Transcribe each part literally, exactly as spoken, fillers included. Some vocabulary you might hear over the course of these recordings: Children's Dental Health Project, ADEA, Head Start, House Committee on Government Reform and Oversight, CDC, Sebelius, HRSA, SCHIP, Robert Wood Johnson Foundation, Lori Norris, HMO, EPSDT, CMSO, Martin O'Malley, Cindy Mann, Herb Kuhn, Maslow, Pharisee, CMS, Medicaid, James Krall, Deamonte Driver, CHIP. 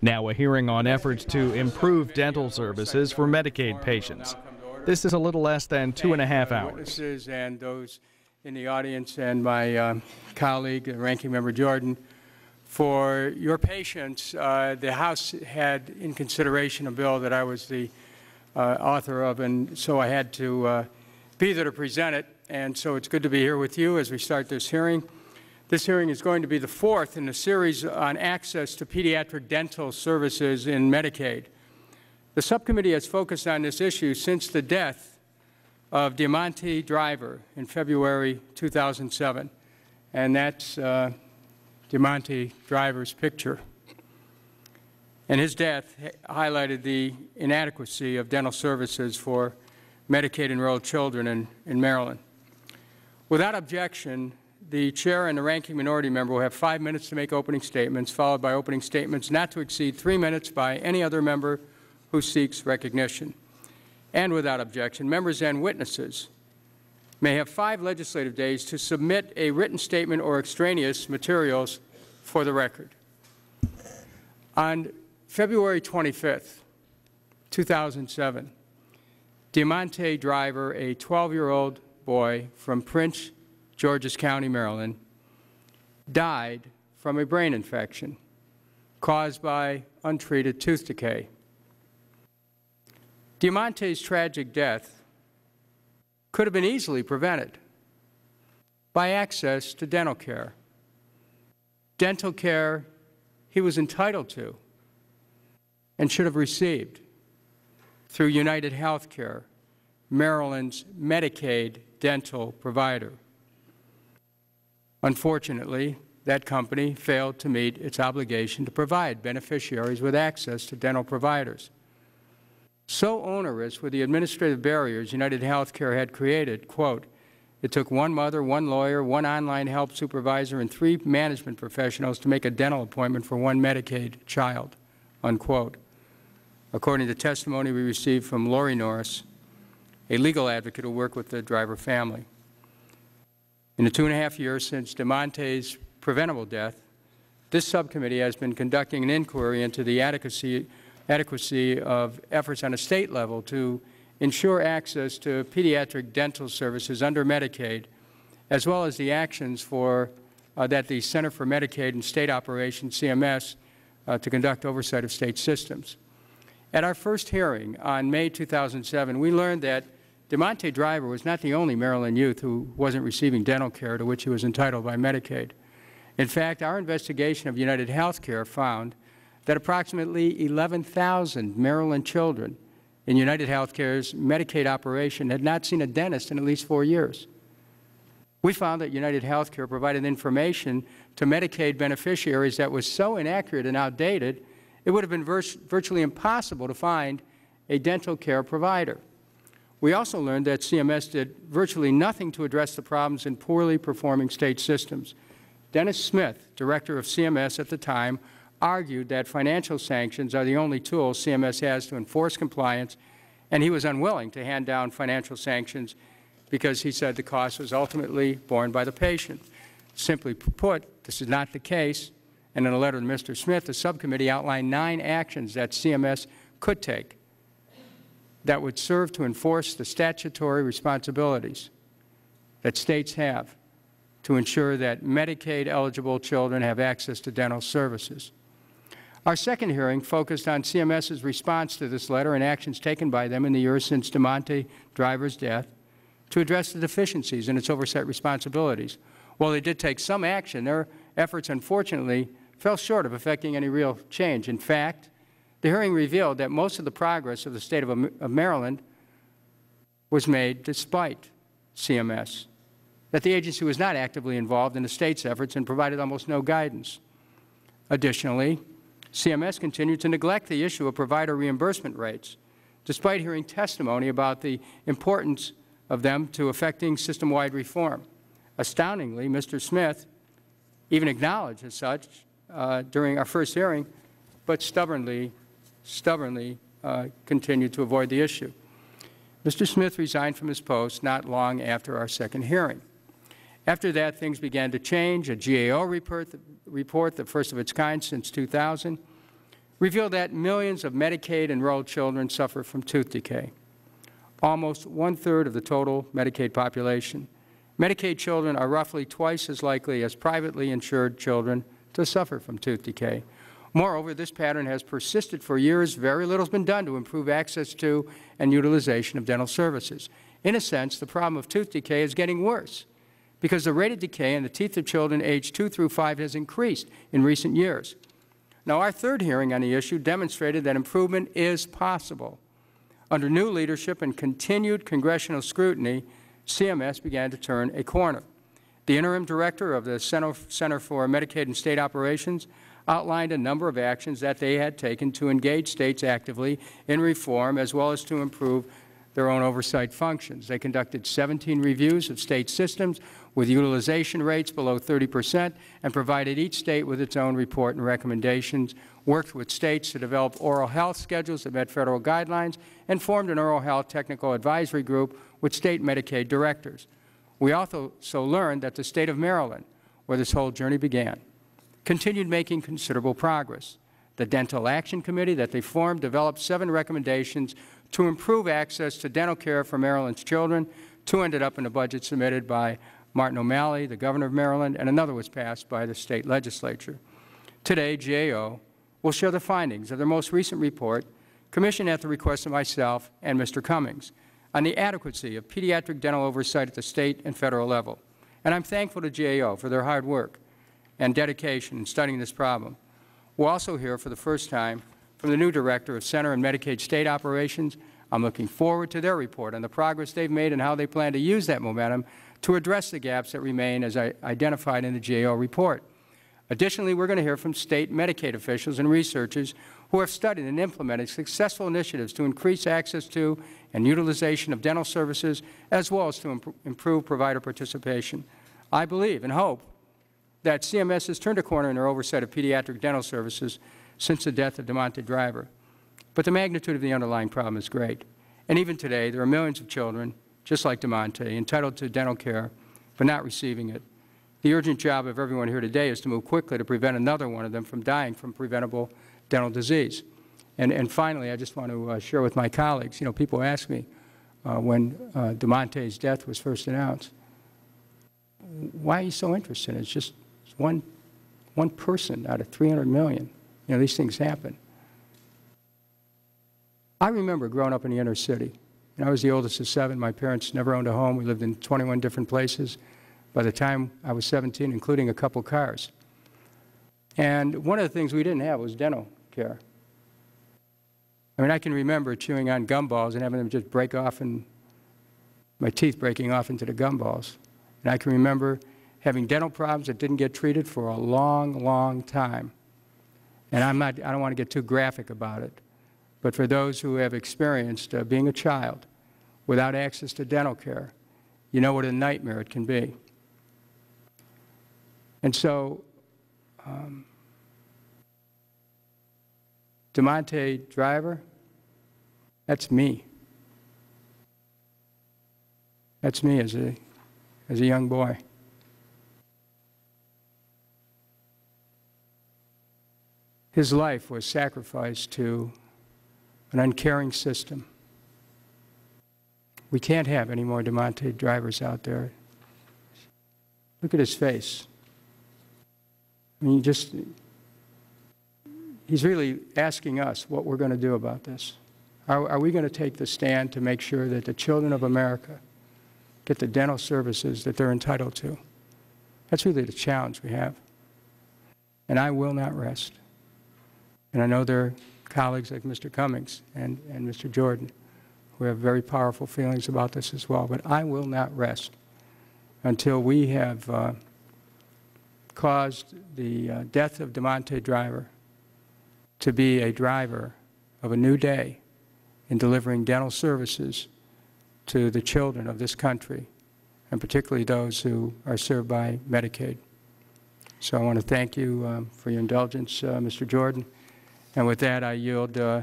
Now a hearing on efforts to improve dental services for Medicaid patients. This is a little less than two and a half hours. Witnesses and those in the audience and my um, colleague, Ranking Member Jordan, for your patience. Uh, the House had in consideration a bill that I was the uh, author of, and so I had to uh, be there to present it. And so it's good to be here with you as we start this hearing. This hearing is going to be the fourth in a series on access to pediatric dental services in Medicaid. The subcommittee has focused on this issue since the death of Deamonte Driver in February two thousand seven, and that's uh, Deamonte Driver's picture. And his death highlighted the inadequacy of dental services for Medicaid-enrolled children in, in Maryland. Without objection, the chair and the ranking minority member will have five minutes to make opening statements, followed by opening statements not to exceed three minutes by any other member who seeks recognition. And without objection, members and witnesses may have five legislative days to submit a written statement or extraneous materials for the record. On February twenty-fifth, two thousand seven, Deamonte Driver, a twelve-year-old boy from Prince George's County, Maryland, died from a brain infection caused by untreated tooth decay. Deamonte's tragic death could have been easily prevented by access to dental care, dental care he was entitled to and should have received through UnitedHealthcare, Maryland's Medicaid dental provider. Unfortunately, that company failed to meet its obligation to provide beneficiaries with access to dental providers. So onerous were the administrative barriers UnitedHealthcare had created, quote, it took one mother, one lawyer, one online help supervisor, and three management professionals to make a dental appointment for one Medicaid child, unquote, according to testimony we received from Lori Norris, a legal advocate who worked with the Driver family. In the two and a half years since Deamonte's preventable death, this subcommittee has been conducting an inquiry into the adequacy, adequacy of efforts on a state level to ensure access to pediatric dental services under Medicaid, as well as the actions for, uh, that the Center for Medicaid and State Operations, C M S, uh, to conduct oversight of state systems. At our first hearing on May two thousand seven, we learned that Deamonte Driver was not the only Maryland youth who wasn't receiving dental care to which he was entitled by Medicaid. In fact, our investigation of UnitedHealthcare found that approximately eleven thousand Maryland children in UnitedHealthcare's Medicaid operation had not seen a dentist in at least four years. We found that UnitedHealthcare provided information to Medicaid beneficiaries that was so inaccurate and outdated, it would have been vir- virtually impossible to find a dental care provider. We also learned that C M S did virtually nothing to address the problems in poorly performing state systems. Dennis Smith, director of C M S at the time, argued that financial sanctions are the only tool C M S has to enforce compliance, and he was unwilling to hand down financial sanctions because he said the cost was ultimately borne by the patient. Simply put, this is not the case, and in a letter to Mister Smith, the subcommittee outlined nine actions that C M S could take that would serve to enforce the statutory responsibilities that states have to ensure that Medicaid-eligible children have access to dental services. Our second hearing focused on CMS's response to this letter and actions taken by them in the years since Deamonte Driver's death to address the deficiencies in its oversight responsibilities. While they did take some action, their efforts, unfortunately, fell short of affecting any real change. In fact, the hearing revealed that most of the progress of the state of Maryland was made despite C M S, that the agency was not actively involved in the state's efforts and provided almost no guidance. Additionally, C M S continued to neglect the issue of provider reimbursement rates, despite hearing testimony about the importance of them to affecting system-wide reform. Astoundingly, Mister Smith even acknowledged as such uh, during our first hearing, but stubbornly stubbornly uh, continued to avoid the issue. Mister Smith resigned from his post not long after our second hearing. After that, things began to change. A G A O report, report the first of its kind since two thousand, revealed that millions of Medicaid-enrolled children suffer from tooth decay, almost one-third of the total Medicaid population. Medicaid children are roughly twice as likely as privately insured children to suffer from tooth decay. Moreover, this pattern has persisted for years. Very little has been done to improve access to and utilization of dental services. In a sense, the problem of tooth decay is getting worse because the rate of decay in the teeth of children aged two through five has increased in recent years. Now, our third hearing on the issue demonstrated that improvement is possible. Under new leadership and continued congressional scrutiny, C M S began to turn a corner. The interim director of the Center for Medicaid and State Operations outlined a number of actions that they had taken to engage states actively in reform as well as to improve their own oversight functions. They conducted seventeen reviews of state systems with utilization rates below thirty percent and provided each state with its own report and recommendations, worked with states to develop oral health schedules that met federal guidelines, and formed an oral health technical advisory group with state Medicaid directors. We also so learned that the state of Maryland, where this whole journey began, continued making considerable progress. The Dental Action Committee that they formed developed seven recommendations to improve access to dental care for Maryland's children. Two ended up in a budget submitted by Martin O'Malley, the governor of Maryland, and another was passed by the state legislature. Today, G A O will share the findings of their most recent report, commissioned at the request of myself and Mister Cummings, on the adequacy of pediatric dental oversight at the state and federal level. And I'm thankful to G A O for their hard work and dedication in studying this problem. We'll also hear for the first time from the new director of Center and Medicaid State Operations. I'm looking forward to their report on the progress they've made and how they plan to use that momentum to address the gaps that remain as I identified in the G A O report. Additionally, we're going to hear from state Medicaid officials and researchers who have studied and implemented successful initiatives to increase access to and utilization of dental services, as well as to imp- improve provider participation. I believe and hope that C M S has turned a corner in their oversight of pediatric dental services since the death of Deamonte Driver. But the magnitude of the underlying problem is great. And even today, there are millions of children, just like Deamonte, entitled to dental care, but not receiving it. The urgent job of everyone here today is to move quickly to prevent another one of them from dying from preventable dental disease. And, and finally, I just want to uh, share with my colleagues, you know, people ask me uh, when uh, Deamonte's death was first announced, why are you so interested? It's just one, one person out of three hundred million. You know, these things happen. I remember growing up in the inner city. And I was the oldest of seven. My parents never owned a home. We lived in twenty-one different places by the time I was seventeen, including a couple cars. And one of the things we didn't have was dental care. I mean, I can remember chewing on gumballs and having them just break off and my teeth breaking off into the gumballs. And I can remember having dental problems that didn't get treated for a long, long time. And I'm not, I don't want to get too graphic about it, but for those who have experienced uh, being a child without access to dental care, you know what a nightmare it can be. And so um, Deamonte Driver, that's me. That's me as a, as a young boy. His life was sacrificed to an uncaring system. We can't have any more Deamonte Drivers out there. Look at his face. I mean, just, he's really asking us what we're going to do about this. Are, are we going to take the stand to make sure that the children of America get the dental services that they're entitled to? That's really the challenge we have. And I will not rest. And I know there are colleagues like Mister Cummings and, and Mister Jordan who have very powerful feelings about this as well. But I will not rest until we have uh, caused the uh, death of Deamonte Driver to be a driver of a new day in delivering dental services to the children of this country, and particularly those who are served by Medicaid. So I want to thank you um, for your indulgence, uh, Mister Jordan. And with that, I yield uh,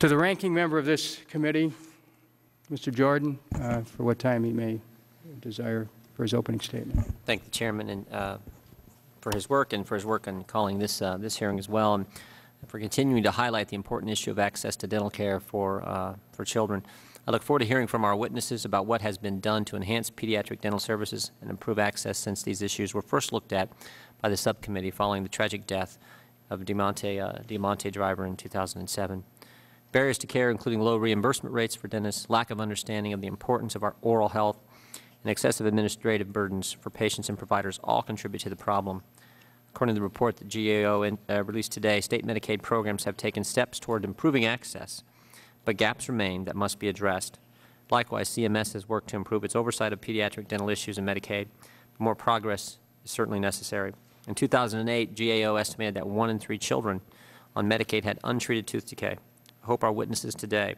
to the ranking member of this committee, Mister Jordan, uh, for what time he may desire for his opening statement. Thank the chairman and, uh, for his work and for his work on calling this, uh, this hearing as well. And for continuing to highlight the important issue of access to dental care for, uh, for children. I look forward to hearing from our witnesses about what has been done to enhance pediatric dental services and improve access since these issues were first looked at by the subcommittee following the tragic death of Deamonte, uh, Deamonte Driver in two thousand seven. Barriers to care, including low reimbursement rates for dentists, lack of understanding of the importance of our oral health, and excessive administrative burdens for patients and providers all contribute to the problem. According to the report that G A O in, uh, released today, state Medicaid programs have taken steps toward improving access, but gaps remain that must be addressed. Likewise, C M S has worked to improve its oversight of pediatric dental issues in Medicaid, but more progress is certainly necessary. In two thousand eight, G A O estimated that one in three children on Medicaid had untreated tooth decay. I hope our witnesses today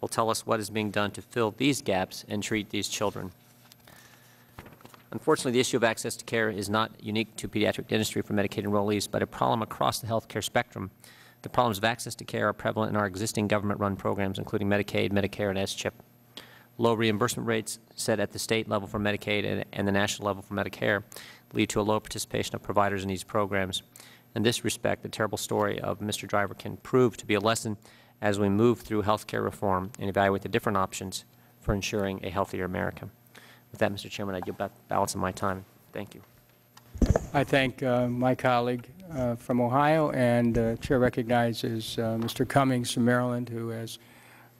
will tell us what is being done to fill these gaps and treat these children. Unfortunately, the issue of access to care is not unique to pediatric dentistry for Medicaid enrollees, but a problem across the healthcare spectrum. The problems of access to care are prevalent in our existing government-run programs, including Medicaid, Medicare, and S chip. Low reimbursement rates set at the state level for Medicaid and, and the national level for Medicare lead to a low participation of providers in these programs. In this respect, the terrible story of Mister Driver can prove to be a lesson as we move through healthcare reform and evaluate the different options for ensuring a healthier America. With that, Mister Chairman, I give back the balance of my time. Thank you. I thank uh, my colleague uh, from Ohio, and the uh, Chair recognizes uh, Mister Cummings from Maryland, who has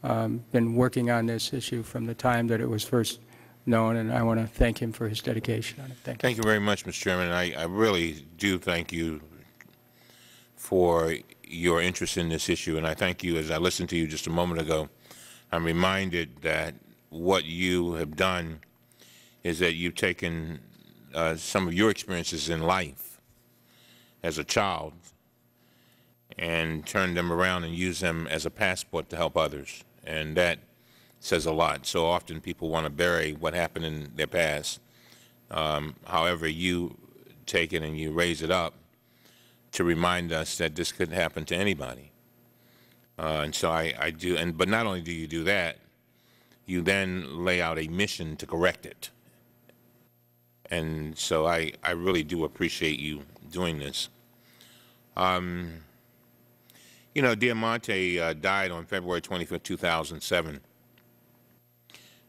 um, been working on this issue from the time that it was first known, and I want to thank him for his dedication on it. Thank you. Thank you very much, Mister Chairman. I, I really do thank you for your interest in this issue, and I thank you. As I listened to you just a moment ago, I'm reminded that what you have done is that you've taken uh, some of your experiences in life as a child and turned them around and used them as a passport to help others, and that says a lot. So often people want to bury what happened in their past. Um, however, you take it and you raise it up to remind us that this could happen to anybody. Uh, and so I, I do, and, but not only do you do that, you then lay out a mission to correct it. And so I, I really do appreciate you doing this. Um, you know, Deamonte uh, died on February twenty-fifth, two thousand seven.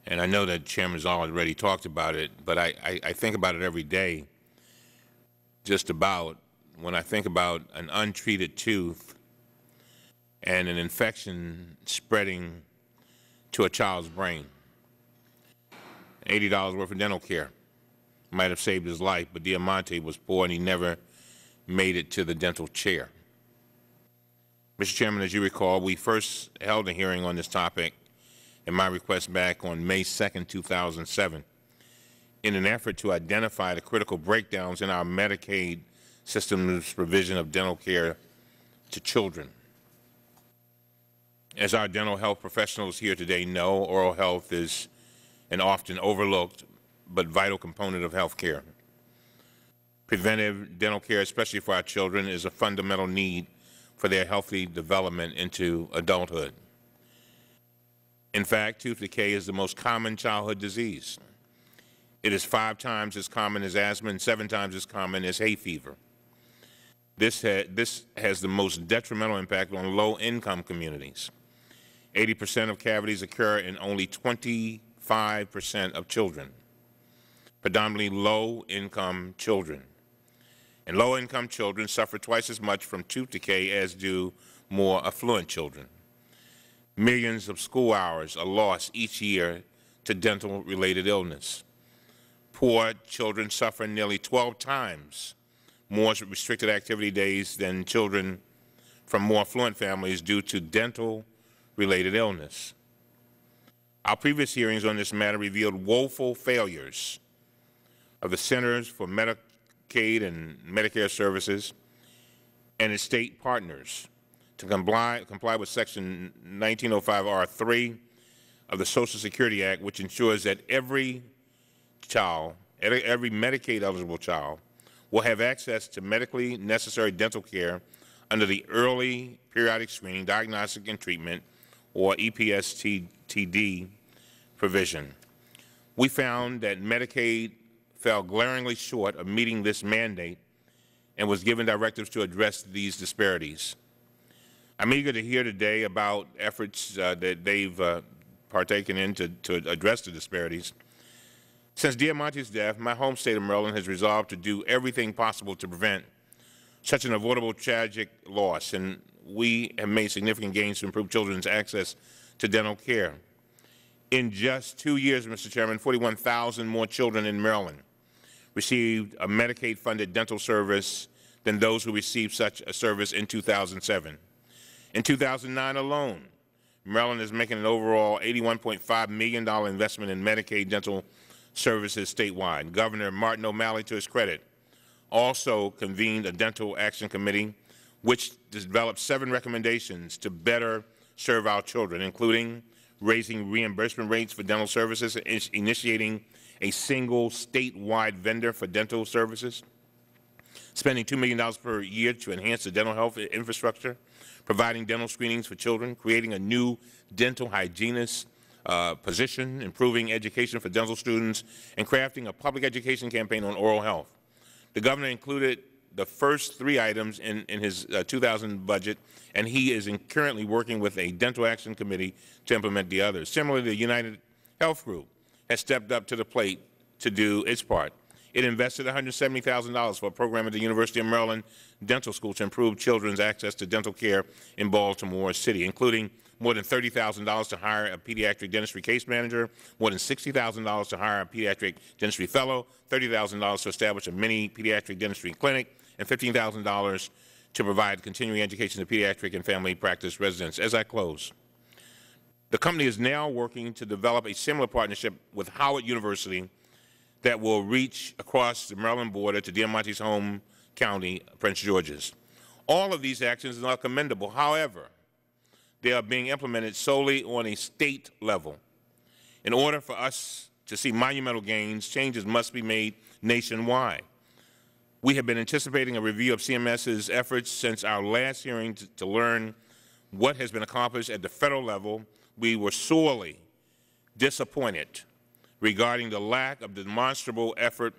And I know that the Chairman has already talked about it, but I, I, I think about it every day, just about when I think about an untreated tooth and an infection spreading to a child's brain. eighty dollars worth of dental care might have saved his life, but Deamonte was poor and he never made it to the dental chair. Mister Chairman, as you recall, we first held a hearing on this topic in my request back on May second, two thousand seven, in an effort to identify the critical breakdowns in our Medicaid system's provision of dental care to children. As our dental health professionals here today know, oral health is an often overlooked but vital component of health care. Preventive dental care, especially for our children, is a fundamental need for their healthy development into adulthood. In fact, tooth decay is the most common childhood disease. It is five times as common as asthma and seven times as common as hay fever. This, ha this has the most detrimental impact on low-income communities. eighty percent of cavities occur in only twenty-five percent of children, predominantly low-income children. And low-income children suffer twice as much from tooth decay as do more affluent children. Millions of school hours are lost each year to dental-related illness. Poor children suffer nearly twelve times more restricted activity days than children from more affluent families due to dental-related illness. Our previous hearings on this matter revealed woeful failures of the Centers for Medicaid and Medicare Services and its state partners to comply, comply with Section nineteen oh five R three of the Social Security Act, which ensures that every child, every Medicaid-eligible child, will have access to medically necessary dental care under the Early Periodic Screening, Diagnostic and Treatment, or E P S D T provision. We found that Medicaid fell glaringly short of meeting this mandate and was given directives to address these disparities. I'm eager to hear today about efforts uh, that they've uh, partaken in to, to address the disparities. Since Deamonte's death, my home state of Maryland has resolved to do everything possible to prevent such an avoidable tragic loss, and we have made significant gains to improve children's access to dental care. In just two years, Mister Chairman, forty-one thousand more children in Maryland received a Medicaid-funded dental service than those who received such a service in two thousand seven. In two thousand nine alone, Maryland is making an overall eighty-one point five million dollars investment in Medicaid dental services statewide. Governor Martin O'Malley, to his credit, also convened a dental action committee which developed seven recommendations to better serve our children, including raising reimbursement rates for dental services, initiating a single statewide vendor for dental services, spending two million dollars per year to enhance the dental health infrastructure, providing dental screenings for children, creating a new dental hygienist uh, position, improving education for dental students, and crafting a public education campaign on oral health. The governor included the first three items in, in his uh, two thousand budget, and he is in currently working with a dental action committee to implement the others. Similarly, the United Health Group has stepped up to the plate to do its part. It invested one hundred seventy thousand dollars for a program at the University of Maryland Dental School to improve children's access to dental care in Baltimore City, including more than thirty thousand dollars to hire a pediatric dentistry case manager, more than sixty thousand dollars to hire a pediatric dentistry fellow, thirty thousand dollars to establish a mini pediatric dentistry clinic, and fifteen thousand dollars to provide continuing education to pediatric and family practice residents. As I close, the company is now working to develop a similar partnership with Howard University that will reach across the Maryland border to Deamonte's home county, Prince George's. All of these actions are commendable. However, they are being implemented solely on a state level. In order for us to see monumental gains, changes must be made nationwide. We have been anticipating a review of C M S's efforts since our last hearing to, to learn what has been accomplished at the federal level. We were sorely disappointed regarding the lack of demonstrable effort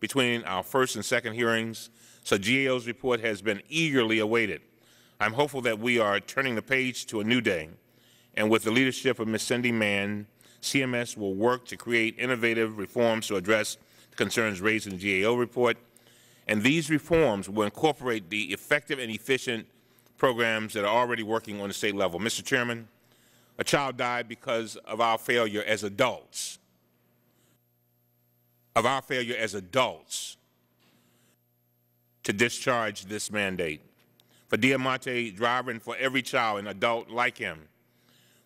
between our first and second hearings, so G A O's report has been eagerly awaited. I'm hopeful that we are turning the page to a new day, and with the leadership of Miz Cindy Mann, C M S will work to create innovative reforms to address the concerns raised in the G A O report. And these reforms will incorporate the effective and efficient programs that are already working on the state level. Mister Chairman, a child died because of our failure as adults, of our failure as adults to discharge this mandate. For Deamonte Driver and for every child and adult like him,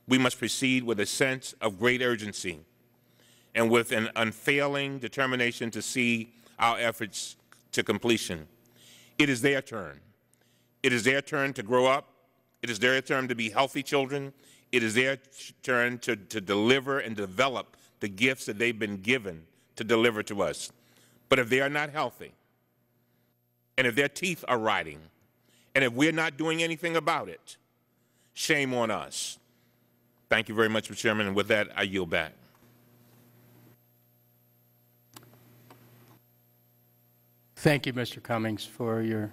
we must proceed with a sense of great urgency and with an unfailing determination to see our efforts to completion. It is their turn. It is their turn to grow up. It is their turn to be healthy children. It is their turn to, to deliver and develop the gifts that they've been given to deliver to us. But if they are not healthy, and if their teeth are rotting, and if we're not doing anything about it, shame on us. Thank you very much, Mister Chairman, and with that, I yield back. Thank you, Mister Cummings, for your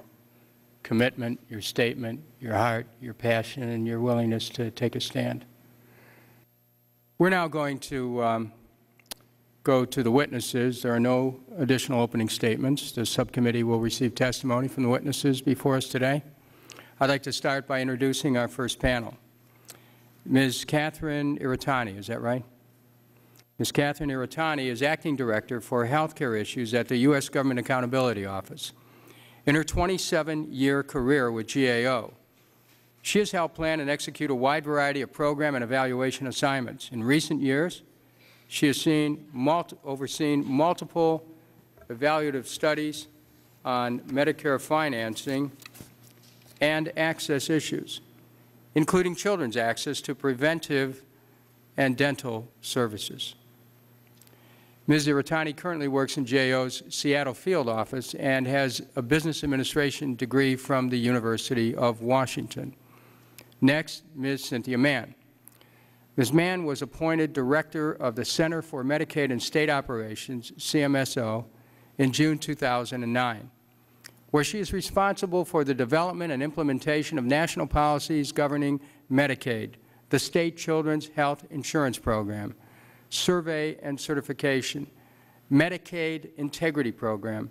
commitment, your statement, your heart, your passion, and your willingness to take a stand. We're now going to um, go to the witnesses. There are no additional opening statements. The subcommittee will receive testimony from the witnesses before us today. I'd like to start by introducing our first panel. Miz Catherine Iritani, is that right? Miz Catherine Iritani is Acting Director for Healthcare Issues at the U S Government Accountability Office. In her twenty-seven year career with G A O, she has helped plan and execute a wide variety of program and evaluation assignments. In recent years, she has seen multi overseen multiple evaluative studies on Medicare financing and access issues, including children's access to preventive and dental services. Miz Iritani currently works in G A O's Seattle field office and has a business administration degree from the University of Washington. Next, Miz Cynthia Mann. Miz Mann was appointed Director of the Center for Medicaid and State Operations, C M S O, in June two thousand nine. where she is responsible for the development and implementation of national policies governing Medicaid, the state children's health insurance program, survey and certification, Medicaid integrity program,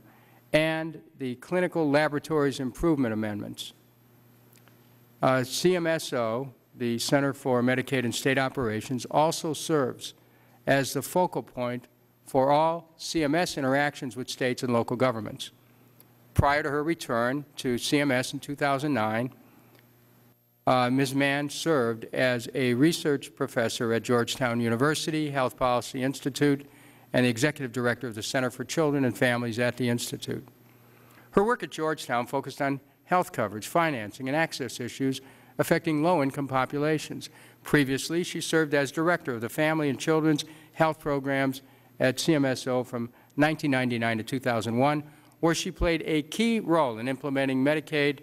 and the clinical laboratories improvement amendments. Uh, C M S O, the Center for Medicaid and State Operations, also serves as the focal point for all C M S interactions with states and local governments. Prior to her return to C M S in two thousand nine, uh, Miz Mann served as a research professor at Georgetown University Health Policy Institute and the executive director of the Center for Children and Families at the Institute. Her work at Georgetown focused on health coverage, financing, and access issues affecting low-income populations. Previously, she served as director of the Family and Children's Health Programs at C M S O from nineteen ninety-nine to two thousand one, where she played a key role in implementing Medicaid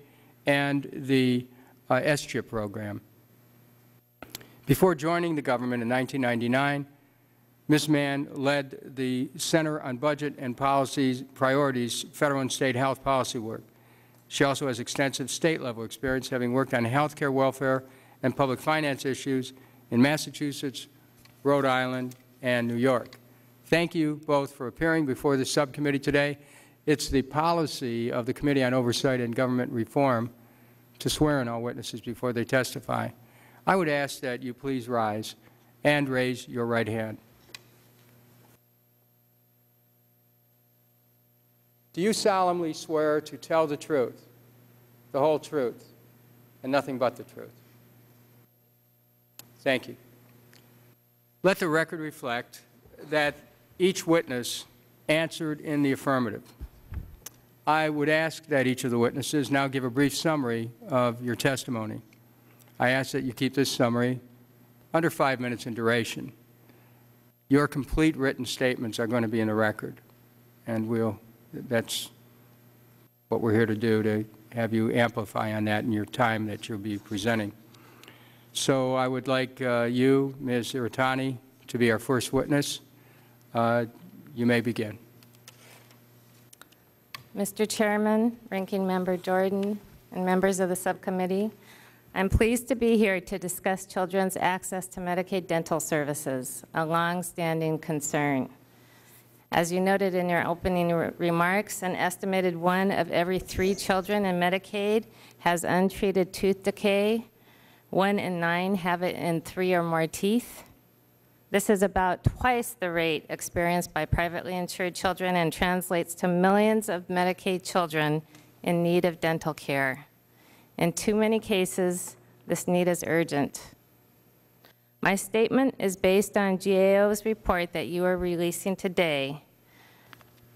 and the uh, S chip program. Before joining the government in nineteen ninety-nine, Miz Mann led the Center on Budget and Policies Priorities Federal and State Health Policy work. She also has extensive state-level experience, having worked on health care, welfare, and public finance issues in Massachusetts, Rhode Island, and New York. Thank you both for appearing before this subcommittee today. It's the policy of the Committee on Oversight and Government Reform to swear in all witnesses before they testify. I would ask that you please rise and raise your right hand. Do you solemnly swear to tell the truth, the whole truth, and nothing but the truth? Thank you. Let the record reflect that each witness answered in the affirmative. I would ask that each of the witnesses now give a brief summary of your testimony. I ask that you keep this summary under five minutes in duration. Your complete written statements are going to be in the record, and we'll, that's what we're here to do, to have you amplify on that in your time that you'll be presenting. So I would like uh, you, Miz Iritani, to be our first witness. Uh, you may begin. Mister Chairman, Ranking Member Jordan, and members of the subcommittee, I'm pleased to be here to discuss children's access to Medicaid dental services, a long-standing concern. As you noted in your opening re remarks, an estimated one of every three children in Medicaid has untreated tooth decay. One in nine have it in three or more teeth. This is about twice the rate experienced by privately insured children and translates to millions of Medicaid children in need of dental care. In too many cases, this need is urgent. My statement is based on G A O's report that you are releasing today.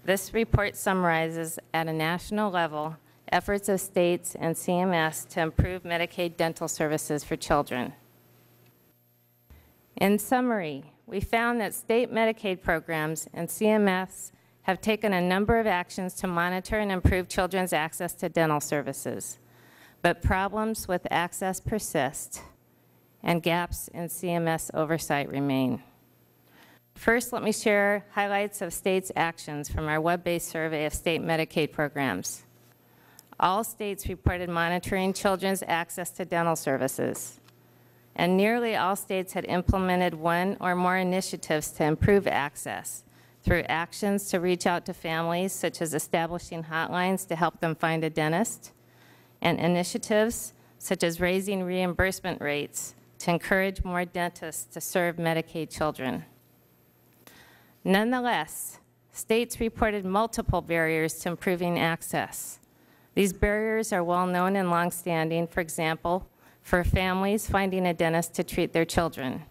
This report summarizes, at a national level, efforts of states and C M S to improve Medicaid dental services for children. In summary, we found that state Medicaid programs and C M S have taken a number of actions to monitor and improve children's access to dental services, but problems with access persist, and gaps in C M S oversight remain. First, let me share highlights of states' actions from our web-based survey of state Medicaid programs. All states reported monitoring children's access to dental services, and nearly all states had implemented one or more initiatives to improve access through actions to reach out to families, such as establishing hotlines to help them find a dentist, and initiatives such as raising reimbursement rates to encourage more dentists to serve Medicaid children. Nonetheless, states reported multiple barriers to improving access. These barriers are well known and longstanding, for example, for families finding a dentist to treat their children.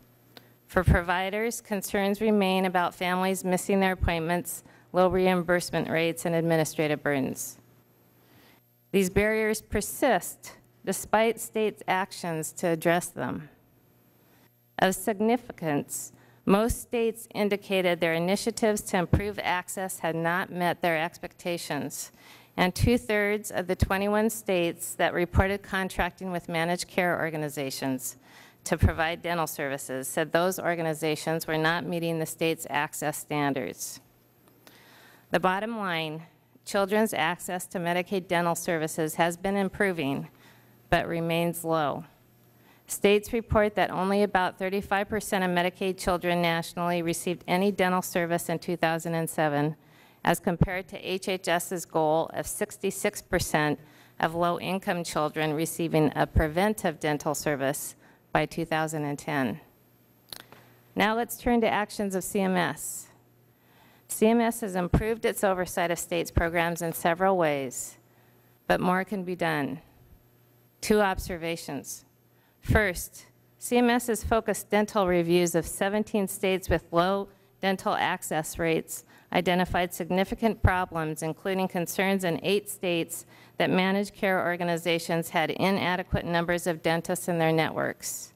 For providers, concerns remain about families missing their appointments, low reimbursement rates, and administrative burdens. These barriers persist despite states' actions to address them. Of significance, most states indicated their initiatives to improve access had not met their expectations, and two-thirds of the twenty-one states that reported contracting with managed care organizations to provide dental services said those organizations were not meeting the state's access standards. The bottom line, children's access to Medicaid dental services has been improving, but remains low. States report that only about thirty-five percent of Medicaid children nationally received any dental service in two thousand seven, as compared to H H S's goal of sixty-six percent of low-income children receiving a preventive dental service by two thousand ten. Now let's turn to actions of C M S. C M S has improved its oversight of states' programs in several ways, but more can be done. Two observations. First, C M S has focused dental reviews of seventeen states with low dental access rates, identified significant problems, including concerns in eight states that managed care organizations had inadequate numbers of dentists in their networks.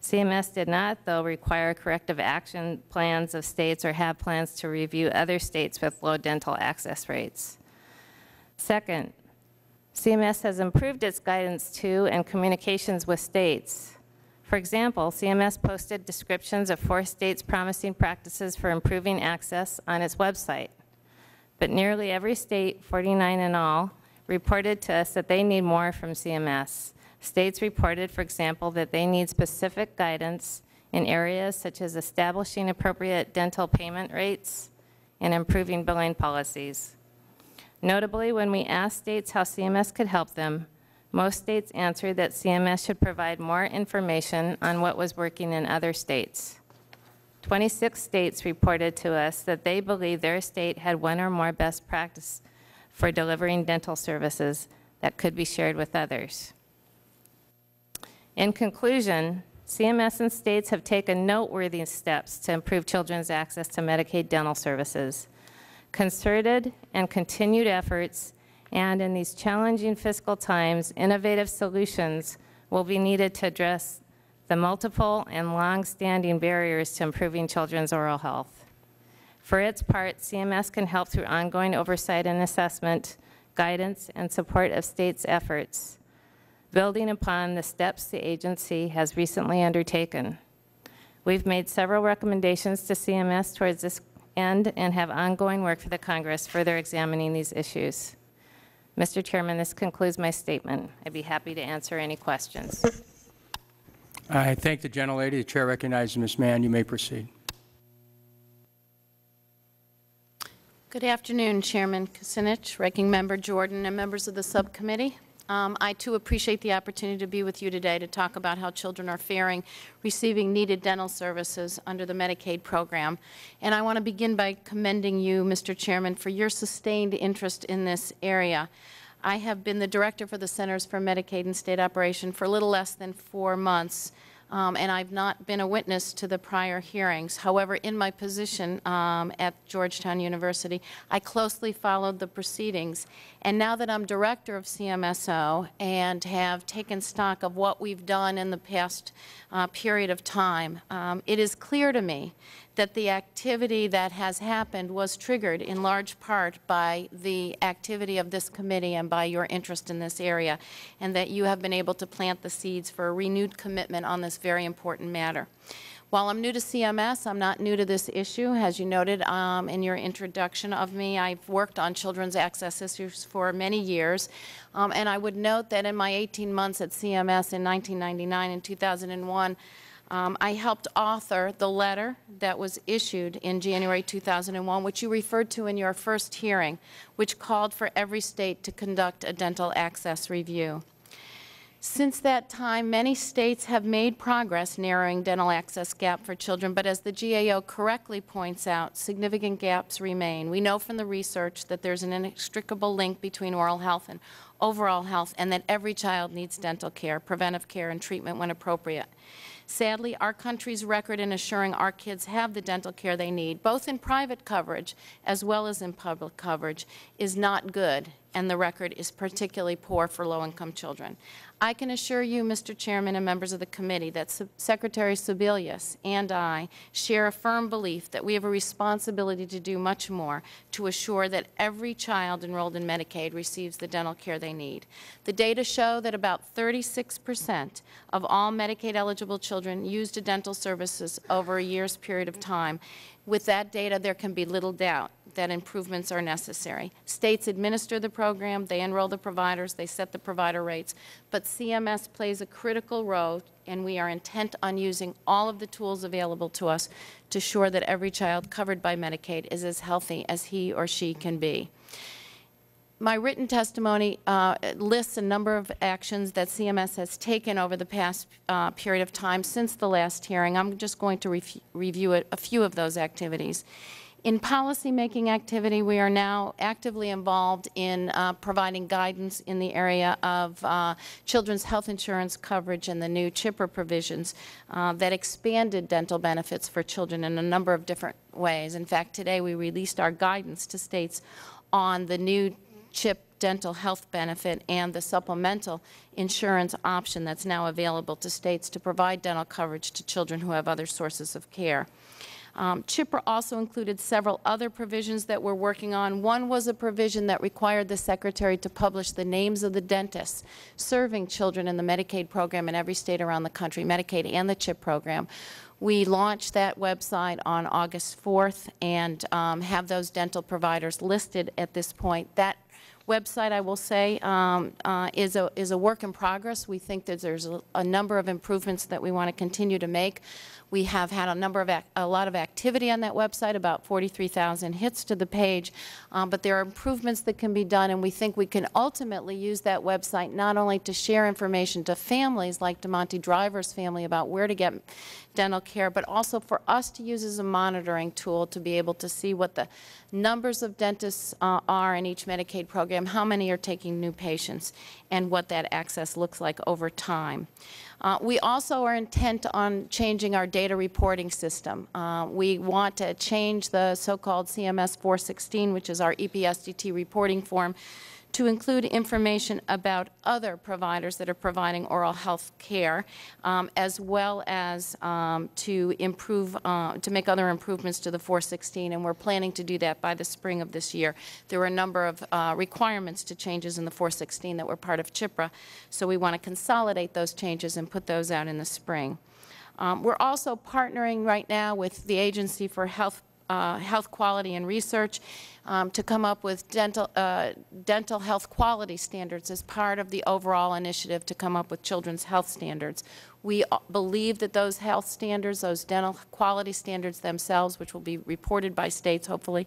C M S did not, though, require corrective action plans of states or have plans to review other states with low dental access rates. Second, C M S has improved its guidance to and communications with states. For example, C M S posted descriptions of four states promising practices for improving access on its website. But nearly every state, forty-nine in all, reported to us that they need more from C M S. States reported, for example, that they need specific guidance in areas such as establishing appropriate dental payment rates and improving billing policies. Notably, when we asked states how C M S could help them, most states answered that C M S should provide more information on what was working in other states. twenty-six states reported to us that they believe their state had one or more best practices for delivering dental services that could be shared with others. In conclusion, C M S and states have taken noteworthy steps to improve children's access to Medicaid dental services. Concerted and continued efforts, and in these challenging fiscal times, innovative solutions will be needed to address the multiple and long-standing barriers to improving children's oral health. For its part, C M S can help through ongoing oversight and assessment, guidance, and support of states' efforts, building upon the steps the agency has recently undertaken. We've made several recommendations to C M S towards this end and have ongoing work for the Congress further examining these issues. Mister Chairman, this concludes my statement. I'd be happy to answer any questions. I thank the gentlelady. The chair recognizes Miz Mann. You may proceed. Good afternoon, Chairman Kucinich, Ranking Member Jordan, and members of the subcommittee. Um, I, too, appreciate the opportunity to be with you today to talk about how children are faring receiving needed dental services under the Medicaid program. And I want to begin by commending you, Mister Chairman, for your sustained interest in this area. I have been the director for the Centers for Medicaid and State Operation for a little less than four months, um, and I've not been a witness to the prior hearings. However, in my position um, at Georgetown University, I closely followed the proceedings. And now that I'm director of C M S O and have taken stock of what we've done in the past uh, period of time, um, it is clear to me that the activity that has happened was triggered in large part by the activity of this committee and by your interest in this area, and that you have been able to plant the seeds for a renewed commitment on this very important matter. While I'm new to C M S, I'm not new to this issue. As you noted um, in your introduction of me, I've worked on children's access issues for many years. Um, and I would note that in my eighteen months at C M S in nineteen ninety-nine and two thousand one, um, I helped author the letter that was issued in January two thousand one, which you referred to in your first hearing, which called for every state to conduct a dental access review. Since that time, many states have made progress narrowing dental access gap for children, but as the G A O correctly points out, significant gaps remain. We know from the research that there's an inextricable link between oral health and overall health, and that every child needs dental care, preventive care, and treatment when appropriate. Sadly, our country's record in assuring our kids have the dental care they need, both in private coverage as well as in public coverage, is not good, and the record is particularly poor for low-income children. I can assure you, Mister Chairman and members of the committee, that Sub Secretary Sebelius and I share a firm belief that we have a responsibility to do much more to assure that every child enrolled in Medicaid receives the dental care they need. The data show that about thirty-six percent of all Medicaid-eligible children used dental services over a year's period of time. With that data, there can be little doubt that improvements are necessary. States administer the program, they enroll the providers, they set the provider rates, but C M S plays a critical role, and we are intent on using all of the tools available to us to ensure that every child covered by Medicaid is as healthy as he or she can be. My written testimony uh, lists a number of actions that C M S has taken over the past uh, period of time since the last hearing. I'm just going to ref review a, a few of those activities. In policymaking activity, we are now actively involved in uh, providing guidance in the area of uh, children's health insurance coverage and the new CHIPRA provisions uh, that expanded dental benefits for children in a number of different ways. In fact, today we released our guidance to states on the new CHIP dental health benefit and the supplemental insurance option that's now available to states to provide dental coverage to children who have other sources of care. Um, CHIPRA also included several other provisions that we're working on. One was a provision that required the Secretary to publish the names of the dentists serving children in the Medicaid program in every state around the country, Medicaid and the CHIP program. We launched that website on August fourth and um, have those dental providers listed at this point. That website, I will say, um, uh, is a is a work in progress. We think that there's a, a number of improvements that we want to continue to make. We have had a number of ac a lot of activity on that website, about forty-three thousand hits to the page, um, but there are improvements that can be done, and we think we can ultimately use that website not only to share information to families like Deamonte Driver's family about where to get dental care, but also for us to use as a monitoring tool to be able to see what the numbers of dentists uh, are in each Medicaid program, how many are taking new patients, and what that access looks like over time. Uh, we also are intent on changing our data reporting system. Uh, we want to change the so-called C M S four sixteen, which is our E P S D T reporting form, to include information about other providers that are providing oral health care, um, as well as um, to improve, uh, to make other improvements to the four sixteen, and we're planning to do that by the spring of this year. There were a number of uh, requirements to changes in the four sixteen that were part of CHIPRA, so we want to consolidate those changes and put those out in the spring. Um, we're also partnering right now with the Agency for Health Uh, health Quality and Research um, to come up with dental, uh, dental health quality standards as part of the overall initiative to come up with children's health standards. We believe that those health standards, those dental quality standards themselves, which will be reported by states, hopefully,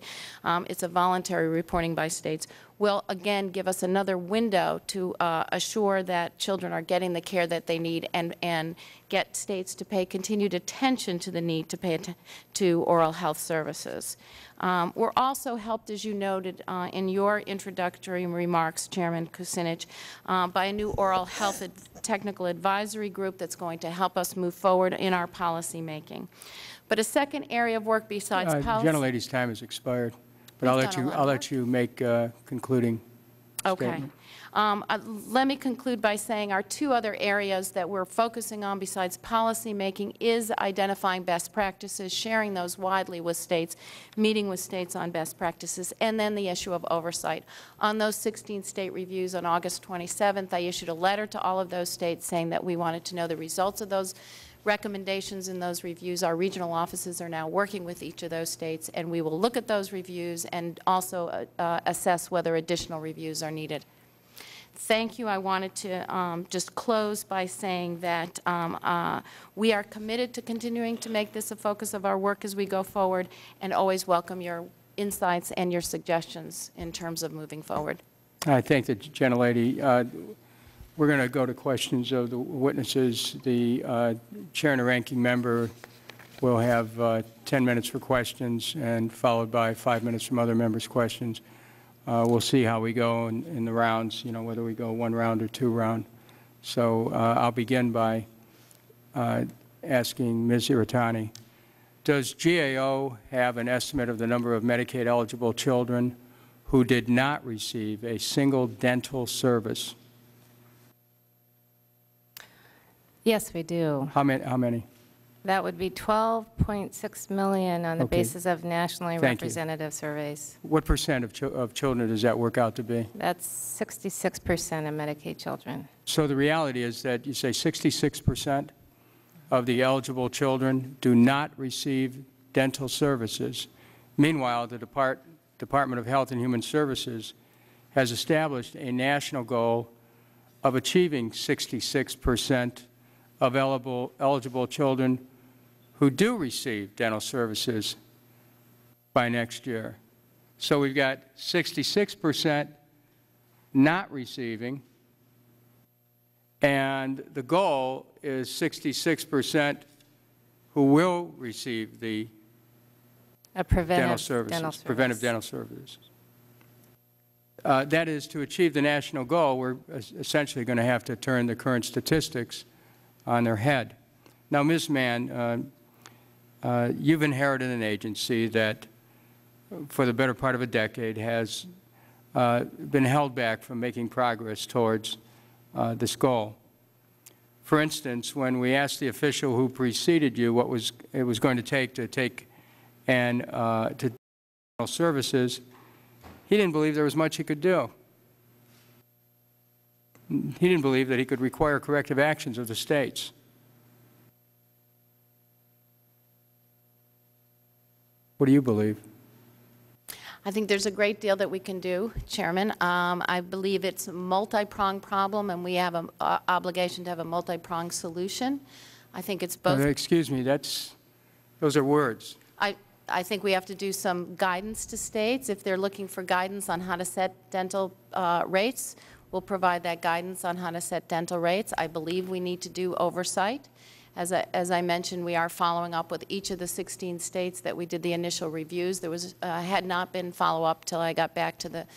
um, it's a voluntary reporting by states, will again give us another window to uh, assure that children are getting the care that they need, and, and get states to pay continued attention to the need to pay att to oral health services. Um, we're also helped, as you noted uh, in your introductory remarks, Chairman Kucinich, uh, by a new oral health ad technical advisory group that's going to help us move forward in our policy making. But a second area of work besides uh, policy. The gentlelady's time has expired, but I'll let you. I'll let you make uh, concluding. Okay. Um, uh, let me conclude by saying our two other areas that we're focusing on besides policymaking is identifying best practices, sharing those widely with states, meeting with states on best practices, and then the issue of oversight. On those sixteen state reviews on August twenty-seventh, I issued a letter to all of those states saying that we wanted to know the results of those recommendations in those reviews. Our regional offices are now working with each of those states, and we will look at those reviews and also uh, uh, assess whether additional reviews are needed. Thank you. I wanted to um, just close by saying that um, uh, we are committed to continuing to make this a focus of our work as we go forward, and always welcome your insights and your suggestions in terms of moving forward. I thank the gentlelady. Uh, we're going to go to questions of the witnesses. The uh, chair and the ranking member will have uh, ten minutes for questions, and followed by five minutes from other members' questions. Uh, we'll see how we go in, in the rounds, you know, whether we go one round or two round. So uh, I'll begin by uh, asking Miz Iritani, does G A O have an estimate of the number of Medicaid-eligible children who did not receive a single dental service? Yes, we do. How many? How many? That would be twelve point six million on the okay. basis of nationally Thank representative you. surveys. What percent of, ch of children does that work out to be? That's sixty-six percent of Medicaid children. So the reality is that you say sixty-six percent of the eligible children do not receive dental services. Meanwhile, the Depart Department of Health and Human Services has established a national goal of achieving sixty-six percent of eligible, eligible children who do receive dental services by next year. So we've got sixty-six percent not receiving, and the goal is sixty-six percent who will receive the A preventive dental services, dental service. preventive dental services. Uh, that is, to achieve the national goal, we're essentially going to have to turn the current statistics on their head. Now, Miz Mann, uh, uh, you've inherited an agency that, for the better part of a decade, has uh, been held back from making progress towards uh, this goal. For instance, when we asked the official who preceded you what was it was going to take to take and uh, to dental services, he didn't believe there was much he could do. He didn't believe that he could require corrective actions of the states. What do you believe? I think there's a great deal that we can do, Chairman. Um, I believe it's a multi-pronged problem, and we have an uh, obligation to have a multi-pronged solution. I think it's both. Uh, excuse me, that's, those are words. I, I think we have to do some guidance to states. If they're looking for guidance on how to set dental uh, rates, we'll provide that guidance on how to set dental rates. I believe we need to do oversight. As I, as I mentioned, we are following up with each of the sixteen states that we did the initial reviews. There was, uh, had not been follow-up till I got back to the,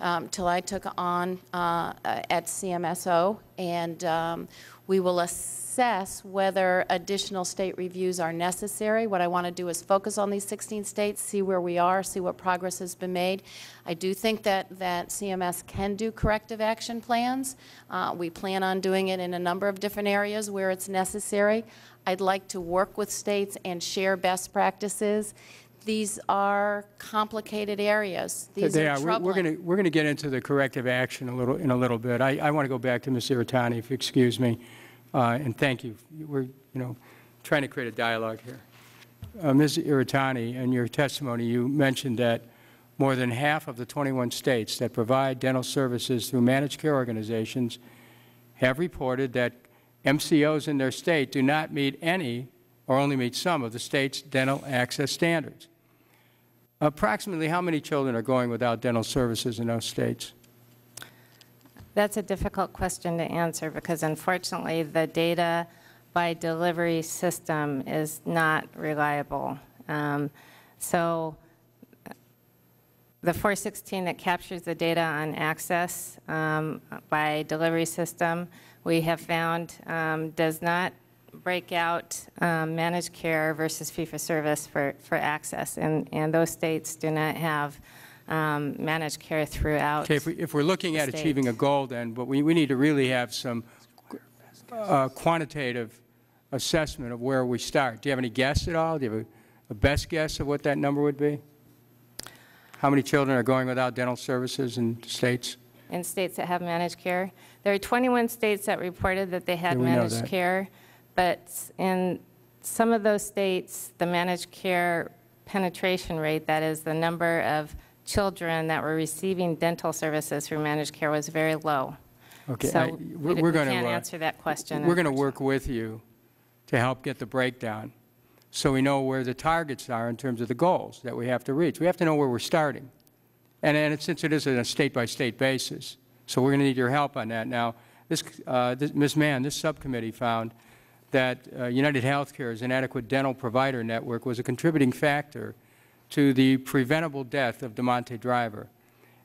um, till I took on uh, at C M S O, and um, we will assess whether additional state reviews are necessary. What I want to do is focus on these sixteen states, see where we are, see what progress has been made. I do think that, that C M S can do corrective action plans. Uh, we plan on doing it in a number of different areas where it's necessary. I'd like to work with states and share best practices. These are complicated areas. These they are, are troubling. We're going to we're going to get into the corrective action a little in a little bit. I, I want to go back to Miz Iritani, if you excuse me, uh, and thank you. We're you know trying to create a dialogue here. Uh, Miz Iritani, in your testimony, you mentioned that more than half of the twenty-one states that provide dental services through managed care organizations have reported that M C Os in their state do not meet any or only meet some of the state's dental access standards. Approximately how many children are going without dental services in those states? That's a difficult question to answer because, unfortunately, the data by delivery system is not reliable. Um, so the four sixteen that captures the data on access um, by delivery system, we have found um, does not break out um, managed care versus fee-for-service for, for access, and, and those states do not have um, managed care throughout. Okay, if, we, if we're looking at state. achieving a goal then, but we, we need to really have some uh, quantitative assessment of where we start. Do you have any guess at all? Do you have a, a best guess of what that number would be? How many children are going without dental services in states? In states that have managed care? There are twenty-one states that reported that they had yeah, managed care. But in some of those states, the managed care penetration rate, that is the number of children that were receiving dental services through managed care, was very low. Okay, so I, we're, we, we're gonna, we can't uh, answer that question. We're going to work with you to help get the breakdown so we know where the targets are in terms of the goals that we have to reach. We have to know where we're starting. And, and it, since it is on a state-by-state basis, so we're going to need your help on that. Now, this, uh, this, Miz Mann, this subcommittee found that uh, UnitedHealthcare's inadequate dental provider network was a contributing factor to the preventable death of Deamonte Driver.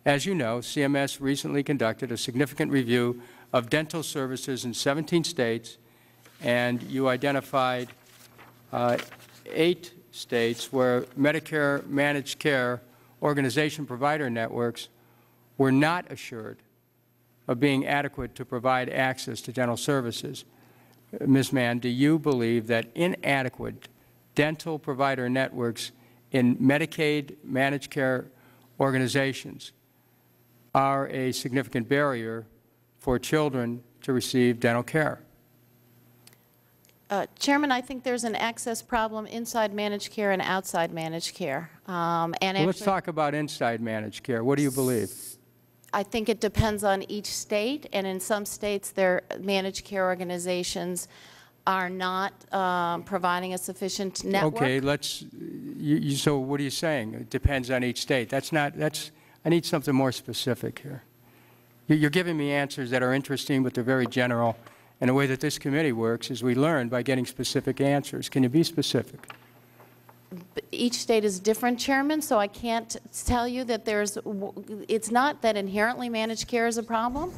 As you know, C M S recently conducted a significant review of dental services in seventeen states, and you identified uh, eight states where Medicare managed care organization provider networks were not assured of being adequate to provide access to dental services. Miz Mann, do you believe that inadequate dental provider networks in Medicaid managed care organizations are a significant barrier for children to receive dental care? Uh, Chairman, I think there's an access problem inside managed care and outside managed care. Um, and well, let's talk about inside managed care. What do you believe? I think it depends on each state, and in some states their managed care organizations are not um, providing a sufficient network. Okay, let's, you, you, so what are you saying? It depends on each state. That's not, that's, I need something more specific here. You're giving me answers that are interesting, but they're very general. And the way that this committee works is we learn by getting specific answers. Can you be specific? Each state is different, Chairman, so I can't tell you that there's, it's not that inherently managed care is a problem.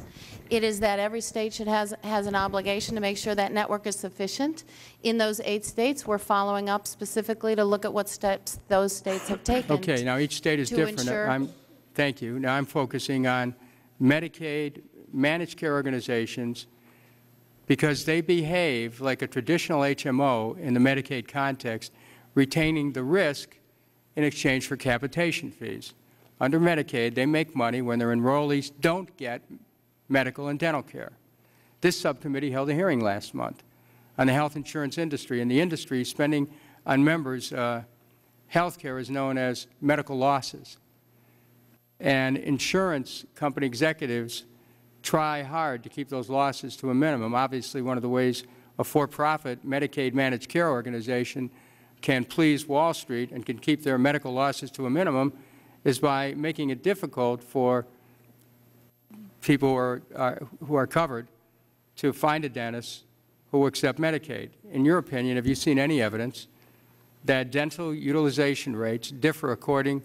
It is that every state should has, has an obligation to make sure that network is sufficient. In those eight states, we're following up specifically to look at what steps those states have taken. Okay, now each state is different. I'm, thank you. Now I'm focusing on Medicaid, managed care organizations, because they behave like a traditional H M O in the Medicaid context, retaining the risk in exchange for capitation fees. Under Medicaid, they make money when their enrollees don't get medical and dental care. This subcommittee held a hearing last month on the health insurance industry, and the industry spending on members' uh, health care is known as medical losses. And insurance company executives try hard to keep those losses to a minimum. Obviously, one of the ways a for-profit Medicaid managed care organization can please Wall Street and can keep their medical losses to a minimum is by making it difficult for people who are, are, who are covered to find a dentist who will accept Medicaid. In your opinion, have you seen any evidence that dental utilization rates differ according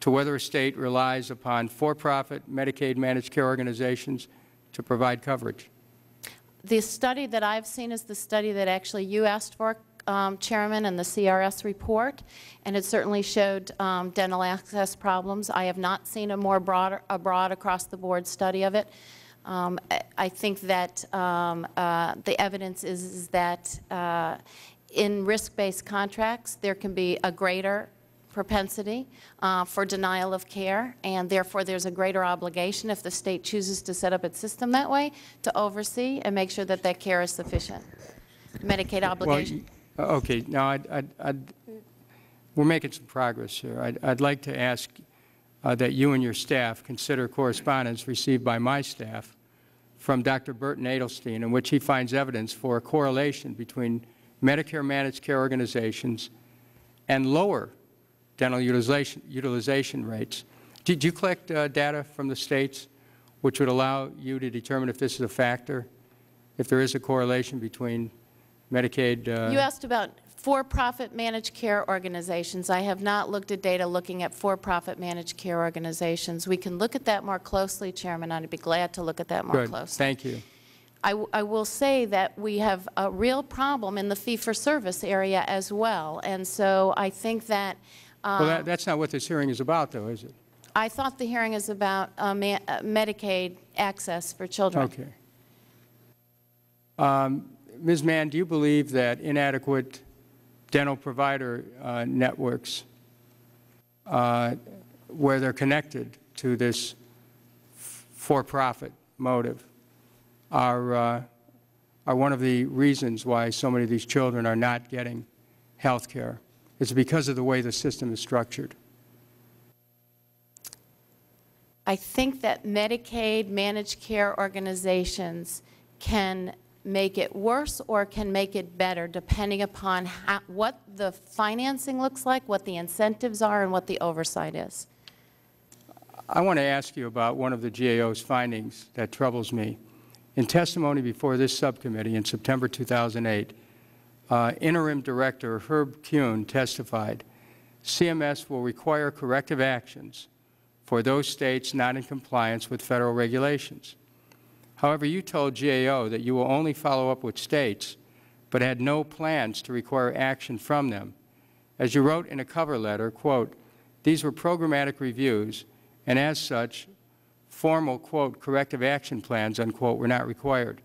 to whether a state relies upon for-profit Medicaid managed care organizations to provide coverage? The study that I've seen is the study that actually you asked for, um, Chairman, in the C R S report, and it certainly showed um, dental access problems. I have not seen a more broad, a broad across-the-board study of it. Um, I think that um, uh, the evidence is, is that uh, in risk-based contracts there can be a greater propensity uh, for denial of care, and therefore there's a greater obligation if the state chooses to set up its system that way to oversee and make sure that that care is sufficient. Medicaid obligation. Well, okay. Now, I'd, I'd, I'd, we're making some progress here. I'd, I'd like to ask uh, that you and your staff consider correspondence received by my staff from Doctor Burton Edelstein, in which he finds evidence for a correlation between Medicare managed care organizations and lower dental utilization, utilization rates. Did you collect uh, data from the states which would allow you to determine if this is a factor, if there is a correlation between Medicaid? Uh, you asked about for-profit managed care organizations. I have not looked at data looking at for-profit managed care organizations. We can look at that more closely, Chairman. I'd be glad to look at that more Good. closely. Thank you. I, w I will say that we have a real problem in the fee-for-service area as well, and so I think that Well, that, that's not what this hearing is about, though, is it? I thought the hearing is about uh, ma uh, Medicaid access for children. Okay. Um, Miz Mann, do you believe that inadequate dental provider uh, networks, uh, where they're connected to this for-profit motive, are, uh, are one of the reasons why so many of these children are not getting health care? It's because of the way the system is structured. I think that Medicaid managed care organizations can make it worse or can make it better, depending upon how, what the financing looks like, what the incentives are, and what the oversight is. I want to ask you about one of the G A O's findings that troubles me. In testimony before this subcommittee in September two thousand eight, Uh, Interim Director Herb Kuhn testified, C M S will require corrective actions for those states not in compliance with federal regulations. However, you told G A O that you will only follow up with states, but had no plans to require action from them. As you wrote in a cover letter, quote, these were programmatic reviews, and as such, formal, quote, corrective action plans, unquote, were not required.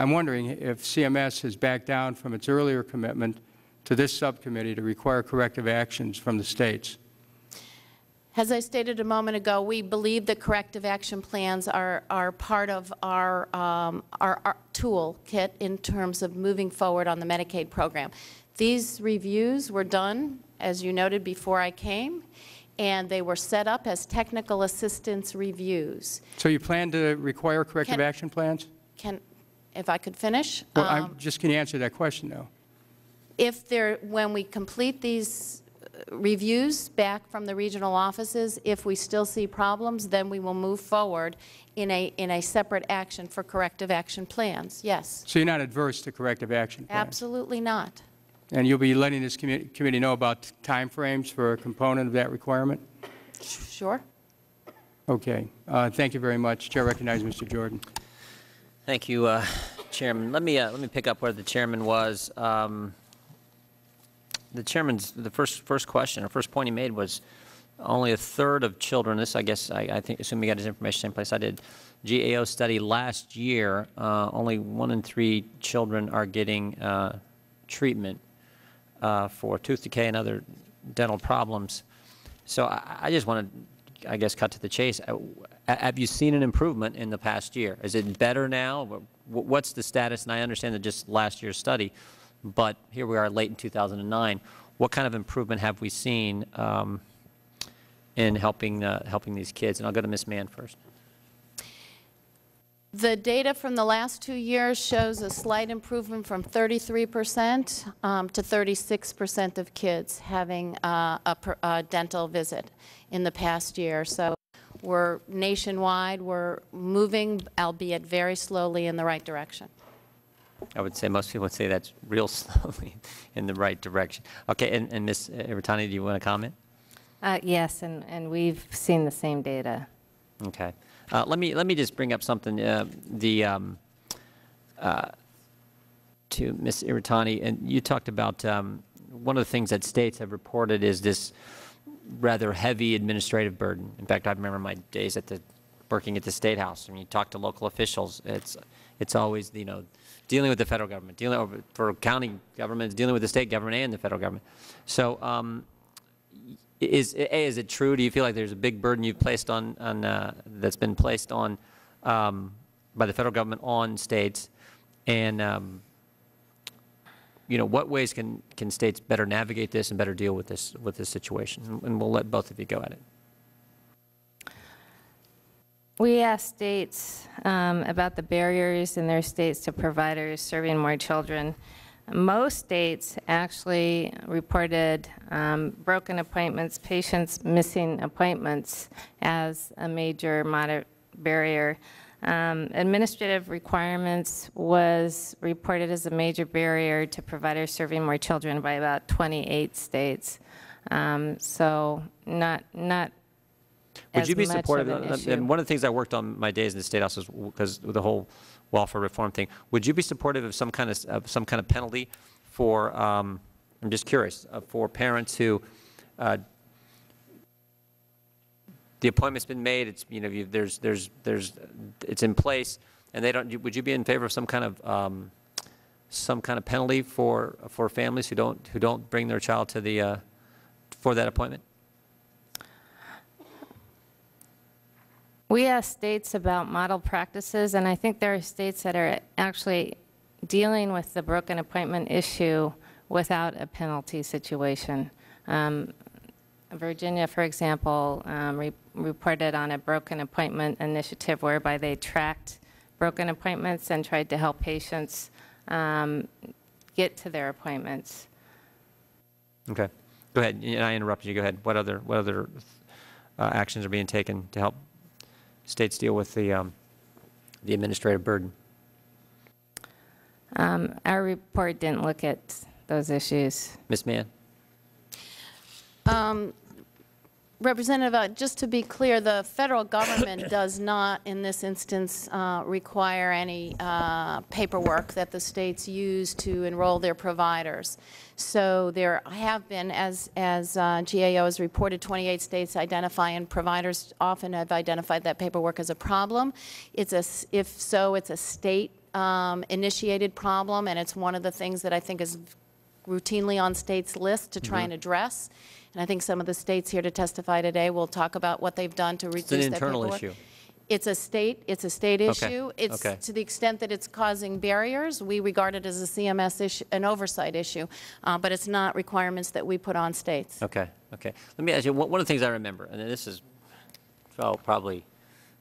I'm wondering if C M S has backed down from its earlier commitment to this subcommittee to require corrective actions from the states. As I stated a moment ago, we believe that corrective action plans are, are part of our, um, our, our toolkit in terms of moving forward on the Medicaid program. These reviews were done, as you noted, before I came, and they were set up as technical assistance reviews. So you plan to require corrective can, action plans? Can, if I could finish? Well, um, I'm just going to answer that question, though. If there, when we complete these reviews back from the regional offices, if we still see problems, then we will move forward in a in a separate action for corrective action plans. Yes. So you're not adverse to corrective action plans? Absolutely not. And you'll be letting this commi committee know about time frames for a component of that requirement? Sure. Okay. Uh, thank you very much. Chair recognizes Mister Jordan. Thank you, uh, Chairman. Let me uh, let me pick up where the chairman was. Um, The chairman's the first first question or first point he made was only a third of children. This I guess I, I think assume he got his information same place I did. G A O study last year. Uh, only one in three children are getting uh, treatment uh, for tooth decay and other dental problems. So I, I just want to I guess cut to the chase. Have you seen an improvement in the past year? Is it better now? What's the status? And I understand that just last year's study. But here we are late in two thousand nine. What kind of improvement have we seen um, in helping, uh, helping these kids? And I'll go to Miz Mann first. The data from the last two years shows a slight improvement from thirty-three percent um, to thirty-six percent of kids having uh, a, per, a dental visit in the past year. So we're nationwide, we're moving, albeit very slowly, in the right direction. I would say most people would say that's real slowly in the right direction. Okay, and, and Miz Iritani, do you want to comment? Uh, yes, and, and we've seen the same data. Okay. Uh, let me let me just bring up something uh, the um, uh, to Miz Iritani, and you talked about um, one of the things that states have reported is this rather heavy administrative burden. In fact, I remember my days at the working at the State House, and you talk to local officials. It's it's always you know. dealing with the federal government, dealing for county governments, dealing with the state government and the federal government. So, um, is a is it true? Do you feel like there's a big burden you've placed on on uh, that's been placed on um, by the federal government on states? And um, you know, what ways can can states better navigate this and better deal with this with this situation? And we'll let both of you go at it. We asked states um, about the barriers in their states to providers serving more children. Most states actually reported um, broken appointments, patients missing appointments as a major moderate barrier. Um, administrative requirements was reported as a major barrier to providers serving more children by about twenty-eight states. Um, so not not. Would you be supportive, of an and one of the things I worked on my days in the State House was because the whole welfare reform thing, would you be supportive of some kind of, of some kind of penalty for, um, I'm just curious, uh, for parents who, uh, the appointment's been made, it's, you know, you, there's, there's, there's, it's in place, and they don't, would you be in favor of some kind of, um, some kind of penalty for, for families who don't, who don't bring their child to the, uh, for that appointment? We asked states about model practices, and I think there are states that are actually dealing with the broken appointment issue without a penalty situation. Um, Virginia, for example, um, re reported on a broken appointment initiative whereby they tracked broken appointments and tried to help patients um, get to their appointments. Okay. Go ahead. I interrupted you. Go ahead. What other, what other uh, actions are being taken to help states deal with the, um, the administrative burden? Um, our report didn't look at those issues. Miz Mann. Um, Representative, uh, just to be clear, the federal government does not, in this instance, uh, require any uh, paperwork that the states use to enroll their providers. So there have been, as, as uh, G A O has reported, twenty-eight states identify, and providers often have identified that paperwork as a problem. It's a, if so, it's a state um, initiated problem, and it's one of the things that I think is routinely on states' lists to try mm-hmm. and address. And I think some of the states here to testify today will talk about what they've done to reduce that paperwork. It's an internal issue. It's a state, it's a state issue. Okay. It's okay. To the extent that it's causing barriers, we regard it as a C M S issue, an oversight issue, uh, but it's not requirements that we put on states. Okay, okay. Let me ask you, one of the things I remember, and this is oh, probably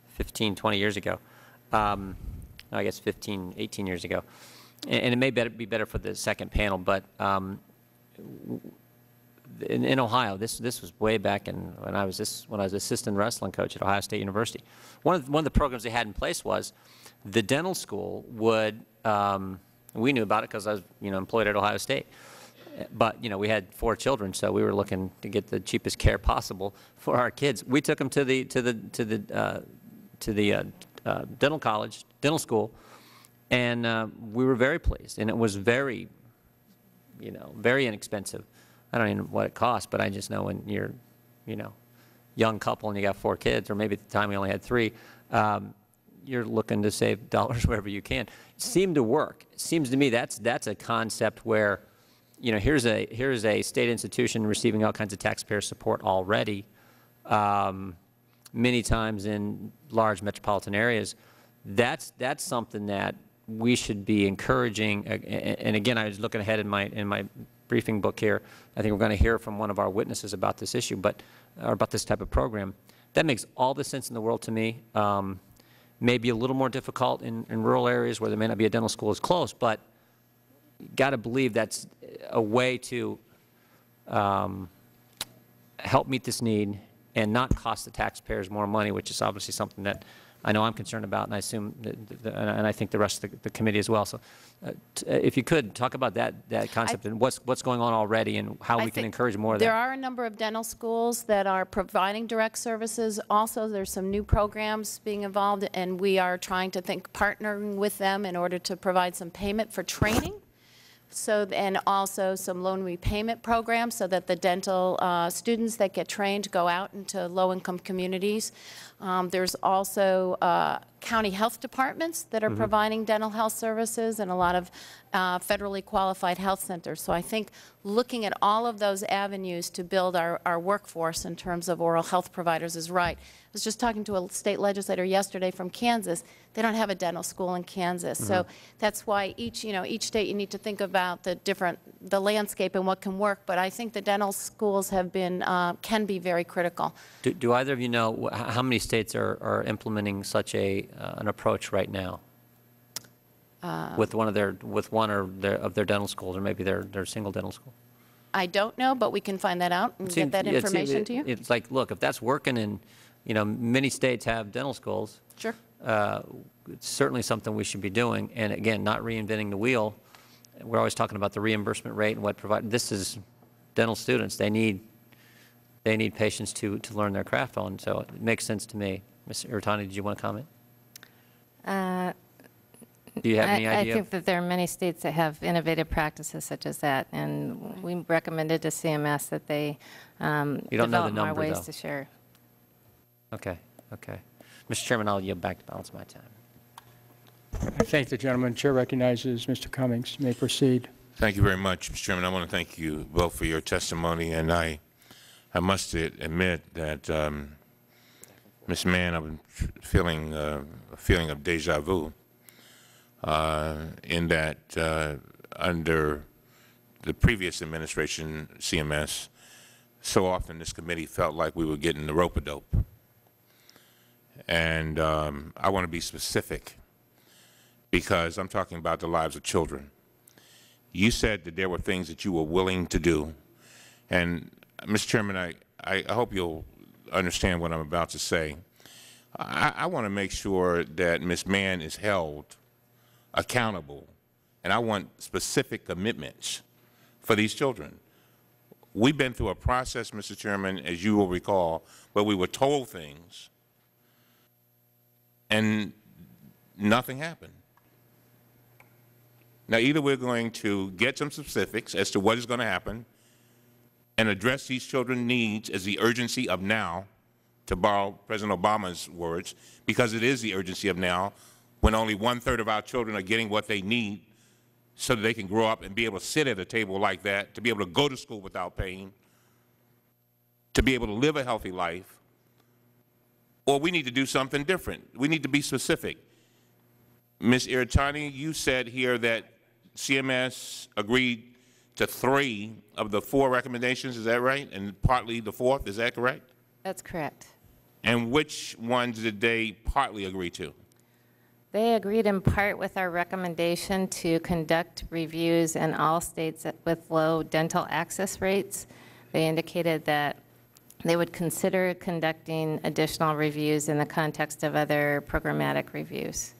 fifteen, twenty years ago, um, I guess fifteen, eighteen years ago, and it may be better for the second panel, but um, in, in Ohio, this this was way back in when I was this when I was assistant wrestling coach at Ohio State University. One of the, one of the programs they had in place was the dental school would um, we knew about it because I was you know employed at Ohio State, but you know we had four children, so we were looking to get the cheapest care possible for our kids. We took them to the to the to the uh, to the uh, uh, dental college, dental school. And uh, we were very pleased, and it was very, you know, very inexpensive. I don't even know what it cost, but I just know when you're, you know, young couple and you got four kids, or maybe at the time we only had three, um, you're looking to save dollars wherever you can. It seemed to work. It seems to me that's that's a concept where, you know, here's a here's a state institution receiving all kinds of taxpayer support already, um, many times in large metropolitan areas. That's that's something that we should be encouraging, and again, I was looking ahead in my in my briefing book here. I think we're going to hear from one of our witnesses about this issue, but or about this type of program. That makes all the sense in the world to me. Um, maybe a little more difficult in, in rural areas where there may not be a dental school as close, but got to believe that's a way to um, help meet this need and not cost the taxpayers more money, which is obviously something that I know I'm concerned about, and I assume, that, and I think the rest of the, the committee as well. So, uh, t if you could talk about that that concept I, and what's what's going on already, and how I we can encourage more of that. There are a number of dental schools that are providing direct services. Also, there's some new programs being involved, and we are trying to think partnering with them in order to provide some payment for training. So, and also some loan repayment programs so that the dental uh, students that get trained go out into low-income communities. Um, there's also uh, county health departments that are mm-hmm. providing dental health services and a lot of uh, federally qualified health centers. So I think looking at all of those avenues to build our, our workforce in terms of oral health providers is right. I was just talking to a state legislator yesterday from Kansas. They don't have a dental school in Kansas. Mm-hmm. So that's why each, you know, each state you need to think about the different, the landscape and what can work. But I think the dental schools have been, uh, can be very critical. Do, do either of you know how many states are, are implementing such a Uh, an approach right now um, with one of their with one or their, of their dental schools, or maybe their their single dental school? I don't know, but we can find that out and seems, get that information seems, to you. It's like, look, if that's working in, you know, many states have dental schools. Sure. Uh, it's certainly something we should be doing, and again, not reinventing the wheel. We're always talking about the reimbursement rate and what provide. This is dental students. They need they need patients to to learn their craft on. So it makes sense to me. Miz Iritani, did you want to comment? Uh, Do you have any I, idea? I think that there are many states that have innovative practices such as that, and we recommended to C M S that they um, you don't develop know the number, more ways though. to share. Okay, okay. Mister Chairman, I'll yield back to balance my time. I thank the gentleman. Chair recognizes Mister Cummings. You may proceed. Thank you very much, Mister Chairman. I want to thank you both for your testimony, and I, I must admit that. Um, Miz Mann, I'm feeling uh, a feeling of deja vu uh, in that uh, under the previous administration, C M S, so often this committee felt like we were getting the rope-a-dope. And um, I want to be specific because I'm talking about the lives of children. You said that there were things that you were willing to do. And, Mister Chairman, I, I hope you'll understand what I'm about to say. I, I want to make sure that Miz Mann is held accountable, and I want specific commitments for these children. We've been through a process, Mister Chairman, as you will recall, where we were told things and nothing happened. Now, either we're going to get some specifics as to what is going to happen and address these children's needs as the urgency of now, to borrow President Obama's words, because it is the urgency of now when only one third of our children are getting what they need so that they can grow up and be able to sit at a table like that, to be able to go to school without pain, to be able to live a healthy life, or we need to do something different. We need to be specific. Miz Iritani, you said here that C M S agreed to three of the four recommendations, is that right? And partly the fourth, is that correct? That's correct. And which ones did they partly agree to? They agreed in part with our recommendation to conduct reviews in all states with low dental access rates. They indicated that they would consider conducting additional reviews in the context of other programmatic reviews.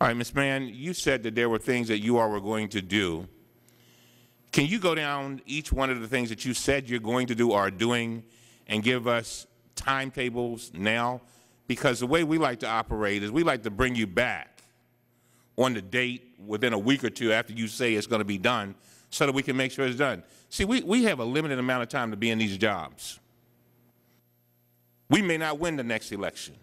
All right, Miz Mann, you said that there were things that you all were going to do. Can you go down each one of the things that you said you're going to do or are doing and give us timetables now? Because the way we like to operate is we like to bring you back on the date within a week or two after you say it's going to be done so that we can make sure it's done. See, we, we have a limited amount of time to be in these jobs. We may not win the next election.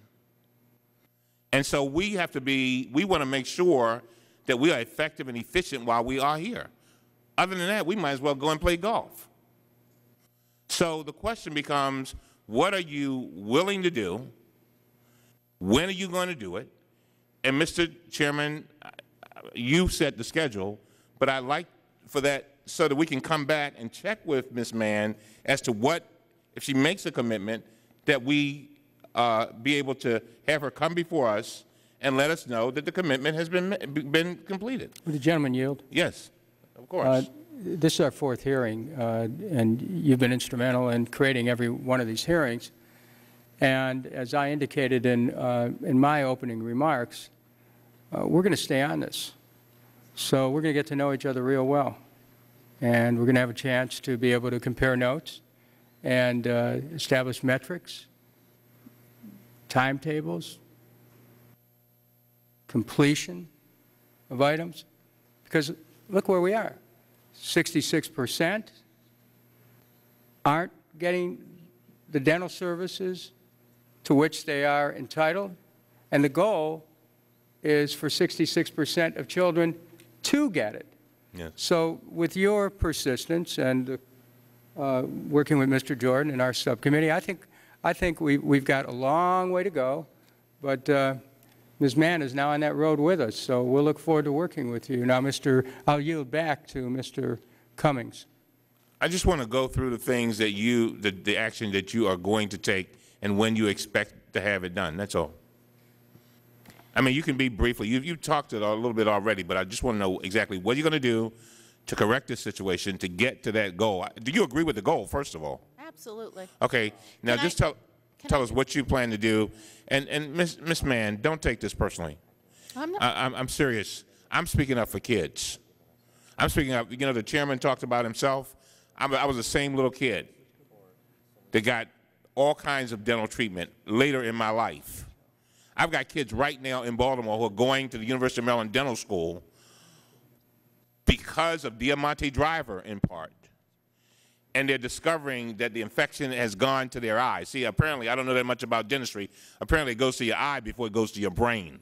And so we have to be, we want to make sure that we are effective and efficient while we are here. Other than that, we might as well go and play golf. So the question becomes, what are you willing to do? When are you going to do it? And Mister Chairman, you set the schedule, but I'd like for that so that we can come back and check with Miz Mann as to what, if she makes a commitment, that we uh, be able to have her come before us and let us know that the commitment has been, been completed. Will the gentleman yield? Yes, of course. Uh, this is our fourth hearing, uh, and you've been instrumental in creating every one of these hearings. And as I indicated in, uh, in my opening remarks, uh, we're going to stay on this. So we're going to get to know each other real well. And we're going to have a chance to be able to compare notes and uh, establish metrics, timetables, completion of items. Because look where we are. sixty-six percent aren't getting the dental services to which they are entitled. And the goal is for sixty-six percent of children to get it. Yes. So with your persistence and uh, working with Mister Jordan and our subcommittee, I think, I think we, we've got a long way to go. But uh, Miz Mann is now on that road with us, so we'll look forward to working with you. Now, Mister I'll yield back to Mister Cummings. I just want to go through the things that you, the, the action that you are going to take and when you expect to have it done. That's all. I mean, you can be briefly. You, you've talked it a little bit already, but I just want to know exactly what you're going to do to correct this situation to get to that goal. Do you agree with the goal, first of all? Absolutely. Okay. Now, can just I, tell, tell I, us what you plan to do. And, and Miz Miz Mann, don't take this personally. I'm not. I, I'm, I'm serious. I'm speaking up for kids. I'm speaking up. You know, the chairman talked about himself. I'm, I was the same little kid that got all kinds of dental treatment later in my life. I've got kids right now in Baltimore who are going to the University of Maryland Dental School because of Deamonte Driver in part. And they're discovering that the infection has gone to their eye. See, apparently, I don't know that much about dentistry. Apparently, it goes to your eye before it goes to your brain.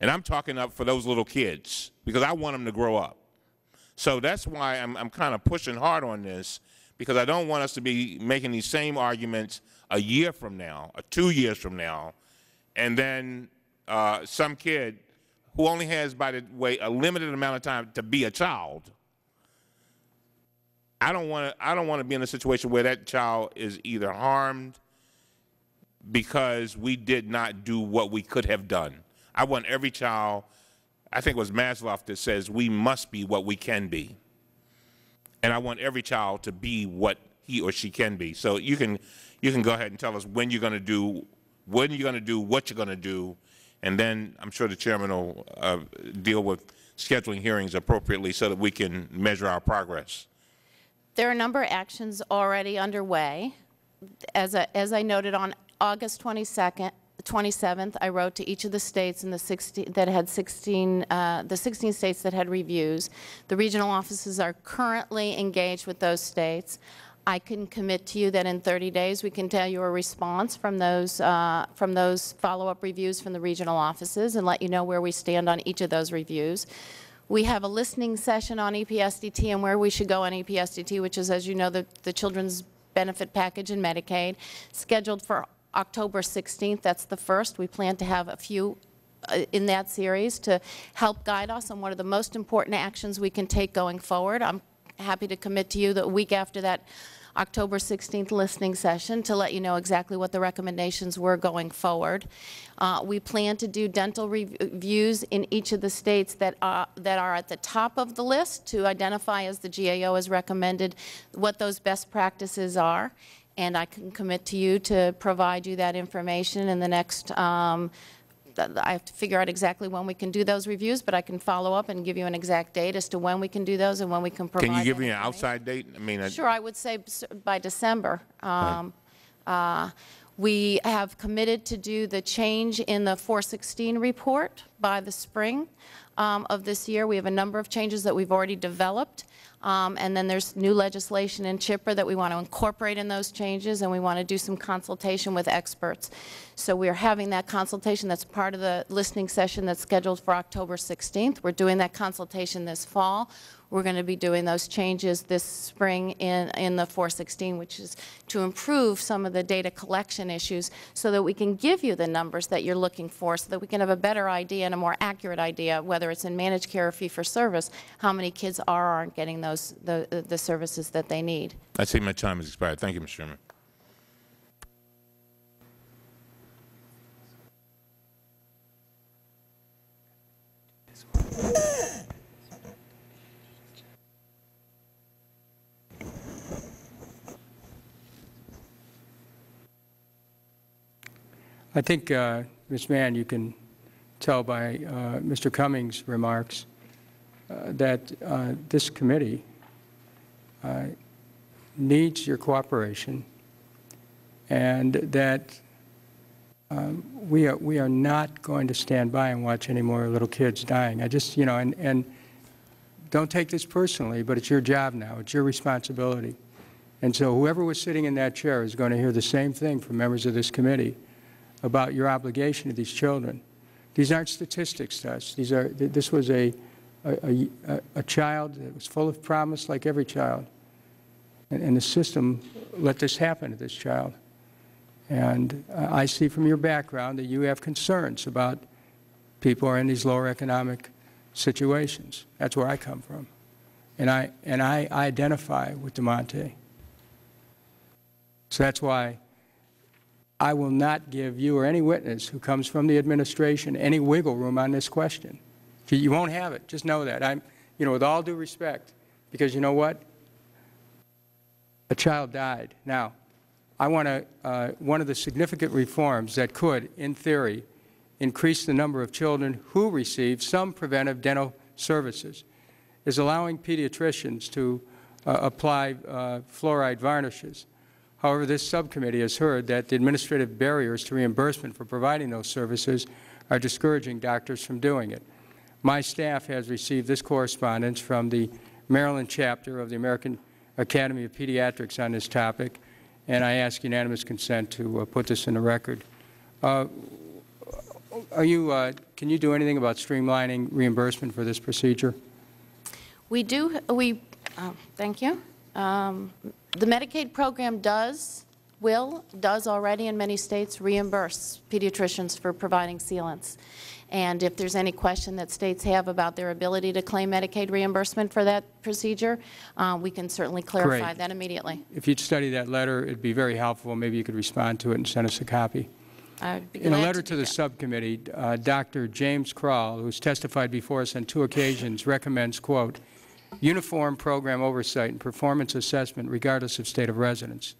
And I'm talking up for those little kids because I want them to grow up. So that's why I'm, I'm kind of pushing hard on this, because I don't want us to be making these same arguments a year from now, or two years from now, and then uh, some kid who only has, by the way, a limited amount of time to be a child. I don't want to. I don't want to be in a situation where that child is either harmed because we did not do what we could have done. I want every child. I think it was Maslow that says we must be what we can be. And I want every child to be what he or she can be. So you can, you can go ahead and tell us when you're going to do, when you're going to do, what you're going to do, and then I'm sure the chairman will uh, deal with scheduling hearings appropriately so that we can measure our progress. There are a number of actions already underway. As, a, as I noted on August twenty-second, twenty-seventh, I wrote to each of the states in the sixteen that had sixteen, uh, the sixteen states that had reviews. The regional offices are currently engaged with those states. I can commit to you that in thirty days we can tell you a response from those uh, from those follow-up reviews from the regional offices and let you know where we stand on each of those reviews. We have a listening session on E P S D T and where we should go on E P S D T, which is, as you know, the, the Children's Benefit Package in Medicaid, scheduled for October sixteenth. That's the first. We plan to have a few uh, in that series to help guide us on what are the most important actions we can take going forward. I'm happy to commit to you that a week after that October sixteenth listening session to let you know exactly what the recommendations were going forward. Uh, we plan to do dental reviews in each of the states that are, that are at the top of the list to identify, as the G A O has recommended, what those best practices are. And I can commit to you to provide you that information in the next, um, I have to figure out exactly when we can do those reviews, but I can follow up and give you an exact date as to when we can do those and when we can provide. Can you give me an outside date? I mean, I sure, I would say by December. Um, right. uh, we have committed to do the change in the four sixteen report by the spring um, of this year. We have a number of changes that we've already developed. Um, and then there's new legislation in CHIPRA that we want to incorporate in those changes, and we want to do some consultation with experts. So we're having that consultation. That's part of the listening session that's scheduled for October sixteenth. We're doing that consultation this fall. We're going to be doing those changes this spring in, in the four sixteen, which is to improve some of the data collection issues so that we can give you the numbers that you're looking for so that we can have a better idea and a more accurate idea, whether it's in managed care or fee-for-service, how many kids are or aren't getting those the, the services that they need. I see my time has expired. Thank you, Mister Chairman. I think, uh, Miz Mann, you can tell by uh, Mister Cummings' remarks uh, that uh, this committee uh, needs your cooperation, and that um, we are we are not going to stand by and watch any more little kids dying. I just, you know, and and don't take this personally, but it's your job now. It's your responsibility, and so whoever was sitting in that chair is going to hear the same thing from members of this committee about your obligation to these children. These aren't statistics to us. These are, this was a, a, a, a child that was full of promise like every child. And, and the system let this happen to this child. And uh, I see from your background that you have concerns about people who are in these lower economic situations. That's where I come from. And I, and I identify with Deamonte. So that's why I will not give you or any witness who comes from the administration any wiggle room on this question. You won't have it. Just know that. I'm, you know, with all due respect, because you know what? A child died. Now, I want to, uh, one of the significant reforms that could, in theory, increase the number of children who receive some preventive dental services is allowing pediatricians to uh, apply uh, fluoride varnishes. However, this subcommittee has heard that the administrative barriers to reimbursement for providing those services are discouraging doctors from doing it. My staff has received this correspondence from the Maryland chapter of the American Academy of Pediatrics on this topic, and I ask unanimous consent to uh, put this in the record. Uh, are you, uh, can you do anything about streamlining reimbursement for this procedure? We do. We, oh, thank you. Um, The Medicaid program does, will, does already in many states reimburse pediatricians for providing sealants. And if there's any question that states have about their ability to claim Medicaid reimbursement for that procedure, uh, we can certainly clarify Great. that immediately. If you'd study that letter, it would be very helpful. Maybe you could respond to it and send us a copy. I would be glad in a letter to, to the that. subcommittee, uh, Doctor James Krall, who's testified before us on two occasions, recommends, quote, uniform program oversight and performance assessment regardless of state of residence.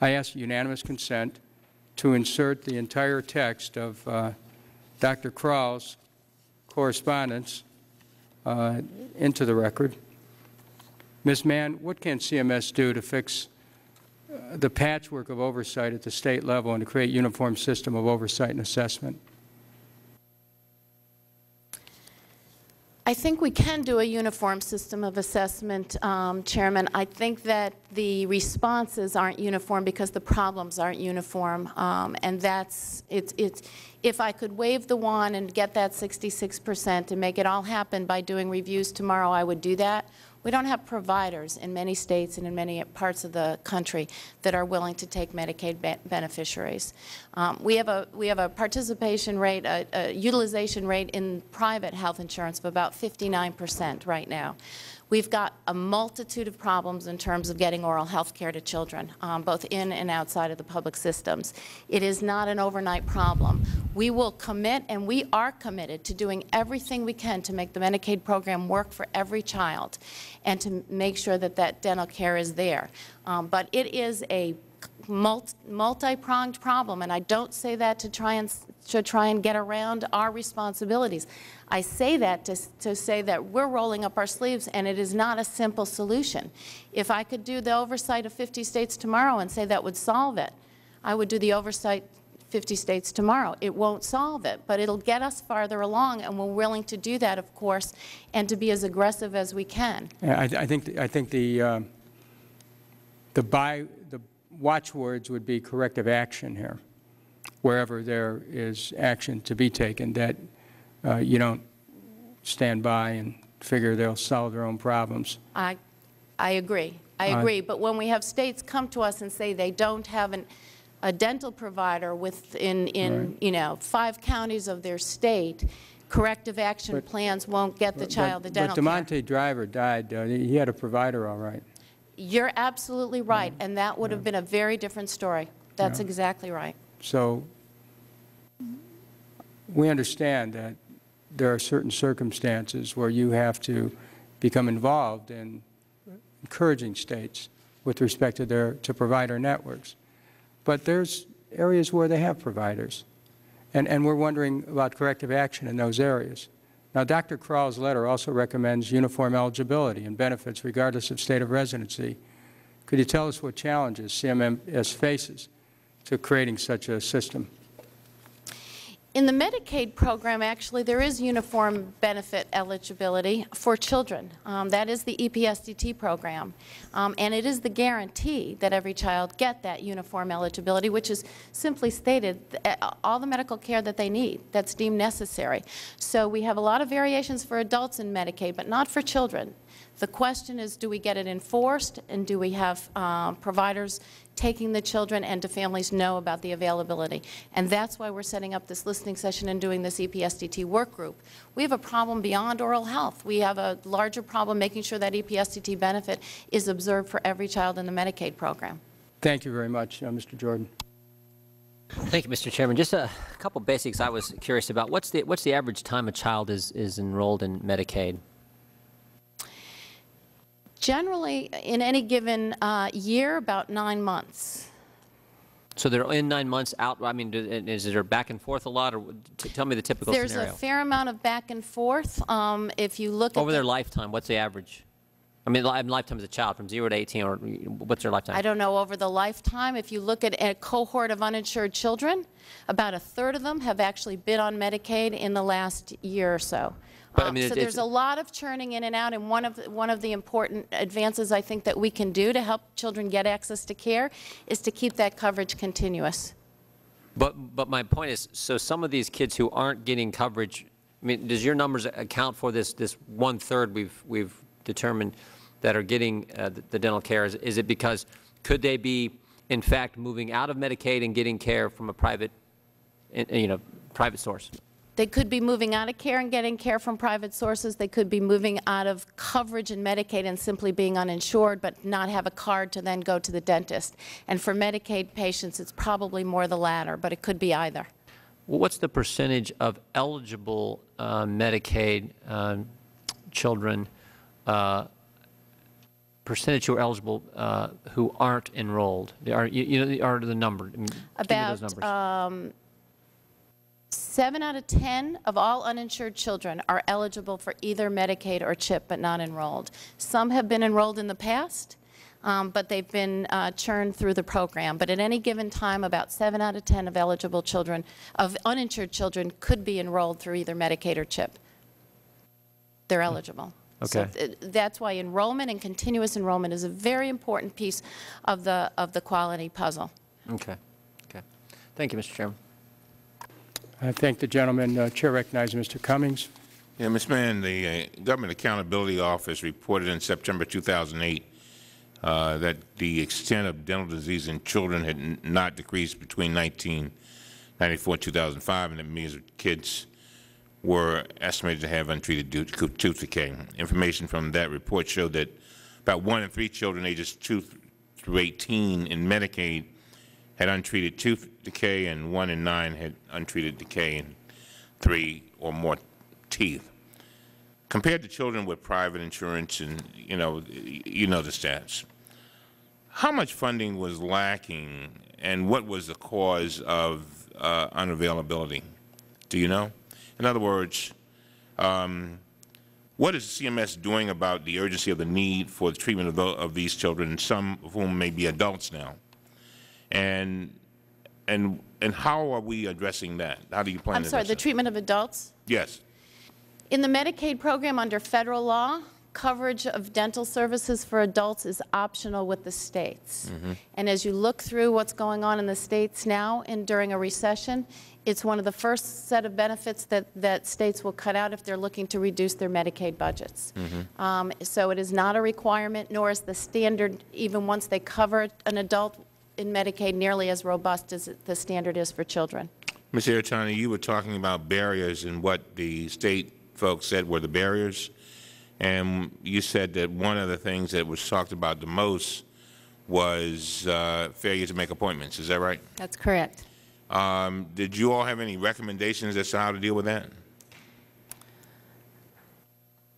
I ask unanimous consent to insert the entire text of uh, Doctor Krall's correspondence uh, into the record. Miz Mann, what can C M S do to fix uh, the patchwork of oversight at the state level and to create a uniform system of oversight and assessment? I think we can do a uniform system of assessment, um, Chairman. I think that the responses aren't uniform because the problems aren't uniform, um, and that's it's it's. If I could wave the wand and get that sixty-six percent and make it all happen by doing reviews tomorrow, I would do that. We don't have providers in many states and in many parts of the country that are willing to take Medicaid be beneficiaries. Um, we have a we have a participation rate, a, a utilization rate in private health insurance of about fifty-nine percent right now. We've got a multitude of problems in terms of getting oral health care to children, um, both in and outside of the public systems. It is not an overnight problem. We will commit, and we are committed, to doing everything we can to make the Medicaid program work for every child and to make sure that that dental care is there. Um, but it is a multi-pronged problem, and I don't say that to try and to try and get around our responsibilities. I say that to, to say that we're rolling up our sleeves, and it is not a simple solution. If I could do the oversight of fifty states tomorrow and say that would solve it, I would do the oversight fifty states tomorrow. It won't solve it, but it'll get us farther along, and we're willing to do that, of course, and to be as aggressive as we can. Yeah, I, th I think th I think the uh, the by the watchwords would be corrective action here, wherever there is action to be taken, that uh, you don't stand by and figure they'll solve their own problems. I, I agree. I uh, agree. But when we have states come to us and say they don't have an, a dental provider within in right. you know five counties of their state, corrective action but, plans won't get the child but, the dental. But Deamonte care. Driver died. Uh, he had a provider, all right. You're absolutely right, yeah. and that would yeah. have been a very different story. That's yeah. exactly right. So we understand that there are certain circumstances where you have to become involved in encouraging states with respect to their to provider networks. But there's areas where they have providers, and, and we're wondering about corrective action in those areas. Now, Doctor Kral's letter also recommends uniform eligibility and benefits regardless of state of residency. Could you tell us what challenges C M S faces to creating such a system? In the Medicaid program, actually, there is uniform benefit eligibility for children. Um, that is the E P S D T program. Um, and it is the guarantee that every child get that uniform eligibility, which is simply stated all the medical care that they need that's deemed necessary. So we have a lot of variations for adults in Medicaid, but not for children. The question is, do we get it enforced, and do we have uh, providers taking the children, and do families know about the availability? And that's why we're setting up this listening session and doing this E P S D T work group. We have a problem beyond oral health. We have a larger problem making sure that E P S D T benefit is observed for every child in the Medicaid program. Thank you very much, uh, Mister Jordan. Thank you, Mister Chairman. Just a couple basics I was curious about. What's the, what's the average time a child is, is enrolled in Medicaid? Generally, in any given uh, year, about nine months. So they're in nine months out. I mean, is there back and forth a lot, or t tell me the typical There's scenario? There's a fair amount of back and forth. Um, if you look over at their the lifetime, what's the average? I mean, lifetime as a child, from zero to eighteen, or what's their lifetime? I don't know. Over the lifetime, if you look at a cohort of uninsured children, about a third of them have actually been on Medicaid in the last year or so. But, I mean, um, so it, there's a lot of churning in and out, and one of, the, one of the important advances I think that we can do to help children get access to care is to keep that coverage continuous. But, but my point is, so some of these kids who aren't getting coverage, I mean, does your numbers account for this, this one-third we've, we've determined that are getting uh, the, the dental care? Is, is it because could they be, in fact, moving out of Medicaid and getting care from a private, you know, private source? They could be moving out of care and getting care from private sources. They could be moving out of coverage in Medicaid and simply being uninsured but not have a card to then go to the dentist. And for Medicaid patients, it's probably more the latter, but it could be either. Well, what's the percentage of eligible uh, Medicaid uh, children, uh, percentage who are eligible uh, who aren't enrolled? They are, you, you know, they are the number. I mean, about, give me those numbers. Um, Seven out of ten of all uninsured children are eligible for either Medicaid or CHIP but not enrolled. Some have been enrolled in the past, um, but they've been uh, churned through the program. But at any given time, about seven out of ten of eligible children, of uninsured children, could be enrolled through either Medicaid or CHIP. they're eligible. Okay. So th that's why enrollment and continuous enrollment is a very important piece of the of the quality puzzle. Okay. Okay. Thank you, Mister Chairman. I thank the gentleman. Uh, Chair recognizes Mister Cummings. Yeah, Miz Mann, the uh, Government Accountability Office reported in September two thousand eight uh, that the extent of dental disease in children had n not decreased between nineteen ninety-four and two thousand five, and that millions of kids were estimated to have untreated tooth decay. Information from that report showed that about one in three children ages two through eighteen in Medicaid had untreated tooth decay, and one in nine had untreated decay in three or more teeth. Compared to children with private insurance, and you know, you know the stats. How much funding was lacking, and what was the cause of uh, unavailability? Do you know? In other words, um, what is C M S doing about the urgency of the need for the treatment of, the, of these children, some of whom may be adults now? And, and, and how are we addressing that? How do you plan I'm to sorry, the that? treatment of adults? Yes. In the Medicaid program under federal law, coverage of dental services for adults is optional with the states. Mm-hmm. And as you look through what's going on in the states now and during a recession, it's one of the first set of benefits that, that states will cut out if they're looking to reduce their Medicaid budgets. Mm-hmm. um, so it is not a requirement, nor is the standard, even once they cover an adult in Medicaid, nearly as robust as the standard is for children. Miz Iritani, you were talking about barriers and what the state folks said were the barriers. And you said that one of the things that was talked about the most was uh, failure to make appointments. Is that right? That's correct. Um, did you all have any recommendations as to how to deal with that?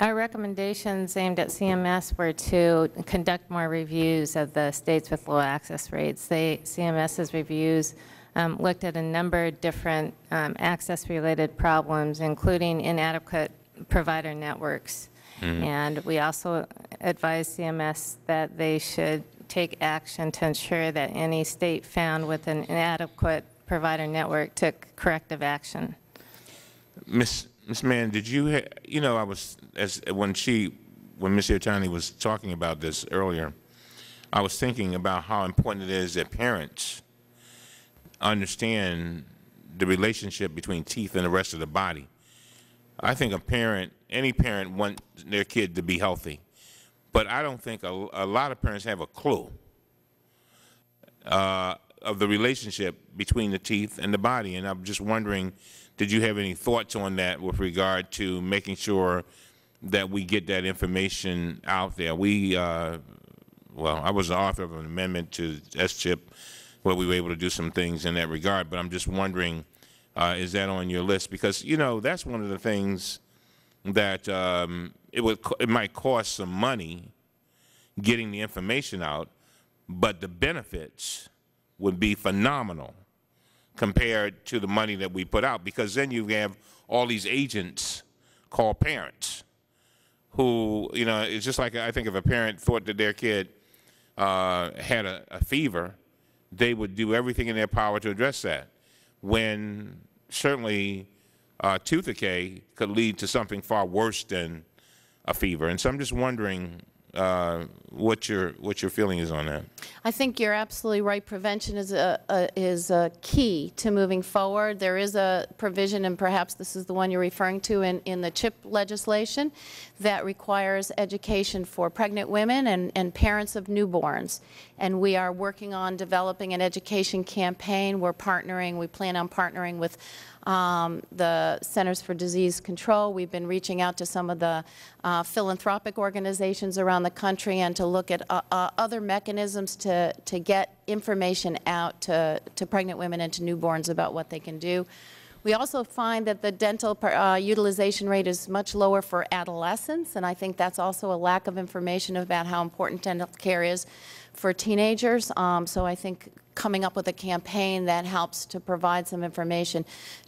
Our recommendations aimed at C M S were to conduct more reviews of the states with low access rates. They, CMS's reviews um, looked at a number of different um, access-related problems, including inadequate provider networks. Mm-hmm. And we also advised C M S that they should take action to ensure that any state found with an inadequate provider network took corrective action. Miz Miz Mann, did you, ha you know, I was, as when she, when Miz Iritani was talking about this earlier, I was thinking about how important it is that parents understand the relationship between teeth and the rest of the body. I think a parent, any parent wants their kid to be healthy, but I don't think a, a lot of parents have a clue Uh, of the relationship between the teeth and the body. And I'm just wondering, did you have any thoughts on that with regard to making sure that we get that information out there? We, uh, well, I was the author of an amendment to S chip where we were able to do some things in that regard, but I'm just wondering, uh, is that on your list? Because, you know, that's one of the things that um, it, would, it might cost some money getting the information out, but the benefits would be phenomenal compared to the money that we put out, because then you have all these agents called parents who, you know, it's just like I think if a parent thought that their kid uh, had a, a fever, they would do everything in their power to address that, when certainly uh, tooth decay could lead to something far worse than a fever. And so I'm just wondering Uh, what your what your feeling is on that. I think you're absolutely right. Prevention is a, a is a key to moving forward. There is a provision, and perhaps this is the one you're referring to, in in the CHIP legislation that requires education for pregnant women and and parents of newborns. And we are working on developing an education campaign. We're partnering. We plan on partnering with Um, the Centers for Disease Control. We've been reaching out to some of the uh, philanthropic organizations around the country, and to look at uh, uh, other mechanisms to, to get information out to, to pregnant women and to newborns about what they can do. We also find that the dental uh, utilization rate is much lower for adolescents, and I think that's also a lack of information about how important dental care is for teenagers. Um, so I think coming up with a campaign that helps to provide some information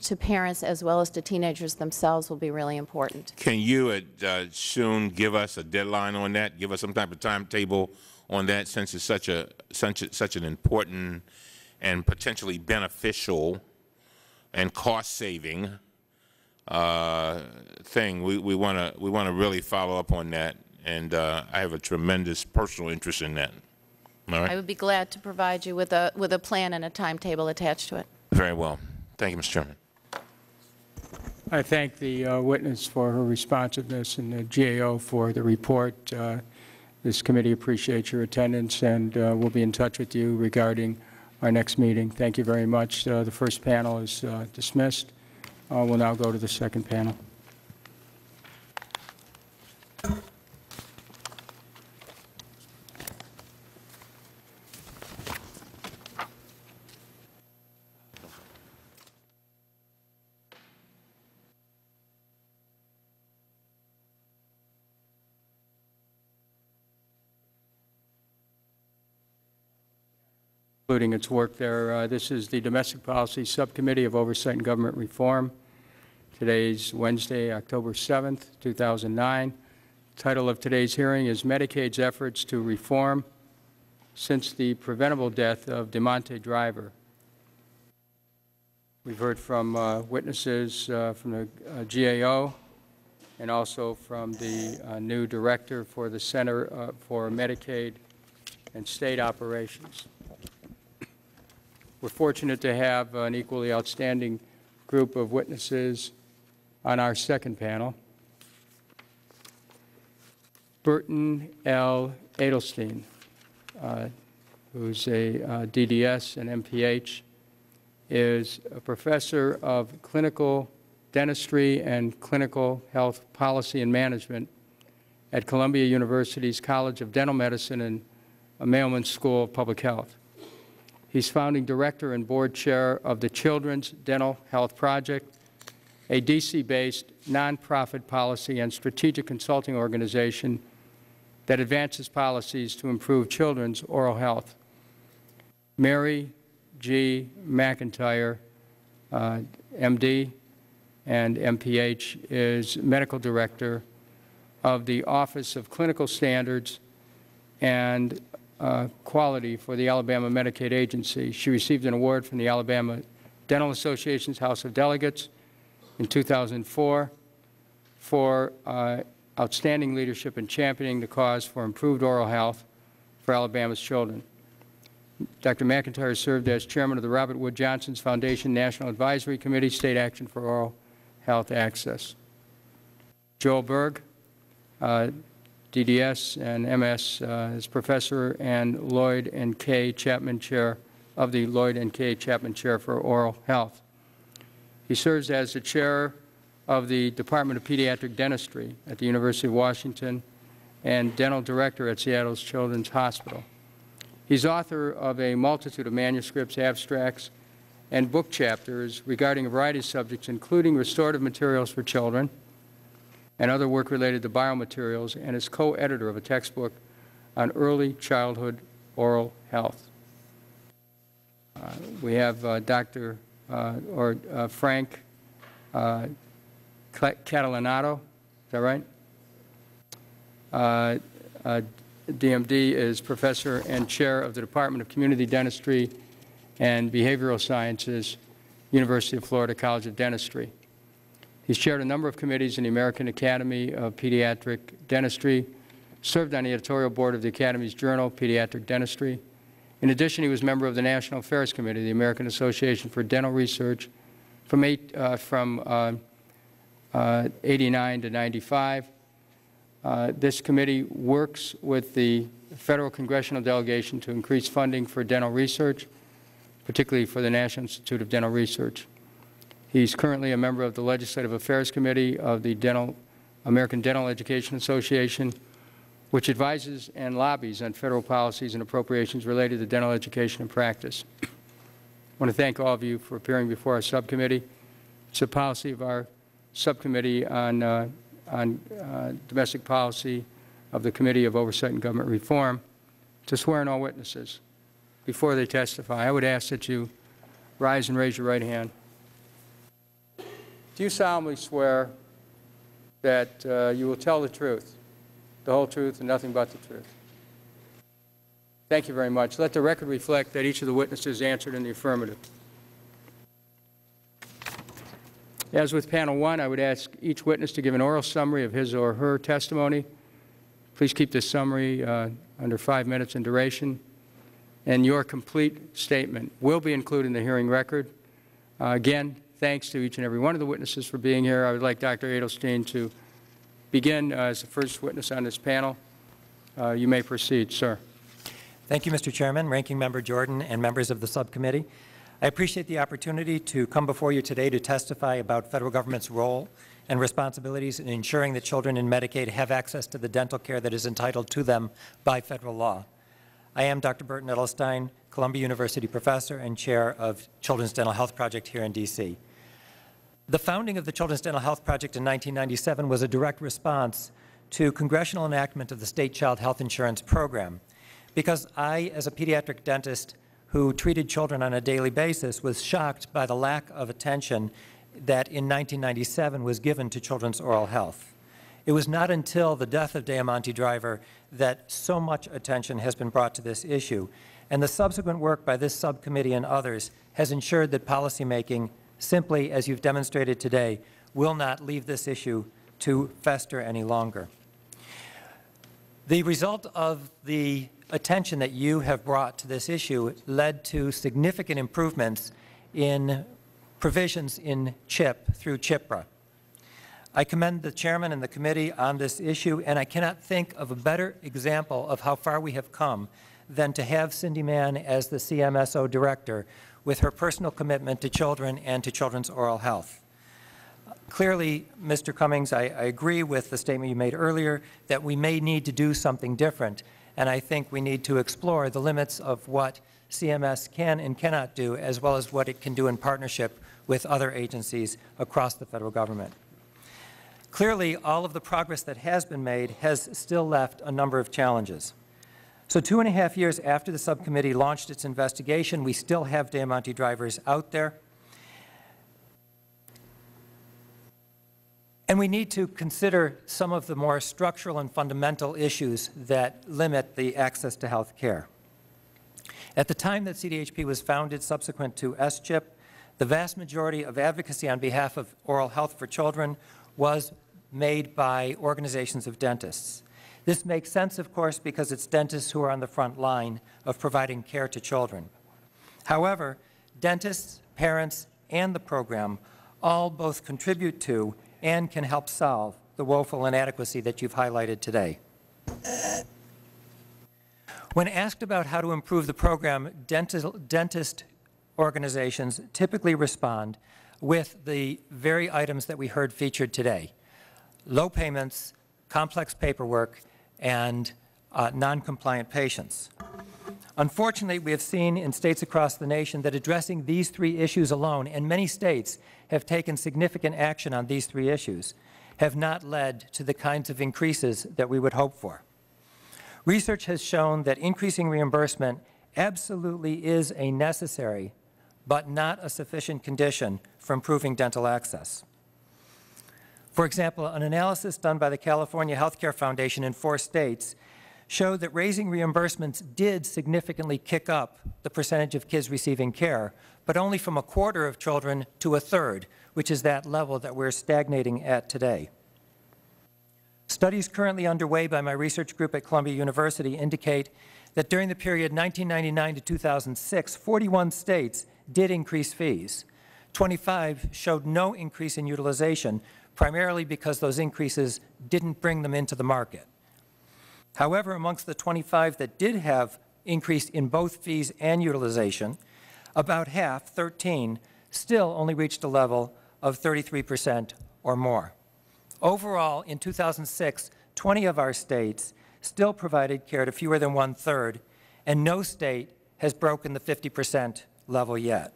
to parents as well as to teenagers themselves will be really important. Can you uh, soon give us a deadline on that? Give us some type of timetable on that, since it's such a such a, such an important and potentially beneficial and cost-saving uh, thing. We we want to we want to really follow up on that, and uh, I have a tremendous personal interest in that. All right. I would be glad to provide you with a with a plan and a timetable attached to it. Very well. Thank you, Mister Chairman. I thank the uh, witness for her responsiveness and the G A O for the report. Uh, this committee appreciates your attendance, and uh, we'll be in touch with you regarding our next meeting. Thank you very much. Uh, the first panel is uh, dismissed. Uh, we'll now go to the second panel. Including its work there. Uh, this is the Domestic Policy Subcommittee of Oversight and Government Reform. Today's Wednesday, October seventh, two thousand nine. The title of today's hearing is Medicaid's Efforts to Reform Since the Preventable Death of Deamonte Driver. We've heard from uh, witnesses uh, from the uh, G A O and also from the uh, new director for the Center uh, for Medicaid and State Operations. We're fortunate to have an equally outstanding group of witnesses on our second panel. Burton L. Edelstein, uh, who's a uh, D D S and M P H, is a professor of clinical dentistry and clinical health policy and management at Columbia University's College of Dental Medicine and Mailman School of Public Health. He's founding director and board chair of the Children's Dental Health Project, a D C-based nonprofit policy and strategic consulting organization that advances policies to improve children's oral health. Mary G. McIntyre, uh, M D and M P H, is medical director of the Office of Clinical Standards and Uh, quality for the Alabama Medicaid Agency. She received an award from the Alabama Dental Association's House of Delegates in two thousand four for uh, outstanding leadership in championing the cause for improved oral health for Alabama's children. Doctor McIntyre served as chairman of the Robert Wood Johnson Foundation National Advisory Committee, State Action for Oral Health Access. Joel Berg, uh, D D S and M S, uh, is professor and Lloyd and Kay Chapman Chair of the Lloyd and Kay Chapman Chair for Oral Health. He serves as the chair of the Department of Pediatric Dentistry at the University of Washington and dental director at Seattle's Children's Hospital. He's author of a multitude of manuscripts, abstracts, and book chapters regarding a variety of subjects, including restorative materials for children and other work related to biomaterials, and is co-editor of a textbook on early childhood oral health. Uh, we have uh, Doctor Uh, or uh, Frank uh, Catalanotto, is that right? Uh, uh, D M D is professor and chair of the Department of Community Dentistry and Behavioral Sciences, University of Florida College of Dentistry. He's chaired a number of committees in the American Academy of Pediatric Dentistry, served on the editorial board of the Academy's journal, Pediatric Dentistry. In addition, he was a member of the National Affairs Committee, the American Association for Dental Research, from eighty-nine to ninety-five. Uh, this committee works with the federal congressional delegation to increase funding for dental research, particularly for the National Institute of Dental Research. He's currently a member of the Legislative Affairs Committee of the Dental, American Dental Education Association, which advises and lobbies on federal policies and appropriations related to dental education and practice. I want to thank all of you for appearing before our subcommittee. It's a policy of our subcommittee on, uh, on uh, domestic policy of the Committee of Oversight and Government Reform to swear in all witnesses before they testify. I would ask that you rise and raise your right hand. Do you solemnly swear that uh, you will tell the truth, the whole truth, and nothing but the truth? Thank you very much. Let the record reflect that each of the witnesses answered in the affirmative. As with panel one, I would ask each witness to give an oral summary of his or her testimony. Please keep this summary uh, under five minutes in duration. And your complete statement will be included in the hearing record. Uh, again, thanks to each and every one of the witnesses for being here. I would like Doctor Edelstein to begin uh, as the first witness on this panel. Uh, you may proceed, sir. Thank you, Mister Chairman, Ranking Member Jordan, and members of the subcommittee. I appreciate the opportunity to come before you today to testify about federal government's role and responsibilities in ensuring that children in Medicaid have access to the dental care that is entitled to them by federal law. I am Doctor Burton Edelstein, Columbia University professor and chair of Children's Dental Health Project here in D C. The founding of the Children's Dental Health Project in nineteen ninety-seven was a direct response to congressional enactment of the state child health insurance program, because I, as a pediatric dentist who treated children on a daily basis, was shocked by the lack of attention that in nineteen ninety-seven was given to children's oral health. It was not until the death of Deamonte Driver that so much attention has been brought to this issue, and the subsequent work by this subcommittee and others has ensured that policymaking, simply as you've demonstrated today, will not leave this issue to fester any longer. The result of the attention that you have brought to this issue led to significant improvements in provisions in CHIP through CHIPRA. I commend the chairman and the committee on this issue, and I cannot think of a better example of how far we have come than to have Cindy Mann as the C M S O director with her personal commitment to children and to children's oral health. Clearly, Mister Cummings, I, I agree with the statement you made earlier that we may need to do something different, and I think we need to explore the limits of what C M S can and cannot do, as well as what it can do in partnership with other agencies across the federal government. Clearly, all of the progress that has been made has still left a number of challenges. So two and a half years after the subcommittee launched its investigation, we still have Deamonte drivers out there. And we need to consider some of the more structural and fundamental issues that limit the access to health care. At the time that C D H P was founded, subsequent to S CHIP, the vast majority of advocacy on behalf of oral health for children was made by organizations of dentists. This makes sense, of course, because it's dentists who are on the front line of providing care to children. However, dentists, parents, and the program all both contribute to and can help solve the woeful inadequacy that you've highlighted today. When asked about how to improve the program, dental, dentist organizations typically respond with the very items that we heard featured today: low payments, complex paperwork, and uh, non-compliant patients. Unfortunately, we have seen in states across the nation that addressing these three issues alone, and many states have taken significant action on these three issues, have not led to the kinds of increases that we would hope for. Research has shown that increasing reimbursement absolutely is a necessary but not a sufficient condition for improving dental access. For example, an analysis done by the California Healthcare Foundation in four states showed that raising reimbursements did significantly kick up the percentage of kids receiving care, but only from a quarter of children to a third, which is that level that we're stagnating at today. Studies currently underway by my research group at Columbia University indicate that during the period nineteen ninety-nine to two thousand six, forty-one states did increase fees. twenty-five showed no increase in utilization, primarily because those increases didn't bring them into the market. However, amongst the twenty-five that did have increase in both fees and utilization, about half, thirteen, still only reached a level of thirty-three percent or more. Overall, in two thousand six, twenty of our states still provided care to fewer than one-third, and no state has broken the fifty percent level yet.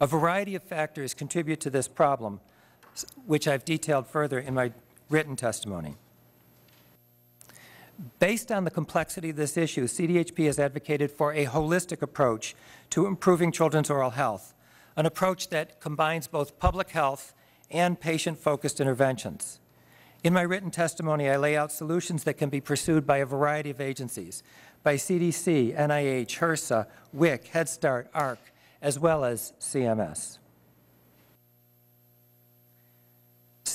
A variety of factors contribute to this problem, which I've detailed further in my written testimony. Based on the complexity of this issue, C D H P has advocated for a holistic approach to improving children's oral health, an approach that combines both public health and patient-focused interventions. In my written testimony, I lay out solutions that can be pursued by a variety of agencies, by C D C, N I H, HRSA, W I C, Head Start, A H R C, as well as C M S.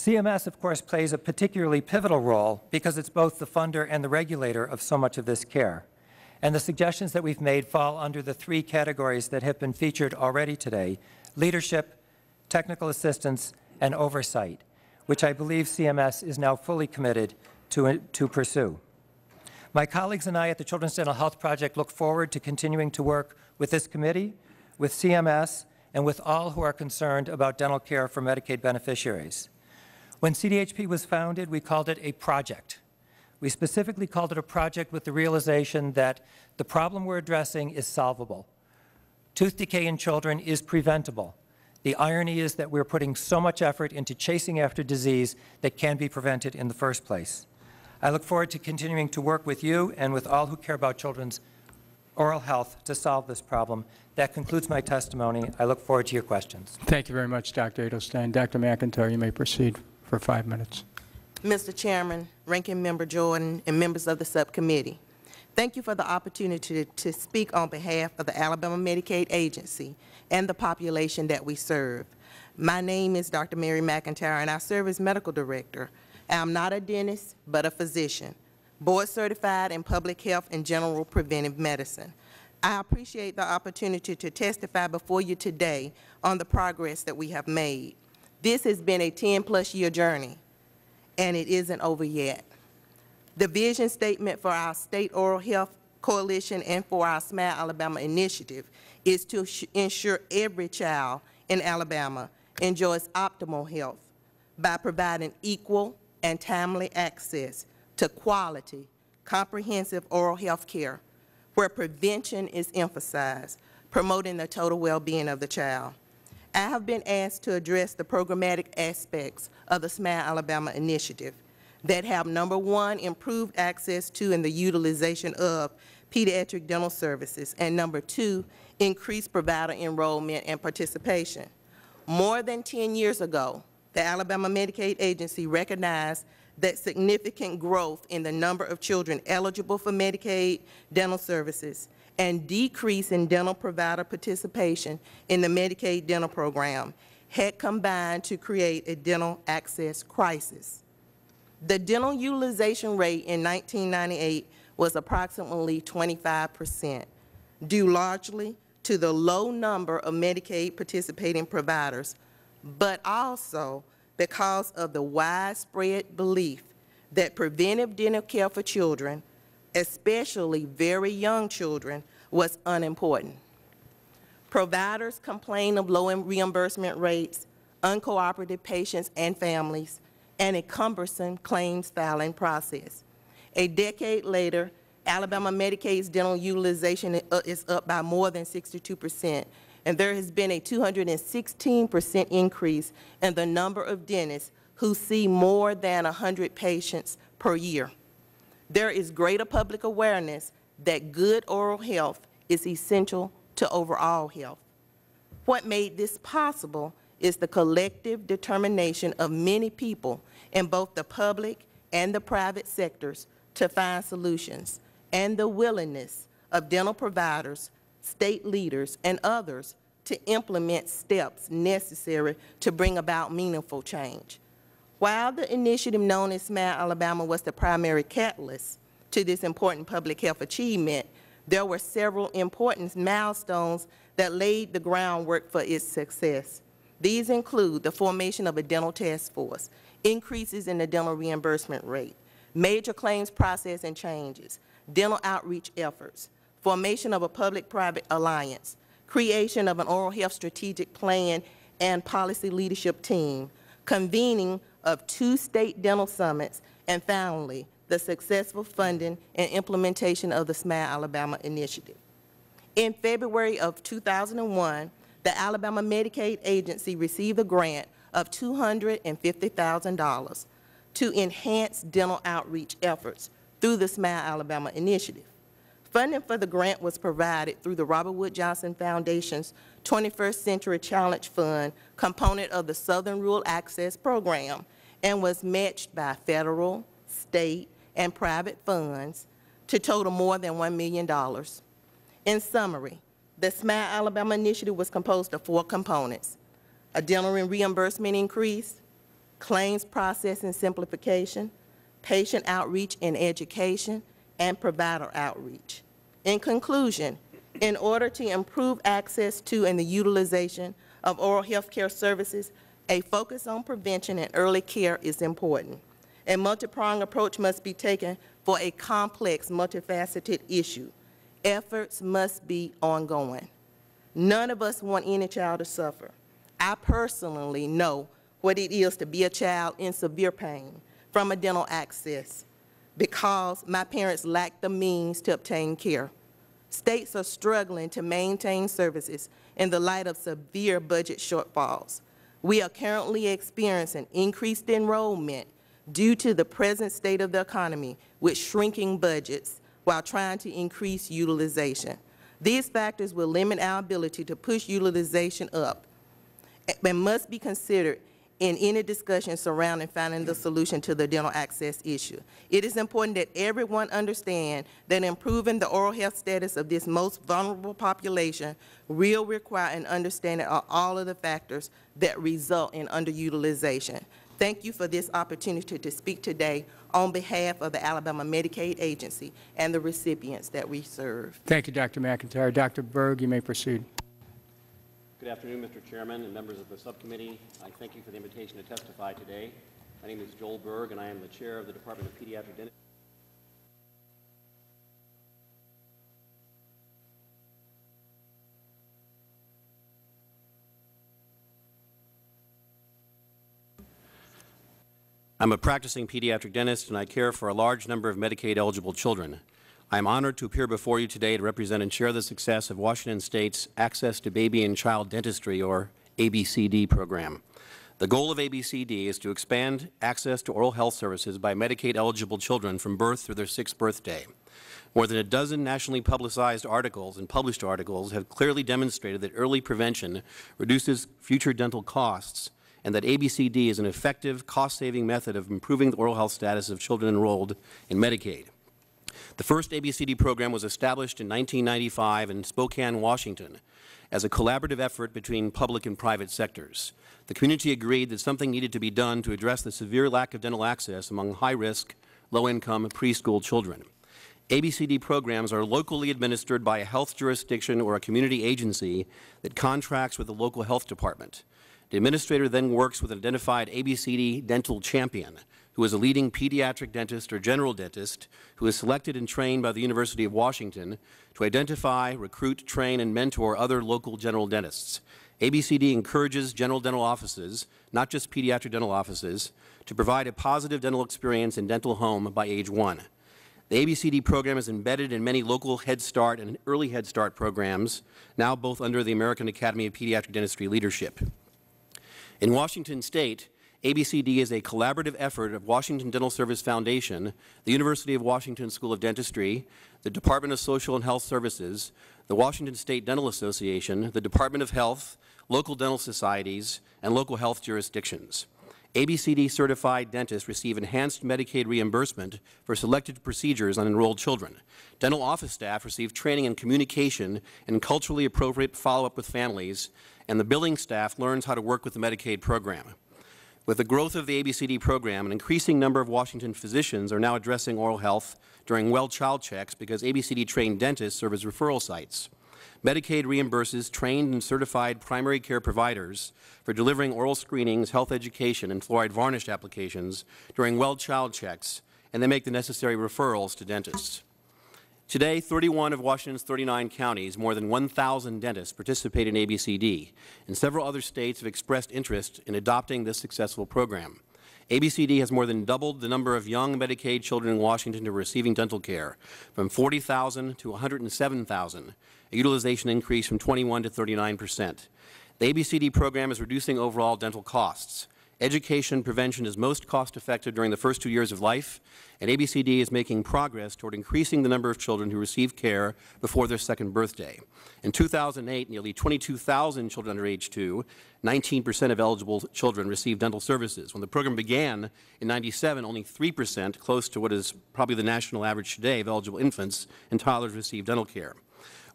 C M S, of course, plays a particularly pivotal role because it's both the funder and the regulator of so much of this care. And the suggestions that we've made fall under the three categories that have been featured already today: leadership, technical assistance, and oversight, which I believe C M S is now fully committed to, to pursue. My colleagues and I at the Children's Dental Health Project look forward to continuing to work with this committee, with C M S, and with all who are concerned about dental care for Medicaid beneficiaries. When C D H P was founded, we called it a project. We specifically called it a project with the realization that the problem we're addressing is solvable. Tooth decay in children is preventable. The irony is that we're putting so much effort into chasing after disease that can be prevented in the first place. I look forward to continuing to work with you and with all who care about children's oral health to solve this problem. That concludes my testimony. I look forward to your questions. Thank you very much, Doctor Edelstein. Doctor McIntyre, you may proceed for five minutes. Mister Chairman, Ranking Member Jordan, and members of the subcommittee, thank you for the opportunity to, to speak on behalf of the Alabama Medicaid Agency and the population that we serve. My name is Doctor Mary McIntyre, and I serve as Medical Director. I'm not a dentist, but a physician, board certified in public health and general preventive medicine. I appreciate the opportunity to testify before you today on the progress that we have made. This has been a ten plus year journey, and it isn't over yet. The vision statement for our State Oral Health Coalition and for our SMILE Alabama initiative is to ensure every child in Alabama enjoys optimal health by providing equal and timely access to quality, comprehensive oral health care, where prevention is emphasized, promoting the total well-being of the child. I have been asked to address the programmatic aspects of the SMILE Alabama initiative that have, number one, improved access to and the utilization of pediatric dental services, and number two, increased provider enrollment and participation. More than ten years ago, the Alabama Medicaid Agency recognized that significant growth in the number of children eligible for Medicaid dental services and decrease in dental provider participation in the Medicaid dental program had combined to create a dental access crisis. The dental utilization rate in nineteen ninety-eight was approximately twenty-five percent, due largely to the low number of Medicaid participating providers, but also because of the widespread belief that preventive dental care for children, especially very young children, was unimportant. Providers complain of low reimbursement rates, uncooperative patients and families, and a cumbersome claims filing process. A decade later, Alabama Medicaid's dental utilization is up by more than sixty-two percent, and there has been a two hundred sixteen percent increase in the number of dentists who see more than one hundred patients per year. There is greater public awareness that good oral health is essential to overall health. What made this possible is the collective determination of many people in both the public and the private sectors to find solutions, and the willingness of dental providers, state leaders, and others to implement steps necessary to bring about meaningful change. While the initiative known as SMILE Alabama was the primary catalyst to this important public health achievement, there were several important milestones that laid the groundwork for its success. These include the formation of a dental task force, increases in the dental reimbursement rate, major claims process and changes, dental outreach efforts, formation of a public-private alliance, creation of an oral health strategic plan and policy leadership team, convening of two state dental summits, and finally, the successful funding and implementation of the SMILE Alabama initiative. In February of two thousand one, the Alabama Medicaid Agency received a grant of two hundred fifty thousand dollars to enhance dental outreach efforts through the SMILE Alabama initiative. Funding for the grant was provided through the Robert Wood Johnson Foundation's twenty-first Century Challenge Fund component of the Southern Rural Access Program, and was matched by federal, state, and private funds to total more than one million dollars. In summary, the SMILE Alabama initiative was composed of four components: a dental reimbursement increase, claims processing simplification, patient outreach and education, and provider outreach. In conclusion, in order to improve access to and the utilization of oral health care services, a focus on prevention and early care is important. A multi-pronged approach must be taken for a complex, multifaceted issue. Efforts must be ongoing. None of us want any child to suffer. I personally know what it is to be a child in severe pain from a dental access because my parents lacked the means to obtain care. States are struggling to maintain services in the light of severe budget shortfalls. We are currently experiencing increased enrollment due to the present state of the economy with shrinking budgets while trying to increase utilization. These factors will limit our ability to push utilization up and must be considered in any discussion surrounding finding the solution to the dental access issue. It is important that everyone understand that improving the oral health status of this most vulnerable population will require an understanding of all of the factors that result in underutilization. Thank you for this opportunity to speak today on behalf of the Alabama Medicaid Agency and the recipients that we serve. Thank you, Doctor McIntyre. Doctor Berg, you may proceed. Good afternoon, Mister Chairman and members of the subcommittee. I thank you for the invitation to testify today. My name is Joel Berg, and I am the chair of the Department of Pediatric Dentistry. I'm a practicing pediatric dentist, and I care for a large number of Medicaid-eligible children. I am honored to appear before you today to represent and share the success of Washington State's Access to Baby and Child Dentistry, or A B C D, program. The goal of A B C D is to expand access to oral health services by Medicaid-eligible children from birth through their sixth birthday. More than a dozen nationally publicized articles and published articles have clearly demonstrated that early prevention reduces future dental costs, and that A B C D is an effective, cost-saving method of improving the oral health status of children enrolled in Medicaid. The first A B C D program was established in nineteen ninety-five in Spokane, Washington, as a collaborative effort between public and private sectors. The community agreed that something needed to be done to address the severe lack of dental access among high-risk, low-income preschool children. A B C D programs are locally administered by a health jurisdiction or a community agency that contracts with the local health department. The administrator then works with an identified A B C D dental champion, who is a leading pediatric dentist or general dentist who is selected and trained by the University of Washington to identify, recruit, train, and mentor other local general dentists. A B C D encourages general dental offices, not just pediatric dental offices, to provide a positive dental experience in dental home by age one. The A B C D program is embedded in many local Head Start and early Head Start programs, now both under the American Academy of Pediatric Dentistry leadership. In Washington State, A B C D is a collaborative effort of Washington Dental Service Foundation, the University of Washington School of Dentistry, the Department of Social and Health Services, the Washington State Dental Association, the Department of Health, local dental societies, and local health jurisdictions. A B C D-certified dentists receive enhanced Medicaid reimbursement for selected procedures on enrolled children. Dental office staff receive training in communication and culturally appropriate follow-up with families, and the billing staff learns how to work with the Medicaid program. With the growth of the A B C D program, an increasing number of Washington physicians are now addressing oral health during well child checks because A B C D-trained dentists serve as referral sites. Medicaid reimburses trained and certified primary care providers for delivering oral screenings, health education, and fluoride varnish applications during well child checks, and they make the necessary referrals to dentists. Today, thirty-one of Washington's thirty-nine counties, more than one thousand dentists, participate in A B C D, and several other states have expressed interest in adopting this successful program. A B C D has more than doubled the number of young Medicaid children in Washington who are receiving dental care, from forty thousand to one hundred seven thousand, a utilization increase from twenty-one to thirty-nine percent. The A B C D program is reducing overall dental costs. Education prevention is most cost-effective during the first two years of life, and A B C D is making progress toward increasing the number of children who receive care before their second birthday. In two thousand eight, nearly twenty-two thousand children under age two, nineteen percent of eligible children, received dental services. When the program began in ninety-seven, only three percent, close to what is probably the national average today, of eligible infants and toddlers receive dental care.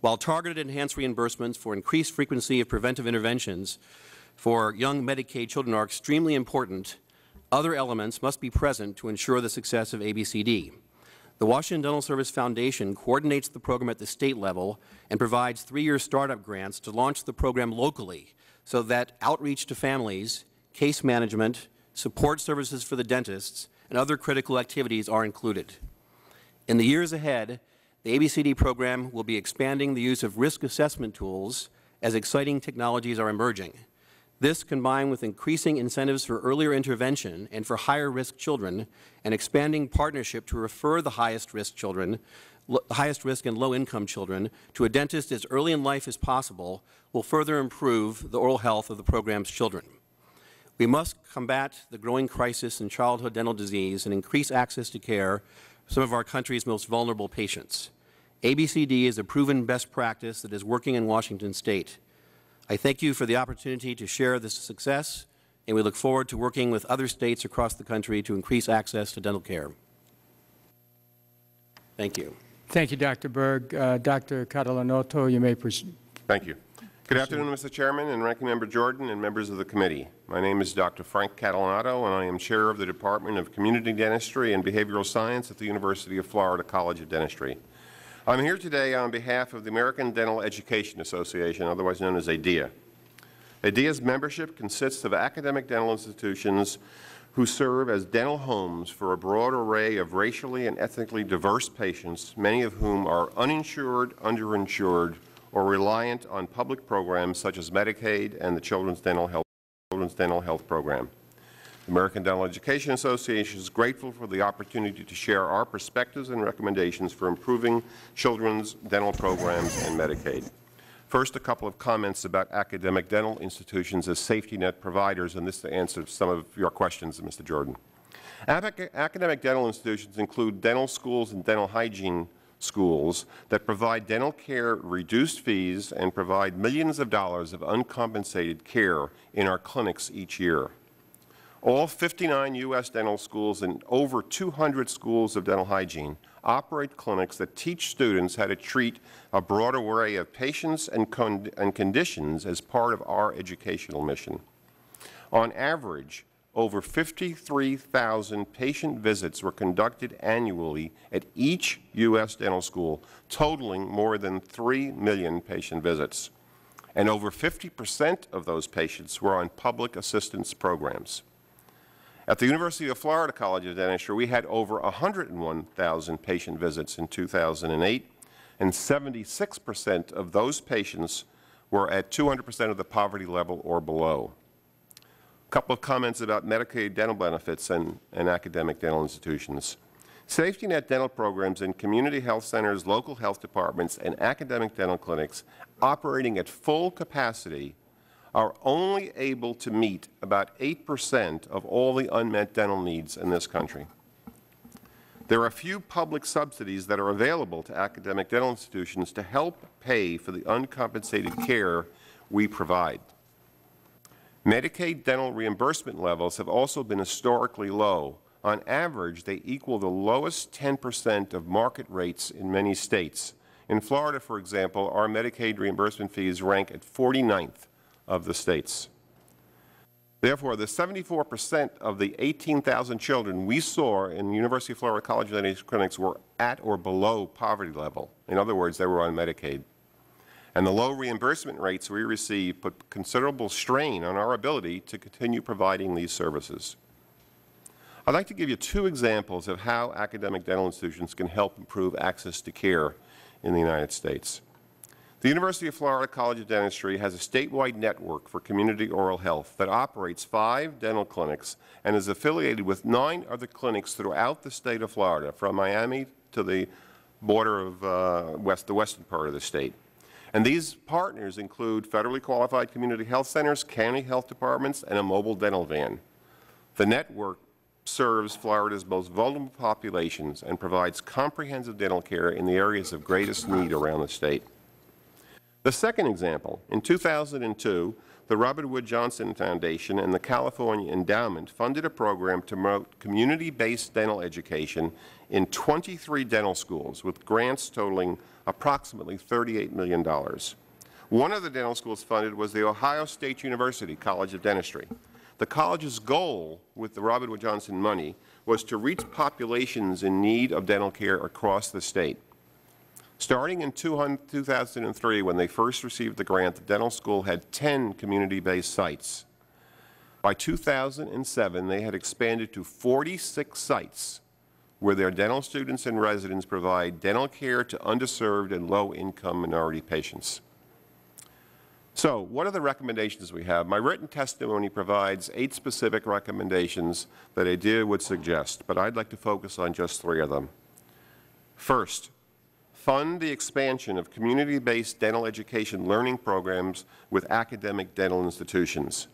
While targeted enhanced reimbursements for increased frequency of preventive interventions for young Medicaid children are extremely important, Other elements must be present to ensure the success of A B C D. The Washington Dental Service Foundation coordinates the program at the state level and provides three-year startup grants to launch the program locally so that outreach to families, case management, support services for the dentists, and other critical activities are included. In the years ahead, the A B C D program will be expanding the use of risk assessment tools as exciting technologies are emerging. This, combined with increasing incentives for earlier intervention and for higher-risk children, and expanding partnership to refer the highest-risk children, highest-risk and low-income children, to a dentist as early in life as possible, will further improve the oral health of the program's children. We must combat the growing crisis in childhood dental disease and increase access to care for some of our country's most vulnerable patients. A B C D is a proven best practice that is working in Washington State. I thank you for the opportunity to share this success, and we look forward to working with other states across the country to increase access to dental care. Thank you. Thank you, Doctor Berg. Uh, Doctor Catalanotto, you may proceed. Thank you. Good afternoon, Mister Chairman and Ranking Member Jordan and members of the committee. My name is Doctor Frank Catalanotto, and I am Chair of the Department of Community Dentistry and Behavioral Science at the University of Florida College of Dentistry. I'm here today on behalf of the American Dental Education Association, otherwise known as A D E A. A D E A's membership consists of academic dental institutions who serve as dental homes for a broad array of racially and ethnically diverse patients, many of whom are uninsured, underinsured, or reliant on public programs such as Medicaid and the Children's Dental Health, Children's Dental Health Program. The American Dental Education Association is grateful for the opportunity to share our perspectives and recommendations for improving children's dental programs and Medicaid. First, a couple of comments about academic dental institutions as safety net providers, and this to answer some of your questions, Mister Jordan. Academic dental institutions include dental schools and dental hygiene schools that provide dental care at reduced fees and provide millions of dollars of uncompensated care in our clinics each year. All fifty-nine U S dental schools and over two hundred schools of dental hygiene operate clinics that teach students how to treat a broad array of patients and, con and conditions as part of our educational mission. On average, over fifty-three thousand patient visits were conducted annually at each U S dental school, totaling more than three million patient visits. And over fifty percent of those patients were on public assistance programs. At the University of Florida College of Dentistry, we had over one hundred one thousand patient visits in two thousand eight, and seventy-six percent of those patients were at two hundred percent of the poverty level or below. A couple of comments about Medicaid dental benefits and, and academic dental institutions. Safety net dental programs in community health centers, local health departments, and academic dental clinics operating at full capacity are only able to meet about eight percent of all the unmet dental needs in this country. There are few public subsidies that are available to academic dental institutions to help pay for the uncompensated care we provide. Medicaid dental reimbursement levels have also been historically low. On average, they equal the lowest ten percent of market rates in many states. In Florida, for example, our Medicaid reimbursement fees rank at forty-ninth of the states. Therefore, the seventy-four percent of the eighteen thousand children we saw in the University of Florida College of Dentistry clinics were at or below poverty level. In other words, they were on Medicaid. And the low reimbursement rates we receive put considerable strain on our ability to continue providing these services. I'd like to give you two examples of how academic dental institutions can help improve access to care in the United States. The University of Florida College of Dentistry has a statewide network for community oral health that operates five dental clinics and is affiliated with nine other clinics throughout the state of Florida, from Miami to the border of uh, west, the western part of the state. And these partners include federally qualified community health centers, county health departments, and a mobile dental van. The network serves Florida's most vulnerable populations and provides comprehensive dental care in the areas of greatest need around the state. The second example, in two thousand two, the Robert Wood Johnson Foundation and the California Endowment funded a program to promote community-based dental education in twenty-three dental schools, with grants totaling approximately thirty-eight million dollars. One of the dental schools funded was the Ohio State University College of Dentistry. The college's goal with the Robert Wood Johnson money was to reach populations in need of dental care across the state. Starting in two thousand three, when they first received the grant, the dental school had ten community-based sites. By two thousand seven, they had expanded to forty-six sites where their dental students and residents provide dental care to underserved and low-income minority patients. So, what are the recommendations we have? My written testimony provides eight specific recommendations that A D E A would suggest, but I'd like to focus on just three of them. First, fund the expansion of community-based dental education learning programs with academic dental institutions.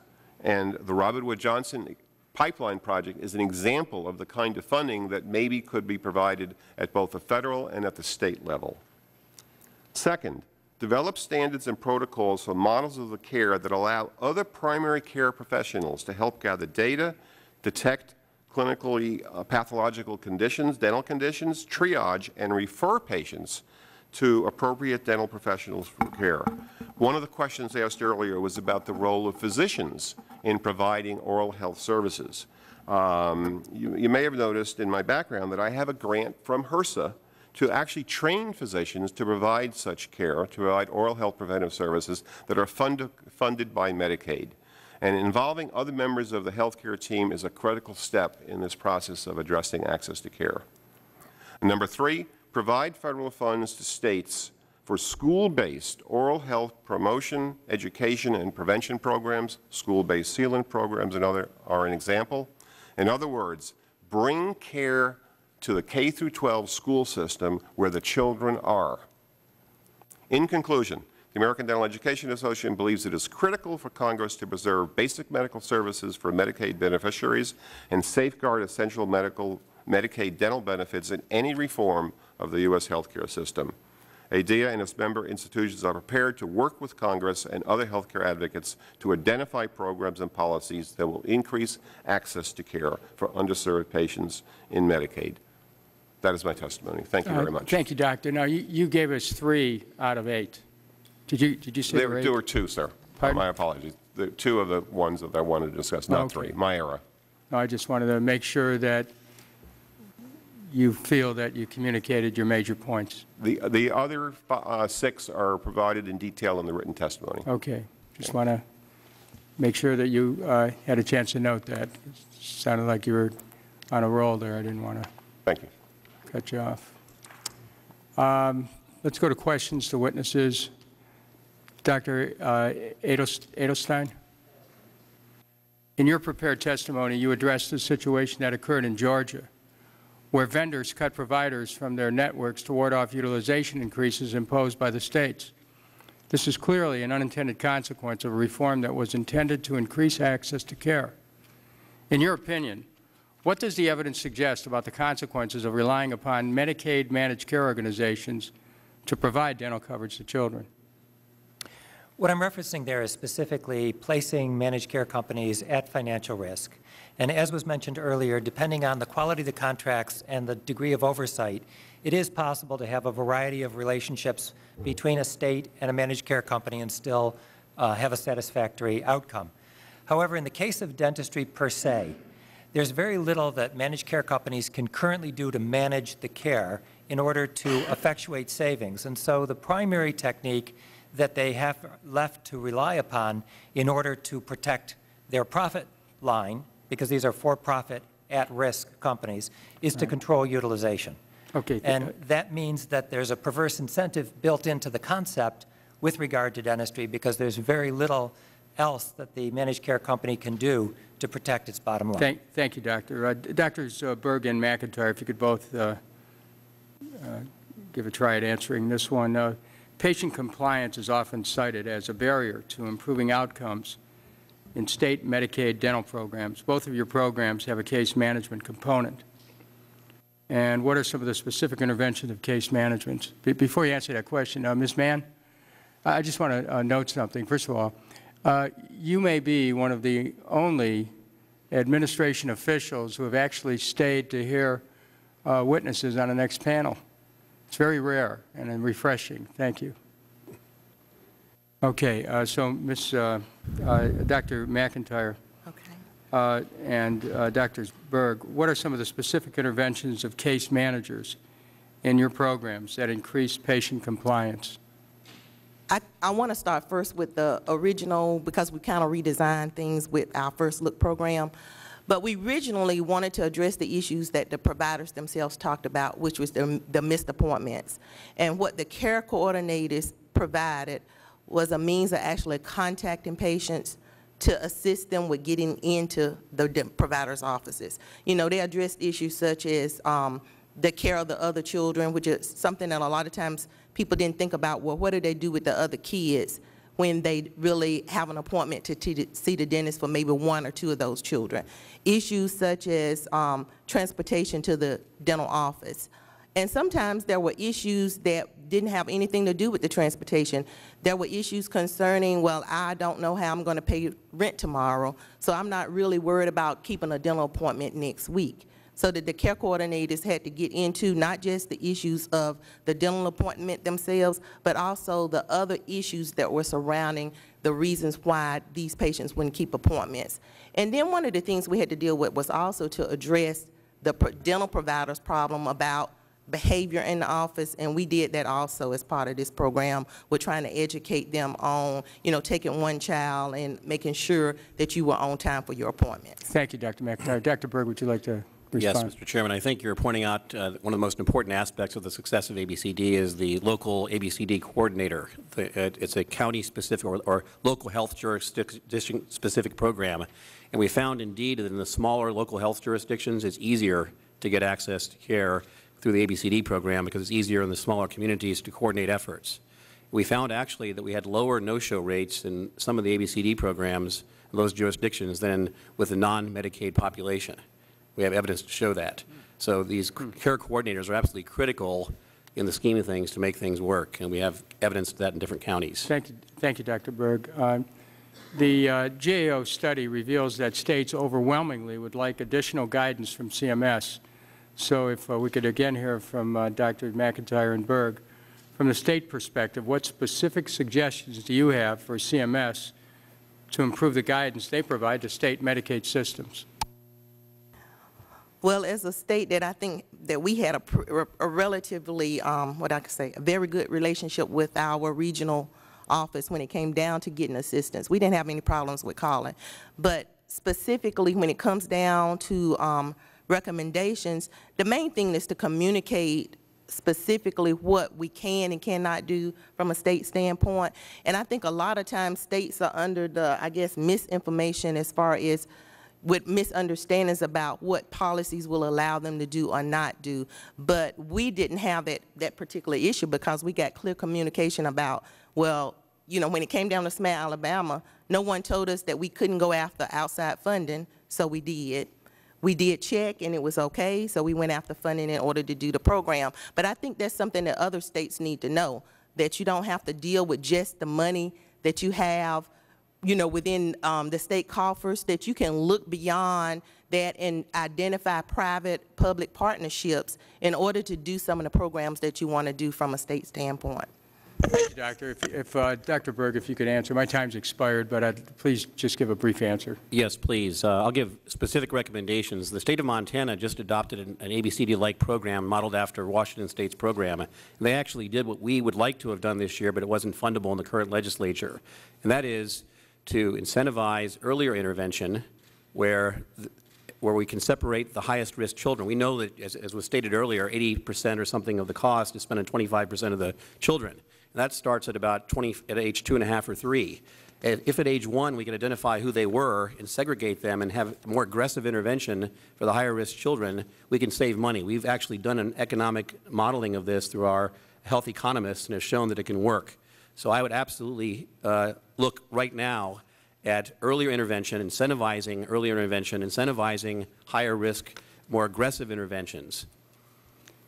And the Robert Wood Johnson pipeline project is an example of the kind of funding that maybe could be provided at both the federal and at the state level. Second, develop standards and protocols for models of the care that allow other primary care professionals to help gather data, detect clinically uh, pathological conditions, dental conditions, triage, and refer patients to appropriate dental professionals for care. One of the questions asked earlier was about the role of physicians in providing oral health services. Um, you, you may have noticed in my background that I have a grant from HRSA to actually train physicians to provide such care, to provide oral health preventive services that are fund, funded by Medicaid. And involving other members of the healthcare team is a critical step in this process of addressing access to care. Number three, provide federal funds to states for school-based oral health promotion, education, and prevention programs. School-based sealant programs and other are an example. In other words, bring care to the K through twelve school system where the children are. In conclusion, the American Dental Education Association believes it is critical for Congress to preserve basic medical services for Medicaid beneficiaries and safeguard essential medical, Medicaid dental benefits in any reform of the U S healthcare system. A D E A and its member institutions are prepared to work with Congress and other healthcare advocates to identify programs and policies that will increase access to care for underserved patients in Medicaid. That is my testimony. Thank you very much. Uh, thank you, Doctor. Now, you, you gave us three out of eight. Did you, did you say there were two or two, sir? Pardon? Oh, my apologies. The two of the ones that I wanted to discuss, not okay. three. My error. No, I just wanted to make sure that you feel that you communicated your major points. The, the other uh, six are provided in detail in the written testimony. Okay. Just want to make sure that you uh, had a chance to note that. It sounded like you were on a roll there. I didn't want to Thank you. cut you off. Um, let's go to questions to witnesses. Doctor Uh, Edelstein, in your prepared testimony, you addressed the situation that occurred in Georgia, where vendors cut providers from their networks to ward off utilization increases imposed by the states. This is clearly an unintended consequence of a reform that was intended to increase access to care. In your opinion, what does the evidence suggest about the consequences of relying upon Medicaid managed care organizations to provide dental coverage to children? What I'm referencing there is specifically placing managed care companies at financial risk. And as was mentioned earlier, depending on the quality of the contracts and the degree of oversight, it is possible to have a variety of relationships between a state and a managed care company and still uh, have a satisfactory outcome. However, in the case of dentistry per se, there's very little that managed care companies can currently do to manage the care in order to effectuate savings. And so the primary technique that they have left to rely upon in order to protect their profit line, because these are for-profit, at-risk companies, is to control utilization. Okay. And that means that there's a perverse incentive built into the concept with regard to dentistry, because there's very little else that the managed care company can do to protect its bottom line. Thank, thank you, Doctor. Uh, Doctors uh, Berg and McIntyre, if you could both uh, uh, give a try at answering this one. Uh, patient compliance is often cited as a barrier to improving outcomes in state Medicaid dental programs. Both of your programs have a case management component. And what are some of the specific interventions of case management? Be before you answer that question, uh, Miz Mann, I just want to uh, note something. First of all, uh, you may be one of the only administration officials who have actually stayed to hear uh, witnesses on the next panel. It's very rare and refreshing. Thank you. Okay, uh, so Miz Uh, uh, Doctor McIntyre, okay. uh, and uh, Doctors Berg, what are some of the specific interventions of case managers in your programs that increase patient compliance? I, I want to start first with the original, because we kind of redesigned things with our First Look program. But we originally wanted to address the issues that the providers themselves talked about, which was the, the missed appointments. And what the care coordinators provided was a means of actually contacting patients to assist them with getting into the providers' offices. You know, they addressed issues such as um, the care of the other children, which is something that a lot of times people didn't think about. Well, what do they do with the other kids when they really have an appointment to t see the dentist for maybe one or two of those children? Issues such as um, transportation to the dental office. And sometimes there were issues that didn't have anything to do with the transportation. There were issues concerning, well, I don't know how I'm going to pay rent tomorrow, so I'm not really worried about keeping a dental appointment next week. So that the care coordinators had to get into not just the issues of the dental appointment themselves, but also the other issues that were surrounding the reasons why these patients wouldn't keep appointments. And then one of the things we had to deal with was also to address the dental provider's problem about behavior in the office, and we did that also as part of this program. We're trying to educate them on, you know, taking one child and making sure that you were on time for your appointments. Thank you, Doctor McIntyre. Doctor Berg, would you like to respond? Yes, Mister Chairman. I think you're pointing out uh, one of the most important aspects of the success of A B C D is the local A B C D coordinator. The, it, it's a county-specific or, or local health jurisdiction-specific program, and we found indeed that in the smaller local health jurisdictions, it's easier to get access to care through the A B C D program because it's easier in the smaller communities to coordinate efforts. We found actually that we had lower no-show rates in some of the A B C D programs in those jurisdictions than with the non-Medicaid population. We have evidence to show that. So these care coordinators are absolutely critical in the scheme of things to make things work, and we have evidence of that in different counties. Thank you, thank you, Doctor Berg. Uh, the uh, G A O study reveals that states overwhelmingly would like additional guidance from C M S. So if uh, we could again hear from uh, Doctor McIntyre and Berg, from the state perspective, what specific suggestions do you have for C M S to improve the guidance they provide to state Medicaid systems? Well, as a state that I think that we had a, pr a relatively, um, what I could say, a very good relationship with our regional office when it came down to getting assistance. We didn't have any problems with calling. But specifically when it comes down to um, recommendations, the main thing is to communicate specifically what we can and cannot do from a state standpoint. And I think a lot of times states are under the, I guess, misinformation as far as with misunderstandings about what policies will allow them to do or not do. But we didn't have that, that particular issue because we got clear communication about, well, you know, when it came down to SMILE Alabama, no one told us that we couldn't go after outside funding, so we did. We did check, and it was okay, so we went after funding in order to do the program. But I think that's something that other states need to know, that you don't have to deal with just the money that you have, you know, within um, the state coffers, that you can look beyond that and identify private-public partnerships in order to do some of the programs that you want to do from a state standpoint. Thank you, Doctor. If, if uh, Doctor Berg, if you could answer. My time's expired, but I'd, please just give a brief answer. Yes, please. Uh, I'll give specific recommendations. The state of Montana just adopted an, an A B C D-like program modeled after Washington State's program. And they actually did what we would like to have done this year, but it wasn't fundable in the current legislature, and that is to incentivize earlier intervention where, where we can separate the highest risk children. We know that, as, as was stated earlier, eighty percent or something of the cost is spent on twenty-five percent of the children. And that starts at about twenty, at age two and a half or three. And if at age one we can identify who they were and segregate them and have more aggressive intervention for the higher risk children, we can save money. We've actually done an economic modeling of this through our health economists and have shown that it can work. So I would absolutely uh, look right now at earlier intervention, incentivizing earlier intervention, incentivizing higher risk, more aggressive interventions.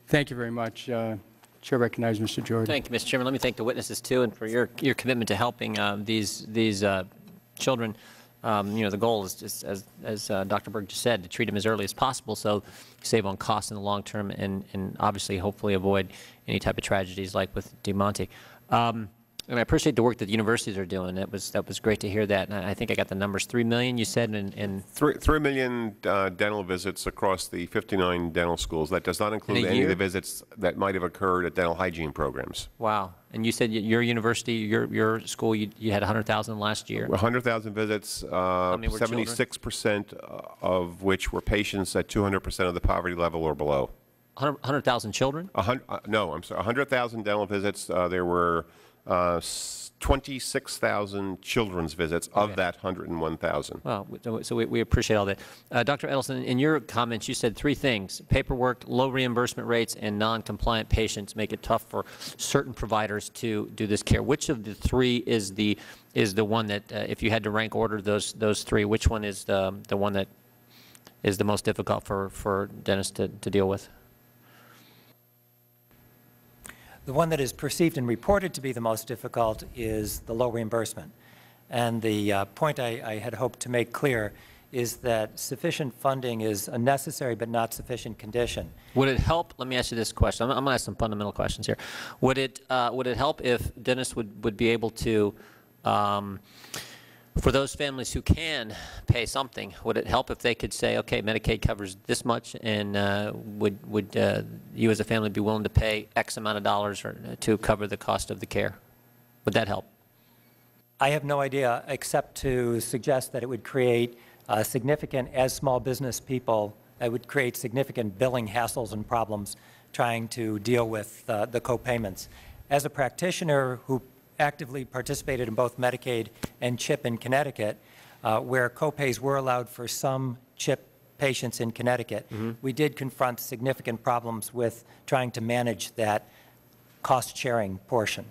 Thank you very much. Uh, Chair recognizes Mister Jordan. Thank you, Mister Chairman. Let me thank the witnesses too, and for your your commitment to helping uh, these these uh, children. Um, you know, the goal is just, as as uh, Doctor Berg just said, to treat them as early as possible, so save on costs in the long term, and and obviously hopefully avoid any type of tragedies like with Deamonte. Um, And I appreciate the work that the universities are doing. That was that was great to hear that. And I think I got the numbers: three million, you said, and, and three three million uh, dental visits across the fifty-nine dental schools. That does not include any of the visits that might have occurred at dental hygiene programs. Wow! And you said your university, your your school, you you had a hundred thousand last year. A hundred thousand visits. Uh, Seventy-six percent of which were patients at two hundred percent of the poverty level or below. one hundred thousand children? one hundred, uh, no, I'm sorry. one hundred thousand dental visits. Uh, there were uh, twenty-six thousand children's visits of okay. that one hundred one thousand. Well, so we, we appreciate all that. Uh, Doctor Edelstein, in your comments, you said three things: paperwork, low reimbursement rates, and non-compliant patients make it tough for certain providers to do this care. Which of the three is the is the one that, uh, if you had to rank order those those three, which one is the the one that is the most difficult for for dentists to, to deal with? The one that is perceived and reported to be the most difficult is the low reimbursement. And the uh, point I, I had hoped to make clear is that sufficient funding is a necessary but not sufficient condition. Would it help? Let me ask you this question. I'm, I'm going to ask some fundamental questions here. Would it, uh, would it help if dentists would, would be able to, um, for those families who can pay something, would it help if they could say, okay, Medicaid covers this much, and uh, would, would uh, you as a family be willing to pay X amount of dollars or, uh, to cover the cost of the care? Would that help? I have no idea, except to suggest that it would create uh, significant, as small business people, it would create significant billing hassles and problems trying to deal with uh, the co-payments. As a practitioner who actively participated in both Medicaid and CHIP in Connecticut, uh, where copays were allowed for some CHIP patients in Connecticut. Mm-hmm. We did confront significant problems with trying to manage that cost-sharing portion.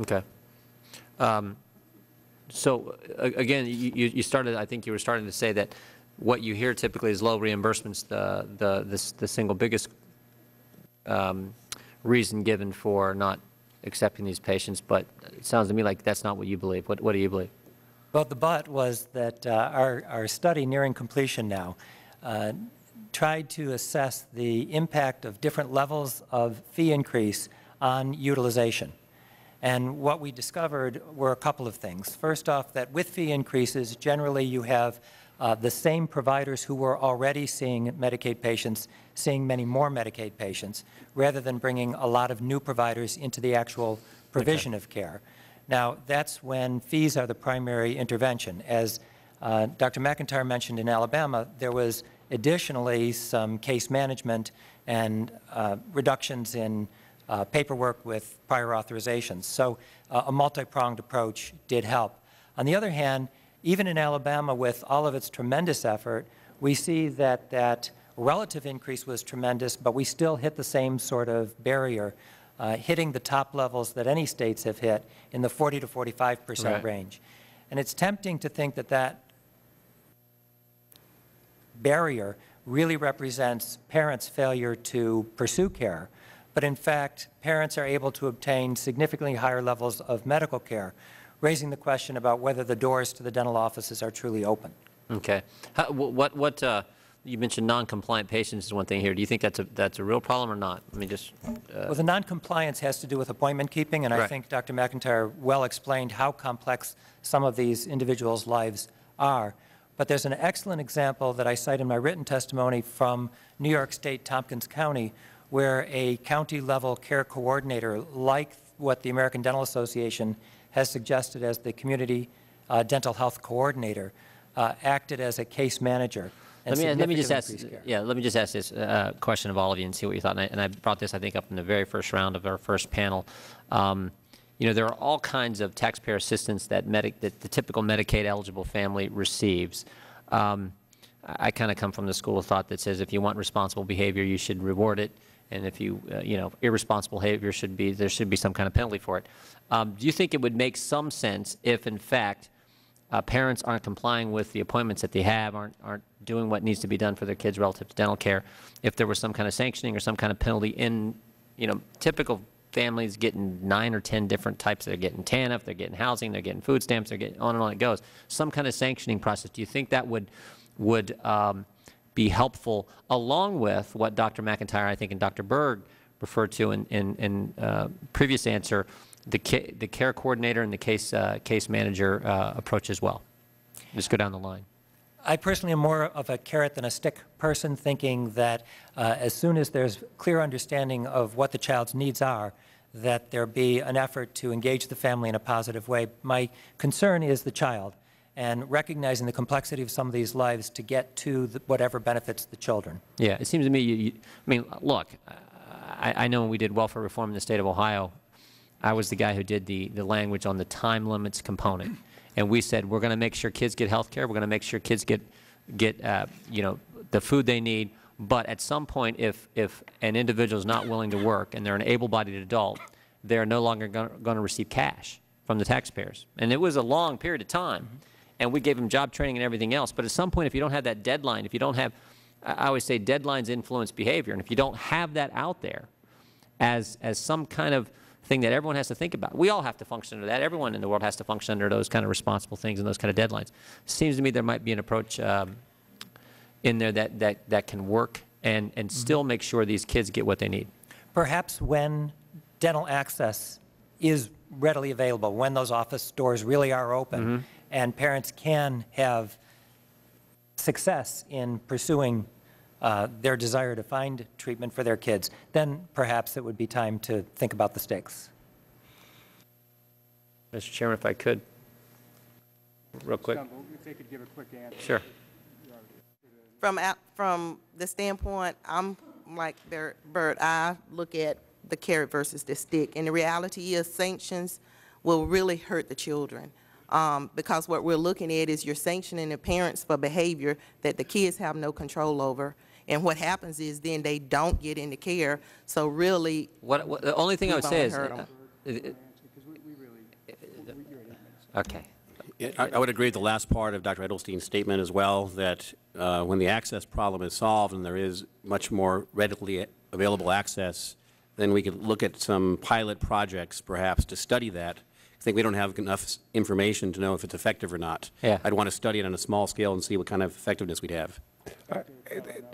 Okay. Um, so again, you, you started. I think you were starting to say that what you hear typically is low reimbursements, the the the, the single biggest um, reason given for not accepting these patients, but it sounds to me like that's not what you believe. What, what do you believe? Well, the but was that uh, our, our study, nearing completion now, uh, tried to assess the impact of different levels of fee increase on utilization. And what we discovered were a couple of things. First off, that with fee increases, generally you have uh, the same providers who were already seeing Medicaid patients seeing many more Medicaid patients, rather than bringing a lot of new providers into the actual provision okay. of care. Now, that's when fees are the primary intervention. As uh, Doctor McIntyre mentioned in Alabama, there was additionally some case management and uh, reductions in uh, paperwork with prior authorizations. So uh, a multi-pronged approach did help. On the other hand, even in Alabama, with all of its tremendous effort, we see that that relative increase was tremendous, but we still hit the same sort of barrier, uh, hitting the top levels that any states have hit in the forty to forty-five percent right. range. And it's tempting to think that that barrier really represents parents' failure to pursue care. But in fact, parents are able to obtain significantly higher levels of medical care, raising the question about whether the doors to the dental offices are truly open. Okay. How, what, what, uh you mentioned non-compliant patients is one thing here. Do you think that's a that's a real problem or not? I mean, just uh, well, the non-compliance has to do with appointment keeping, and right. I think Doctor McIntyre well explained how complex some of these individuals' lives are. But there's an excellent example that I cite in my written testimony from New York State, Tompkins County, where a county-level care coordinator, like what the American Dental Association has suggested as the community uh, dental health coordinator, uh, acted as a case manager. Let me, let me just ask. Care. Yeah, let me just ask this uh, question of all of you and see what you thought. And I, and I brought this, I think, up in the very first round of our first panel. Um, you know, there are all kinds of taxpayer assistance that Medi that the typical Medicaid eligible family receives. Um, I, I kind of come from the school of thought that says if you want responsible behavior, you should reward it, and if you, uh, you know, irresponsible behavior should be there should be some kind of penalty for it. Um, do you think it would make some sense if, in fact, Uh, parents aren't complying with the appointments that they have, aren't, aren't doing what needs to be done for their kids relative to dental care, if there was some kind of sanctioning or some kind of penalty in, you know, typical families getting nine or ten different types. They're getting TANF, they're getting housing, they're getting food stamps, they're getting on and on it goes. Some kind of sanctioning process. Do you think that would, would um, be helpful, along with what Doctor McIntyre, I think, and Doctor Berg referred to in, in, in uh, previous answer, the ca the care coordinator and the case uh, case manager uh, approach as well. Let's go down the line. I personally am more of a carrot than a stick person, thinking that uh, as soon as there's clear understanding of what the child's needs are, that there be an effort to engage the family in a positive way. My concern is the child and recognizing the complexity of some of these lives to get to the, whatever benefits the children. Yeah, it seems to me, you, you, I mean, look, I, I know when we did welfare reform in the state of Ohio, I was the guy who did the, the language on the time limits component. And we said, we're going to make sure kids get health care, we're going to make sure kids get, get uh, you know, the food they need. But at some point, if, if an individual is not willing to work and they're an able-bodied adult, they're no longer going to receive cash from the taxpayers. And it was a long period of time. Mm-hmm. And we gave them job training and everything else. But at some point, if you don't have that deadline, if you don't have, I always say deadlines influence behavior. And if you don't have that out there as, as some kind of thing that everyone has to think about, we all have to function under that. Everyone in the world has to function under those kind of responsible things and those kind of deadlines. Seems to me there might be an approach um, in there that, that, that can work and, and mm-hmm. still make sure these kids get what they need. Perhaps when dental access is readily available, when those office doors really are open, mm-hmm. and parents can have success in pursuing uh, their desire to find treatment for their kids, then perhaps it would be time to think about the stakes. Mister Chairman, if I could, real quick. If they could give a quick answer. Sure. From, from the standpoint, I'm like Bert, I look at the carrot versus the stick. And the reality is sanctions will really hurt the children um, because what we're looking at is you're sanctioning the parents for behavior that the kids have no control over. And what happens is then they don't get into care. So really, what, what, the only thing I would say is, uh, it, it, okay. I, I would agree with the last part of Doctor Edelstein's statement as well, that uh, when the access problem is solved and there is much more readily available access, then we could look at some pilot projects perhaps to study that. I think we don't have enough information to know if it's effective or not. Yeah. I'd want to study it on a small scale and see what kind of effectiveness we'd have. Uh,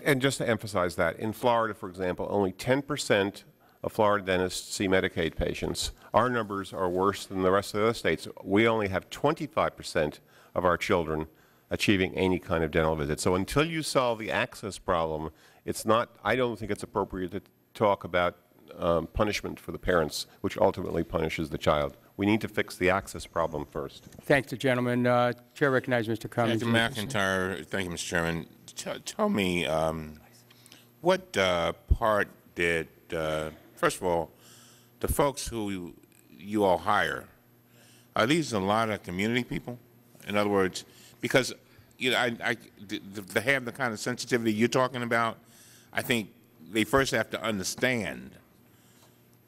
and just to emphasize that, in Florida, for example, only ten percent of Florida dentists see Medicaid patients. Our numbers are worse than the rest of the other states. We only have twenty-five percent of our children achieving any kind of dental visit. So until you solve the access problem, it's not, I don't think it's appropriate to talk about um, punishment for the parents, which ultimately punishes the child. We need to fix the access problem first. Thanks, the gentleman. Uh, Chair recognizes Mister Cummings. Mister McIntyre, thank you, Mister Chairman. T tell me, um, what uh, part did, uh, first of all, the folks who you all hire, are these a lot of community people? In other words, because you know, I, I, to have the kind of sensitivity you're talking about, I think they first have to understand.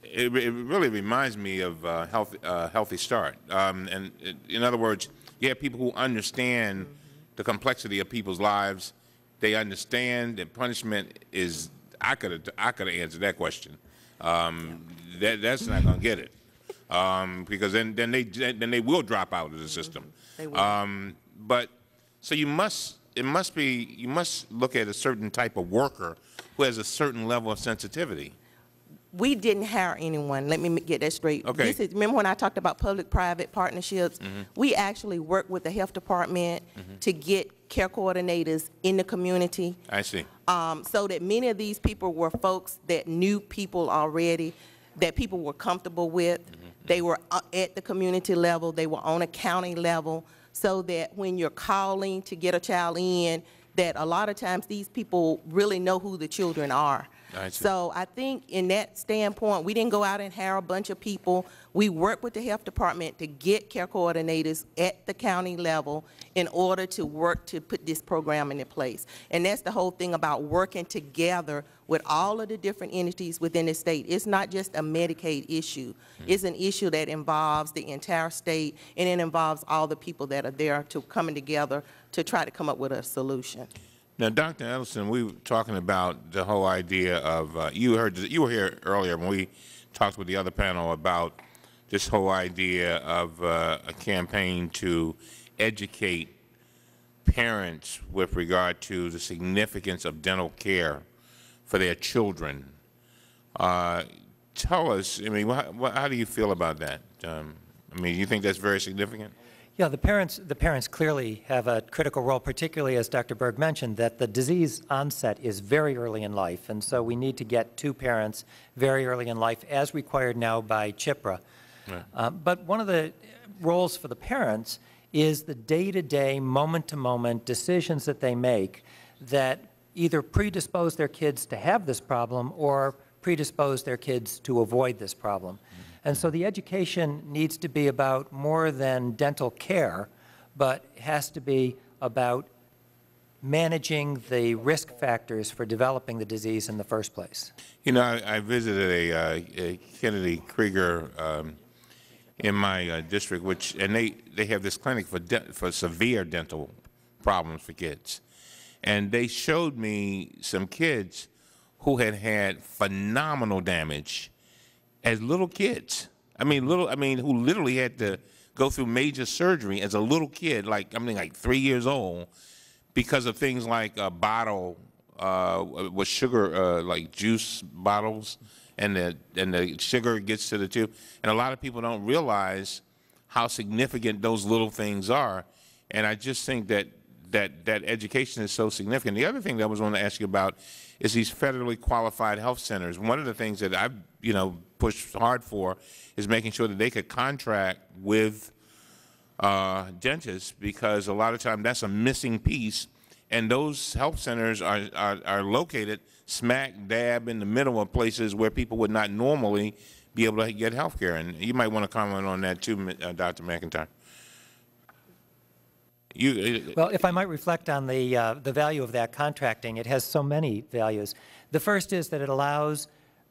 It, it really reminds me of uh, health, uh, Healthy Start. Um, and it, in other words, you have people who understand the complexity of people's lives. They understand that punishment is. I could have. I could have answered that question. Um, that, that's not going to get it, um, because then then they then they will drop out of the system. They will. Um, but so you must. It must be. You must look at a certain type of worker who has a certain level of sensitivity. We didn't hire anyone. Let me get that straight. Okay. This is, remember when I talked about public-private partnerships? Mm-hmm. We actually work with the health department mm-hmm. to get care coordinators in the community. I see. Um, so that many of these people were folks that knew people already, that people were comfortable with. Mm-hmm. They were at the community level. They were on a county level. So that when you're calling to get a child in, that a lot of times these people really know who the children are. I so I think in that standpoint, we didn't go out and hire a bunch of people. We worked with the health department to get care coordinators at the county level in order to work to put this program into place. And that's the whole thing about working together with all of the different entities within the state. It's not just a Medicaid issue. Mm-hmm. It's an issue that involves the entire state, and it involves all the people that are there to coming together to try to come up with a solution. Now, Doctor Edelstein, we were talking about the whole idea of uh, you heard you were here earlier when we talked with the other panel about this whole idea of uh, a campaign to educate parents with regard to the significance of dental care for their children. Uh, tell us, I mean, how, how do you feel about that? Um, I mean, do you think that's very significant? Yeah, the parents, the parents clearly have a critical role, particularly as Doctor Berg mentioned, that the disease onset is very early in life. And so we need to get to parents very early in life, as required now by CHIPRA. Right. Um, but one of the roles for the parents is the day-to-day, moment-to-moment decisions that they make that either predispose their kids to have this problem or predispose their kids to avoid this problem. And so the education needs to be about more than dental care, but has to be about managing the risk factors for developing the disease in the first place. You know, I, I visited a, uh, a Kennedy Krieger um, in my uh, district, which and they they have this clinic for de for severe dental problems for kids, and they showed me some kids who had had phenomenal damage as little kids. I mean, little. I mean, who literally had to go through major surgery as a little kid, like I mean, like three years old, because of things like a bottle uh, with sugar, uh, like juice bottles, and the and the sugar gets to the tooth. And a lot of people don't realize how significant those little things are. And I just think that that that education is so significant. The other thing that I was wanting to ask you about is these federally qualified health centers. One of the things that I've you know pushed hard for is making sure that they could contract with uh, dentists, because a lot of time that's a missing piece, and those health centers are, are, are located smack dab in the middle of places where people would not normally be able to get health care. And you might want to comment on that too, uh, Doctor McIntyre. You, well, if I might reflect on the, uh, the value of that contracting, it has so many values. The first is that it allows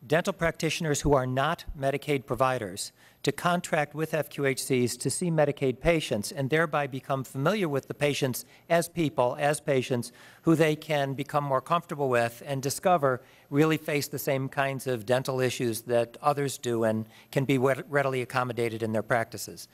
dental practitioners who are not Medicaid providers to contract with F Q H Cs to see Medicaid patients and thereby become familiar with the patients as people, as patients who they can become more comfortable with and discover really face the same kinds of dental issues that others do and can be readily accommodated in their practices.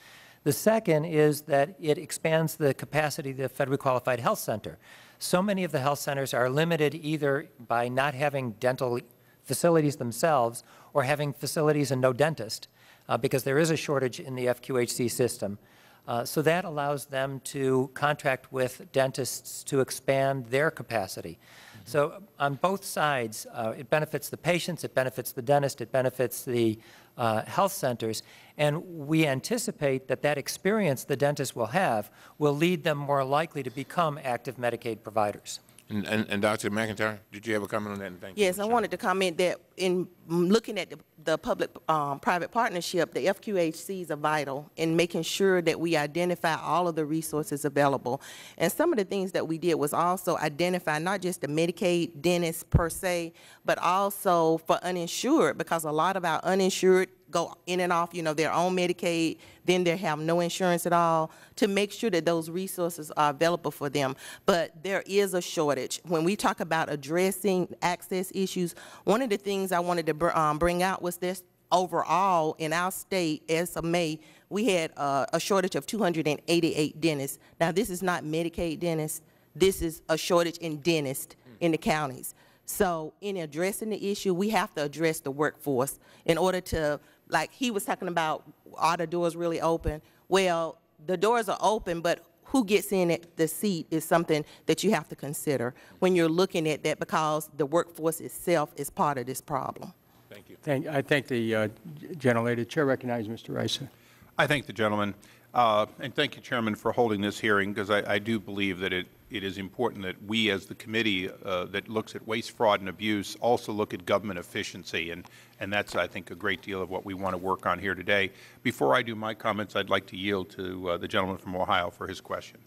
The second is that it expands the capacity of the federally qualified health center. So many of the health centers are limited either by not having dental facilities themselves or having facilities and no dentist, uh, because there is a shortage in the F Q H C system. Uh, so that allows them to contract with dentists to expand their capacity. Mm-hmm. So on both sides, uh, it benefits the patients, it benefits the dentist, it benefits the uh, health centers, and we anticipate that that experience the dentist will have will lead them more likely to become active Medicaid providers. And, and, and Doctor McIntyre, did you have a comment on that? And thank yes, you I sure. wanted to comment that in looking at the, the public-private um, partnership, the F Q H Cs are vital in making sure that we identify all of the resources available. And some of the things that we did was also identify not just the Medicaid dentists per se, but also for uninsured, because a lot of our uninsured go in and off, you know, their own Medicaid, then they have no insurance at all, to make sure that those resources are available for them. But there is a shortage. When we talk about addressing access issues, one of the things I wanted to br um, bring out was this overall in our state, as of May, we had uh, a shortage of two hundred eighty-eight dentists. Now, this is not Medicaid dentists. This is a shortage in dentists in the counties. So in addressing the issue, we have to address the workforce in order to, like he was talking about, are the doors really open? Well, the doors are open, but who gets in at the seat is something that you have to consider when you're looking at that, because the workforce itself is part of this problem. Thank you. Thank, I thank the uh, gentlelady. The chair recognizes Mister Issa. I thank the gentleman. Uh, and thank you, Chairman, for holding this hearing, because I, I do believe that it, it is important that we as the committee uh, that looks at waste, fraud, and abuse also look at government efficiency. And, and that's, I think, a great deal of what we want to work on here today. Before I do my comments, I'd like to yield to uh, the gentleman from Ohio for his question.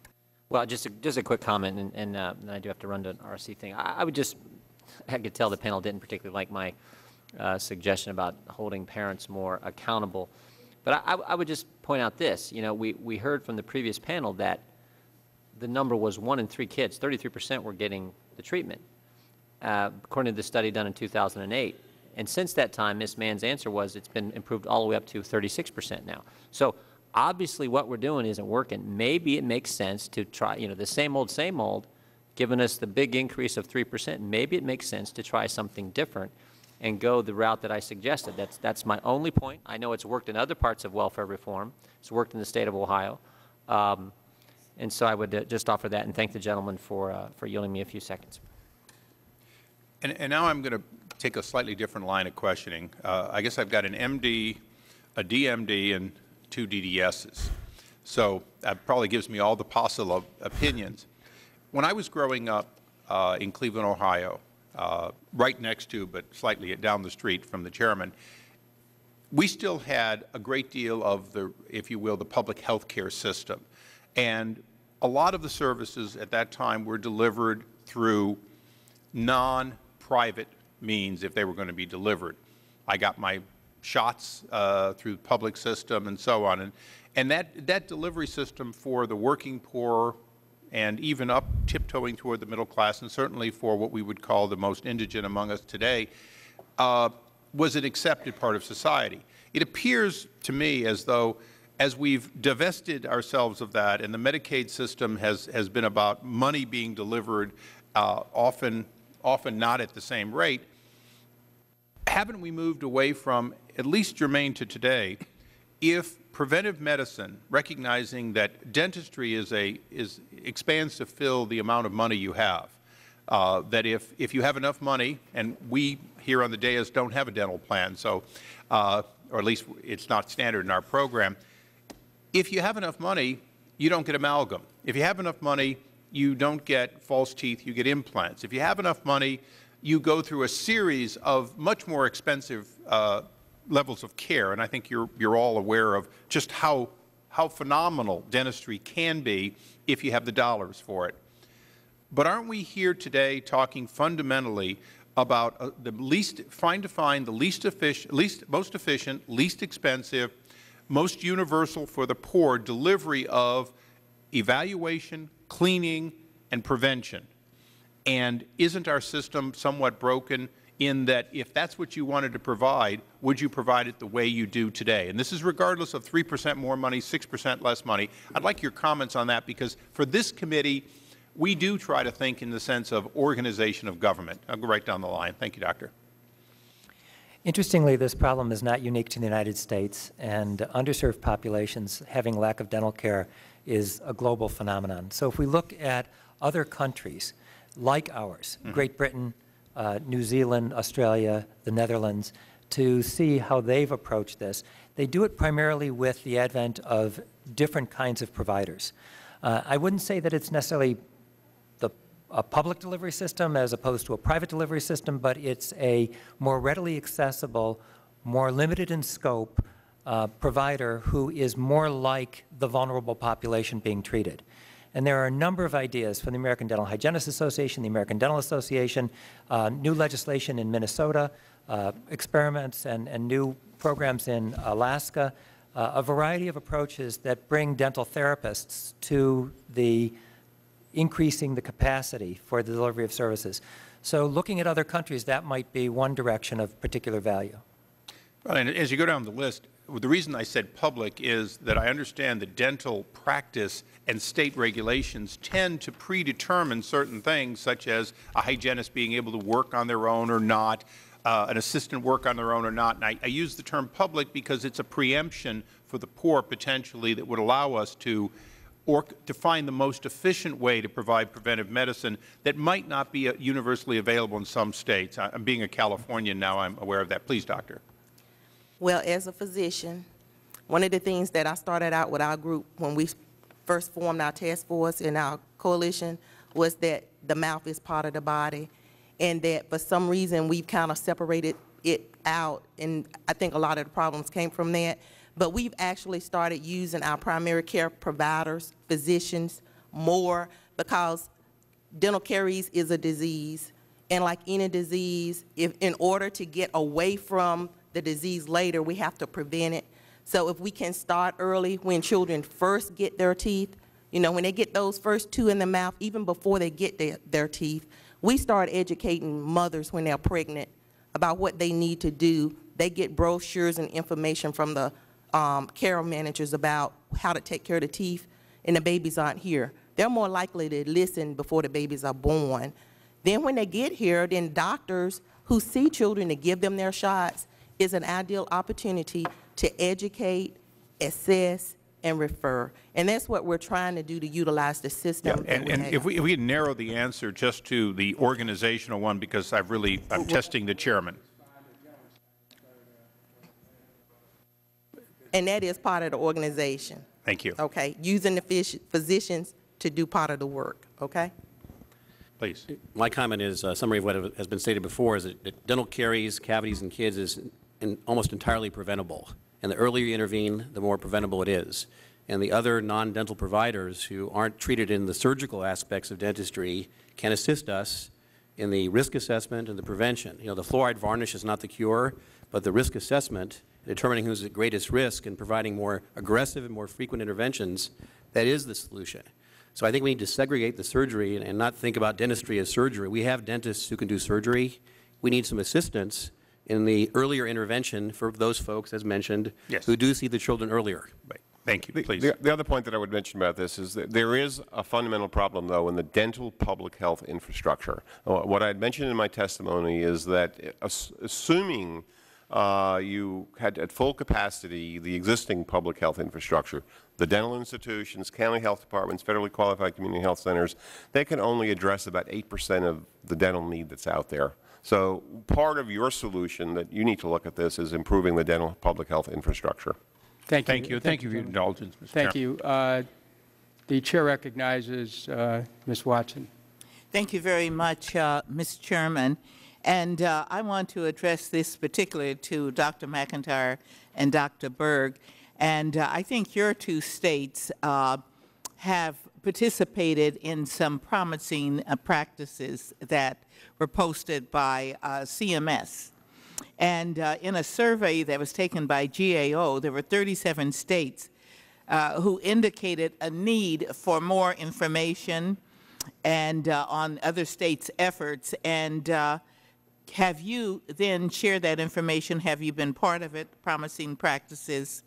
Well, just a, just a quick comment, and, and, uh, and I do have to run to an R C thing. I, I would just, I could tell the panel didn't particularly like my uh, suggestion about holding parents more accountable. But I, I would just point out this, you know, we, we heard from the previous panel that the number was one in three kids, thirty-three percent were getting the treatment, uh, according to the study done in two thousand eight. And since that time, Miz Mann's answer was it's been improved all the way up to thirty-six percent now. So obviously what we're doing isn't working. Maybe it makes sense to try, you know, the same old, same old, giving us the big increase of three percent. Maybe it makes sense to try something different and go the route that I suggested. That's, that's my only point. I know it's worked in other parts of welfare reform. It's worked in the state of Ohio. Um, and so I would uh, just offer that and thank the gentleman for, uh, for yielding me a few seconds. And, and now I'm going to take a slightly different line of questioning. Uh, I guess I've got an M D, a D M D, and two D D Ss. So that probably gives me all the possible opinions. When I was growing up uh, in Cleveland, Ohio, uh, right next to but slightly down the street from the chairman, we still had a great deal of the, if you will, the public health care system. And a lot of the services at that time were delivered through non-private means if they were going to be delivered. I got my shots uh, through the public system and so on. And, and that, that delivery system for the working poor and even up tiptoeing toward the middle class, and certainly for what we would call the most indigent among us today, uh, was an accepted part of society. It appears to me as though as we've divested ourselves of that, and the Medicaid system has, has been about money being delivered uh, often, often not at the same rate, haven't we moved away from, at least germane to today, if preventive medicine, recognizing that dentistry is a, is, expands to fill the amount of money you have, uh, that if, if you have enough money, and we here on the dais don't have a dental plan, so, uh, or at least it's not standard in our program, if you have enough money, you don't get amalgam. If you have enough money, you don't get false teeth, you get implants. If you have enough money, you go through a series of much more expensive uh, levels of care, and I think you're, you're all aware of just how, how phenomenal dentistry can be if you have the dollars for it. But aren't we here today talking fundamentally about uh, the least, trying to find the least efficient, least, most efficient, least expensive, most universal for the poor delivery of evaluation, cleaning, and prevention? And isn't our system somewhat broken in that if that's what you wanted to provide, would you provide it the way you do today? And this is regardless of three percent more money, six percent less money. I'd like your comments on that, because for this committee, we do try to think in the sense of organization of government. I'll go right down the line. Thank you, Doctor. Interestingly, this problem is not unique to the United States, and underserved populations having lack of dental care is a global phenomenon. So if we look at other countries like ours, mm-hmm. Great Britain, Uh, New Zealand, Australia, the Netherlands, to see how they've approached this. They do it primarily with the advent of different kinds of providers. Uh, I wouldn't say that it's necessarily the, a public delivery system as opposed to a private delivery system, but it's a more readily accessible, more limited in scope uh, provider who is more like the vulnerable population being treated. And there are a number of ideas from the American Dental Hygienists Association, the American Dental Association, uh, new legislation in Minnesota, uh, experiments and, and new programs in Alaska, uh, a variety of approaches that bring dental therapists to the increasing the capacity for the delivery of services. So looking at other countries, that might be one direction of particular value. Well, and as you go down the list, the reason I said public is that I understand that dental practice and state regulations tend to predetermine certain things, such as a hygienist being able to work on their own or not, uh, an assistant work on their own or not. And I, I use the term public because it's a preemption for the poor potentially that would allow us to, or to find the most efficient way to provide preventive medicine that might not be universally available in some states. I, being a Californian now, I'm aware of that. Please, Doctor. Well, as a physician, one of the things that I started out with our group when we first formed our task force and our coalition was that the mouth is part of the body, and that for some reason we've kind of separated it out, and I think a lot of the problems came from that. But we've actually started using our primary care providers, physicians, more, because dental caries is a disease, and like any disease, if, in order to get away from the disease later, we have to prevent it. So if we can start early when children first get their teeth, you know, when they get those first two in the mouth, even before they get their, their teeth, we start educating mothers when they're pregnant about what they need to do. They get brochures and information from the um, care managers about how to take care of the teeth, and the babies aren't here. They're more likely to listen before the babies are born. Then when they get here, then doctors who see children to give them their shots is an ideal opportunity to educate, assess, and refer. And that's what we're trying to do to utilize the system. Yeah, and we and if, we, if we narrow the answer just to the organizational one, because I've really, I'm testing the chairman. And that is part of the organization. Thank you. Okay, using the physicians to do part of the work, okay? Please. My comment is a summary of what has been stated before, is that dental caries, cavities in kids is in almost entirely preventable. And the earlier you intervene, the more preventable it is. And the other non-dental providers who aren't treated in the surgical aspects of dentistry can assist us in the risk assessment and the prevention. You know, the fluoride varnish is not the cure, but the risk assessment, determining who's at greatest risk and providing more aggressive and more frequent interventions, that is the solution. So I think we need to segregate the surgery and, and not think about dentistry as surgery. We have dentists who can do surgery. We need some assistance in the earlier intervention for those folks, as mentioned, yes, who do see the children earlier. Right. Thank you. Please. The, the other point that I would mention about this is that there is a fundamental problem, though, in the dental public health infrastructure. What I had mentioned in my testimony is that assuming Uh, you had at full capacity the existing public health infrastructure, the dental institutions, county health departments, federally qualified community health centers, they can only address about eight percent of the dental need that's out there. So part of your solution that you need to look at this is improving the dental public health infrastructure. Thank you. Thank you. Thank, Thank you for your indulgence, Mister Chair. Thank you. Uh, the Chair recognizes uh, Miz Watson. Thank you very much, uh, Mister Chairman. And uh, I want to address this particularly to Doctor McIntyre and Doctor Berg. And uh, I think your two states uh, have participated in some promising uh, practices that were posted by uh, C M S. And uh, in a survey that was taken by G A O, there were thirty-seven states uh, who indicated a need for more information and uh, on other states' efforts. And uh, have you then shared that information? Have you been part of it, promising practices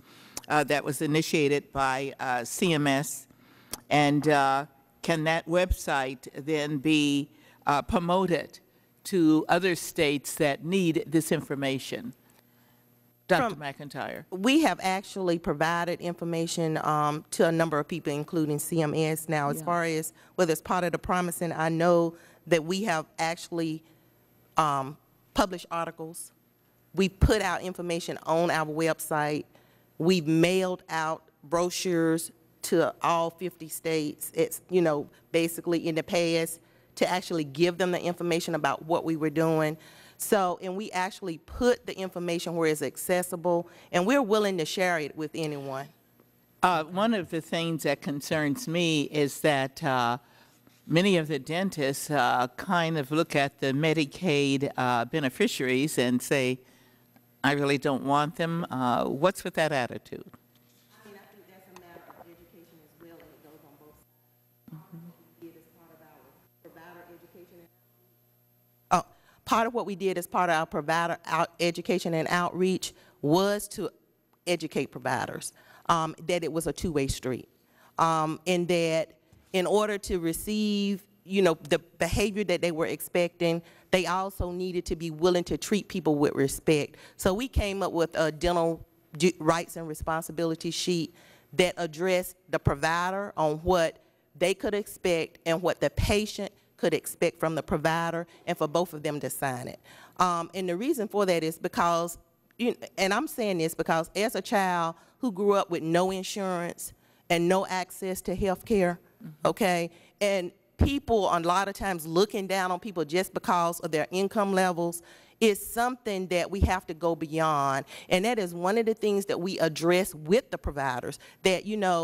uh, that was initiated by uh, C M S? And uh, can that website then be uh, promoted to other states that need this information? Doctor From, McIntyre. We have actually provided information um, to a number of people, including C M S. Now, as yeah. far as whether it's part of the promising, I know that we have actually Um, publish articles. We put out information on our website. We've mailed out brochures to all fifty states. It's, you know, basically in the past to actually give them the information about what we were doing. So, and we actually put the information where it's accessible, and we're willing to share it with anyone. Uh, one of the things that concerns me is that uh, many of the dentists uh, kind of look at the Medicaid uh, beneficiaries and say, I really don't want them. Uh, what's with that attitude? I mean, I think that's a matter of education as well, and it goes on both sides. Mm-hmm. What we did as part of our provider education and outreach. Uh, part of what we did as part of our provider out education and outreach was to educate providers um, that it was a two-way street, um, and that in order to receive, you know, the behavior that they were expecting, they also needed to be willing to treat people with respect. So we came up with a dental rights and responsibility sheet that addressed the provider on what they could expect and what the patient could expect from the provider, and for both of them to sign it. Um, and the reason for that is because, you know, and I'm saying this because as a child who grew up with no insurance and no access to health care, okay, and people a lot of times looking down on people just because of their income levels is something that we have to go beyond. And that is one of the things that we address with the providers, that, you know,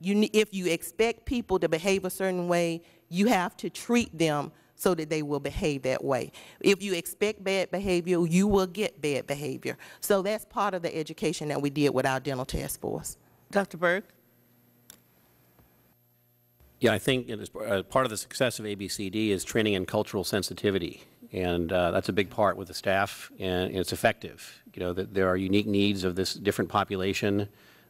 you, if you expect people to behave a certain way, you have to treat them so that they will behave that way. If you expect bad behavior, you will get bad behavior. So that's part of the education that we did with our dental task force. Doctor Berg? Yeah, I think it is, uh, part of the success of A B C D is training and cultural sensitivity, and uh, that's a big part with the staff, and, and it's effective. You know, that there are unique needs of this different population,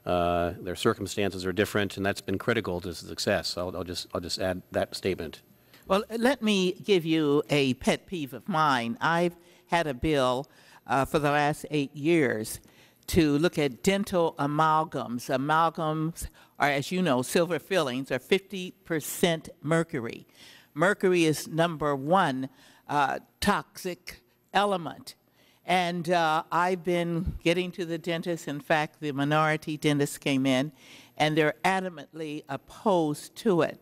uh, their circumstances are different, and that's been critical to success. So I'll, I'll just I'll just add that statement. Well, let me give you a pet peeve of mine. I've had a bill uh, for the last eight years to look at dental amalgams. Amalgams are, as you know, silver fillings are fifty percent mercury. Mercury is number one uh, toxic element. And uh, I've been getting to the dentist. In fact, the minority dentists came in, and they're adamantly opposed to it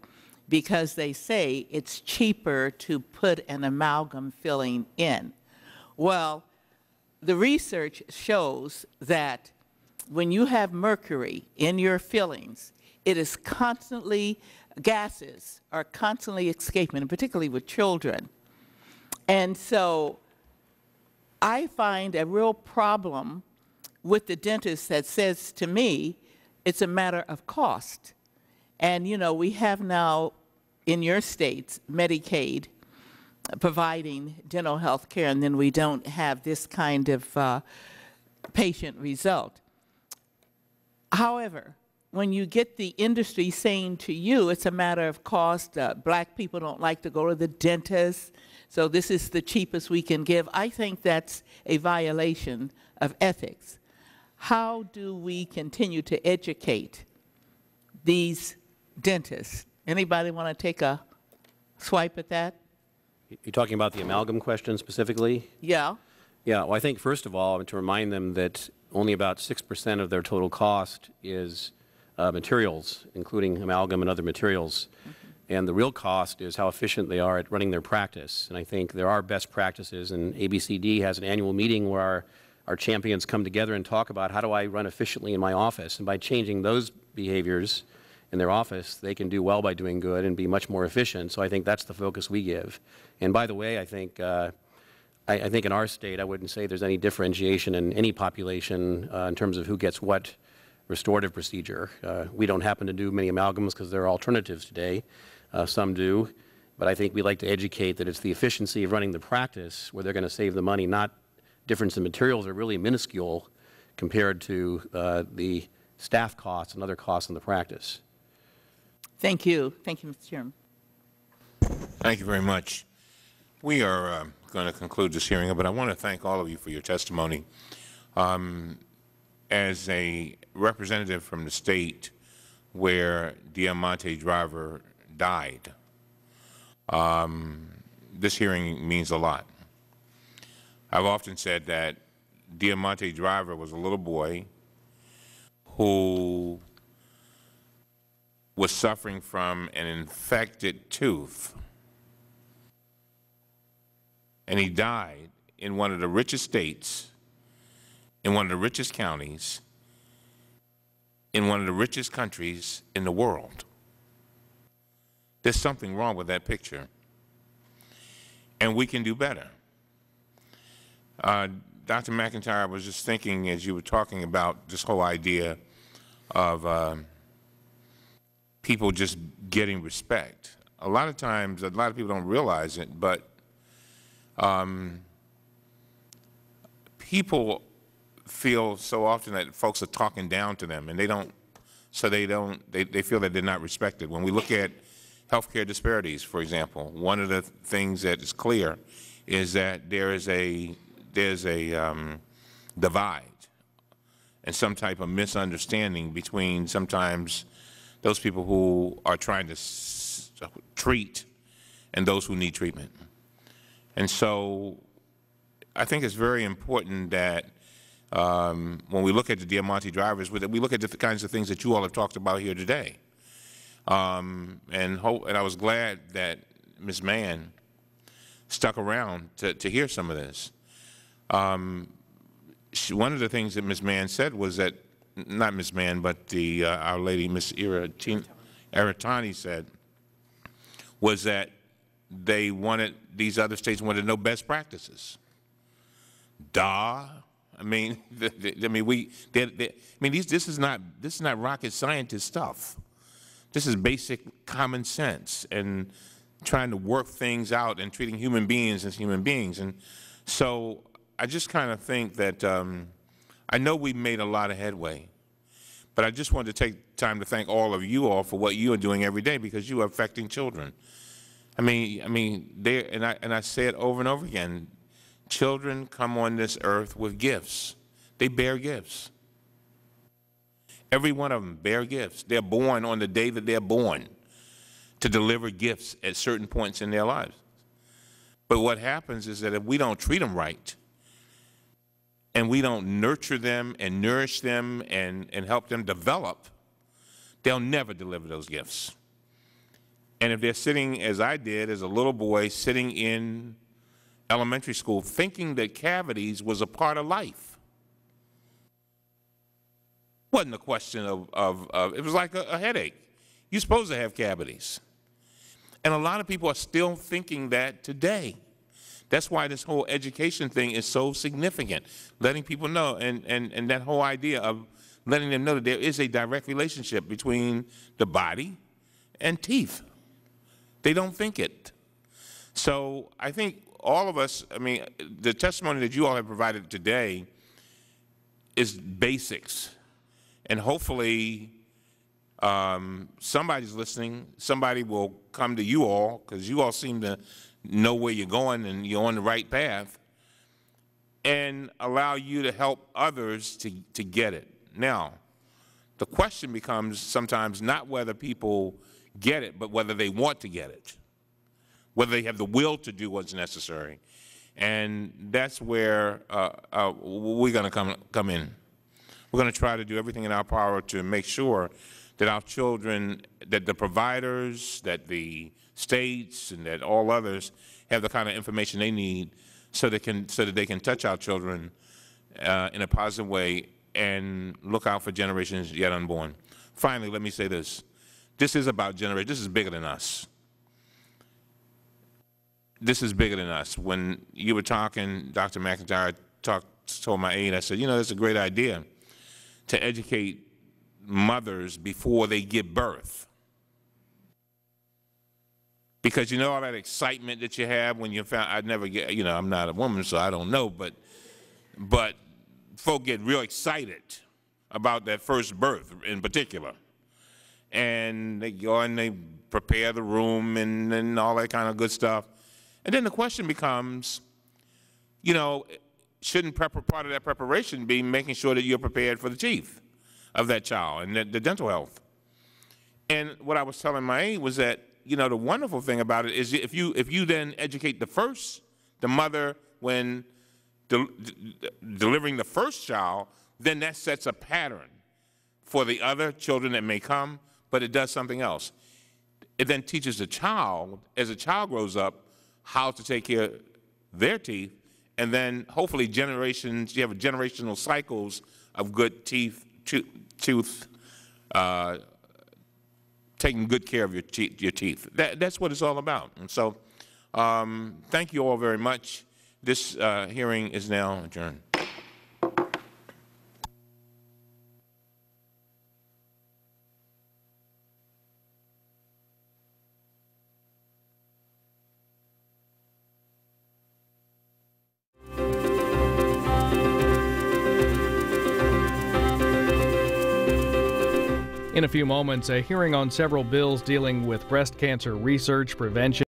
because they say it's cheaper to put an amalgam filling in. Well, the research shows that when you have mercury in your fillings, it is constantly, gases are constantly escaping, and particularly with children. And so I find a real problem with the dentist that says to me, it's a matter of cost. And, you know, we have now in your states Medicaid providing dental health care, and then we don't have this kind of uh, patient result. However, when you get the industry saying to you it's a matter of cost, uh, black people don't like to go to the dentist, so this is the cheapest we can give, I think that's a violation of ethics. How do we continue to educate these dentists? Anybody want to take a swipe at that? You're talking about the amalgam question specifically? Yeah. Yeah, well, I think first of all, to remind them that only about six percent of their total cost is uh, materials, including amalgam and other materials. Mm-hmm. And the real cost is how efficient they are at running their practice. And I think there are best practices, and A B C D has an annual meeting where our, our champions come together and talk about how do I run efficiently in my office. And by changing those behaviors in their office, they can do well by doing good and be much more efficient. So I think that's the focus we give. And by the way, I think, uh, I, I think in our state, I wouldn't say there's any differentiation in any population uh, in terms of who gets what restorative procedure. Uh, we don't happen to do many amalgams because there are alternatives today. Uh, some do, but I think we like to educate that it's the efficiency of running the practice where they're going to save the money, not difference in materials are really minuscule compared to uh, the staff costs and other costs in the practice. Thank you. Thank you, Mister Chairman. Thank you very much. We are uh, going to conclude this hearing, but I want to thank all of you for your testimony. Um, as a representative from the state where Deamonte Driver died, um, this hearing means a lot. I've often said that Deamonte Driver was a little boy who was suffering from an infected tooth, and he died in one of the richest states, in one of the richest counties, in one of the richest countries in the world. There's something wrong with that picture, and we can do better. Uh, Doctor McIntyre, I was just thinking as you were talking about this whole idea of uh, people just getting respect. A lot of times, a lot of people don't realize it, but um, people feel so often that folks are talking down to them, and they don't, so they don't, they, they feel that they're not respected. When we look at healthcare disparities, for example, one of the things that is clear is that there is a there's a um, divide and some type of misunderstanding between sometimes those people who are trying to s treat and those who need treatment. And so I think it's very important that um, when we look at the Deamonte Drivers, we look at the kinds of things that you all have talked about here today. Um, and, hope, and I was glad that Miz Mann stuck around to, to hear some of this. Um, she, one of the things that Miz Mann said was that, not Miz Mann, but the, uh, our lady, Miz Iritani said, was that they wanted, these other states wanted to know best practices. Duh. I mean, the, the, I mean, we, they, they, I mean, these, this is not, this is not rocket scientist stuff. This is basic common sense and trying to work things out and treating human beings as human beings. And so I just kind of think that um, I know we've made a lot of headway, but I just wanted to take time to thank all of you all for what you are doing every day because you are affecting children. I mean, I mean, they and I and I say it over and over again. Children come on this earth with gifts. They bear gifts. Every one of them bear gifts. They're born on the day that they're born to deliver gifts at certain points in their lives. But what happens is that if we don't treat them right, and we don't nurture them and nourish them and, and help them develop, they'll never deliver those gifts. And if they're sitting, as I did as a little boy, sitting in elementary school thinking that cavities was a part of life, it wasn't a question of, of, of it was like a, a headache. You're supposed to have cavities. And a lot of people are still thinking that today. That's why this whole education thing is so significant, letting people know, and, and, and that whole idea of letting them know that there is a direct relationship between the body and teeth. They don't think it. So I think all of us, I mean, the testimony that you all have provided today is basics. And hopefully um, somebody's listening, somebody will come to you all, because you all seem to know where you're going and you're on the right path, and allow you to help others to, to get it. Now, the question becomes sometimes not whether people get it, but whether they want to get it, whether they have the will to do what's necessary. And that's where uh, uh, we're going to come, come in. We're going to try to do everything in our power to make sure that our children, that the providers, that the states, and that all others have the kind of information they need so, they can, so that they can touch our children uh, in a positive way and look out for generations yet unborn. Finally, let me say this. This is about generations. This is bigger than us. This is bigger than us. When you were talking, Doctor McIntyre talked, told my aide, I said, you know, that's a great idea to educate mothers before they give birth. Because you know all that excitement that you have when you found, I never get, you know, I'm not a woman, so I don't know, but, but folk get real excited about that first birth in particular. And they go and they prepare the room and, and all that kind of good stuff. And then the question becomes, you know, shouldn't prep- part of that preparation be making sure that you're prepared for the teeth of that child and the, the dental health? And what I was telling my aide was that, you know, the wonderful thing about it is if you if you then educate the first, the mother, when de de delivering the first child, then that sets a pattern for the other children that may come, but it does something else. It then teaches the child, as a child grows up, how to take care of their teeth, and then hopefully generations, you have generational cycles of good teeth, tooth, tooth uh, taking good care of your, te your teeth. That, that's what it's all about. And so um, thank you all very much. This uh, hearing is now adjourned. In a few moments, a hearing on several bills dealing with breast cancer research, prevention,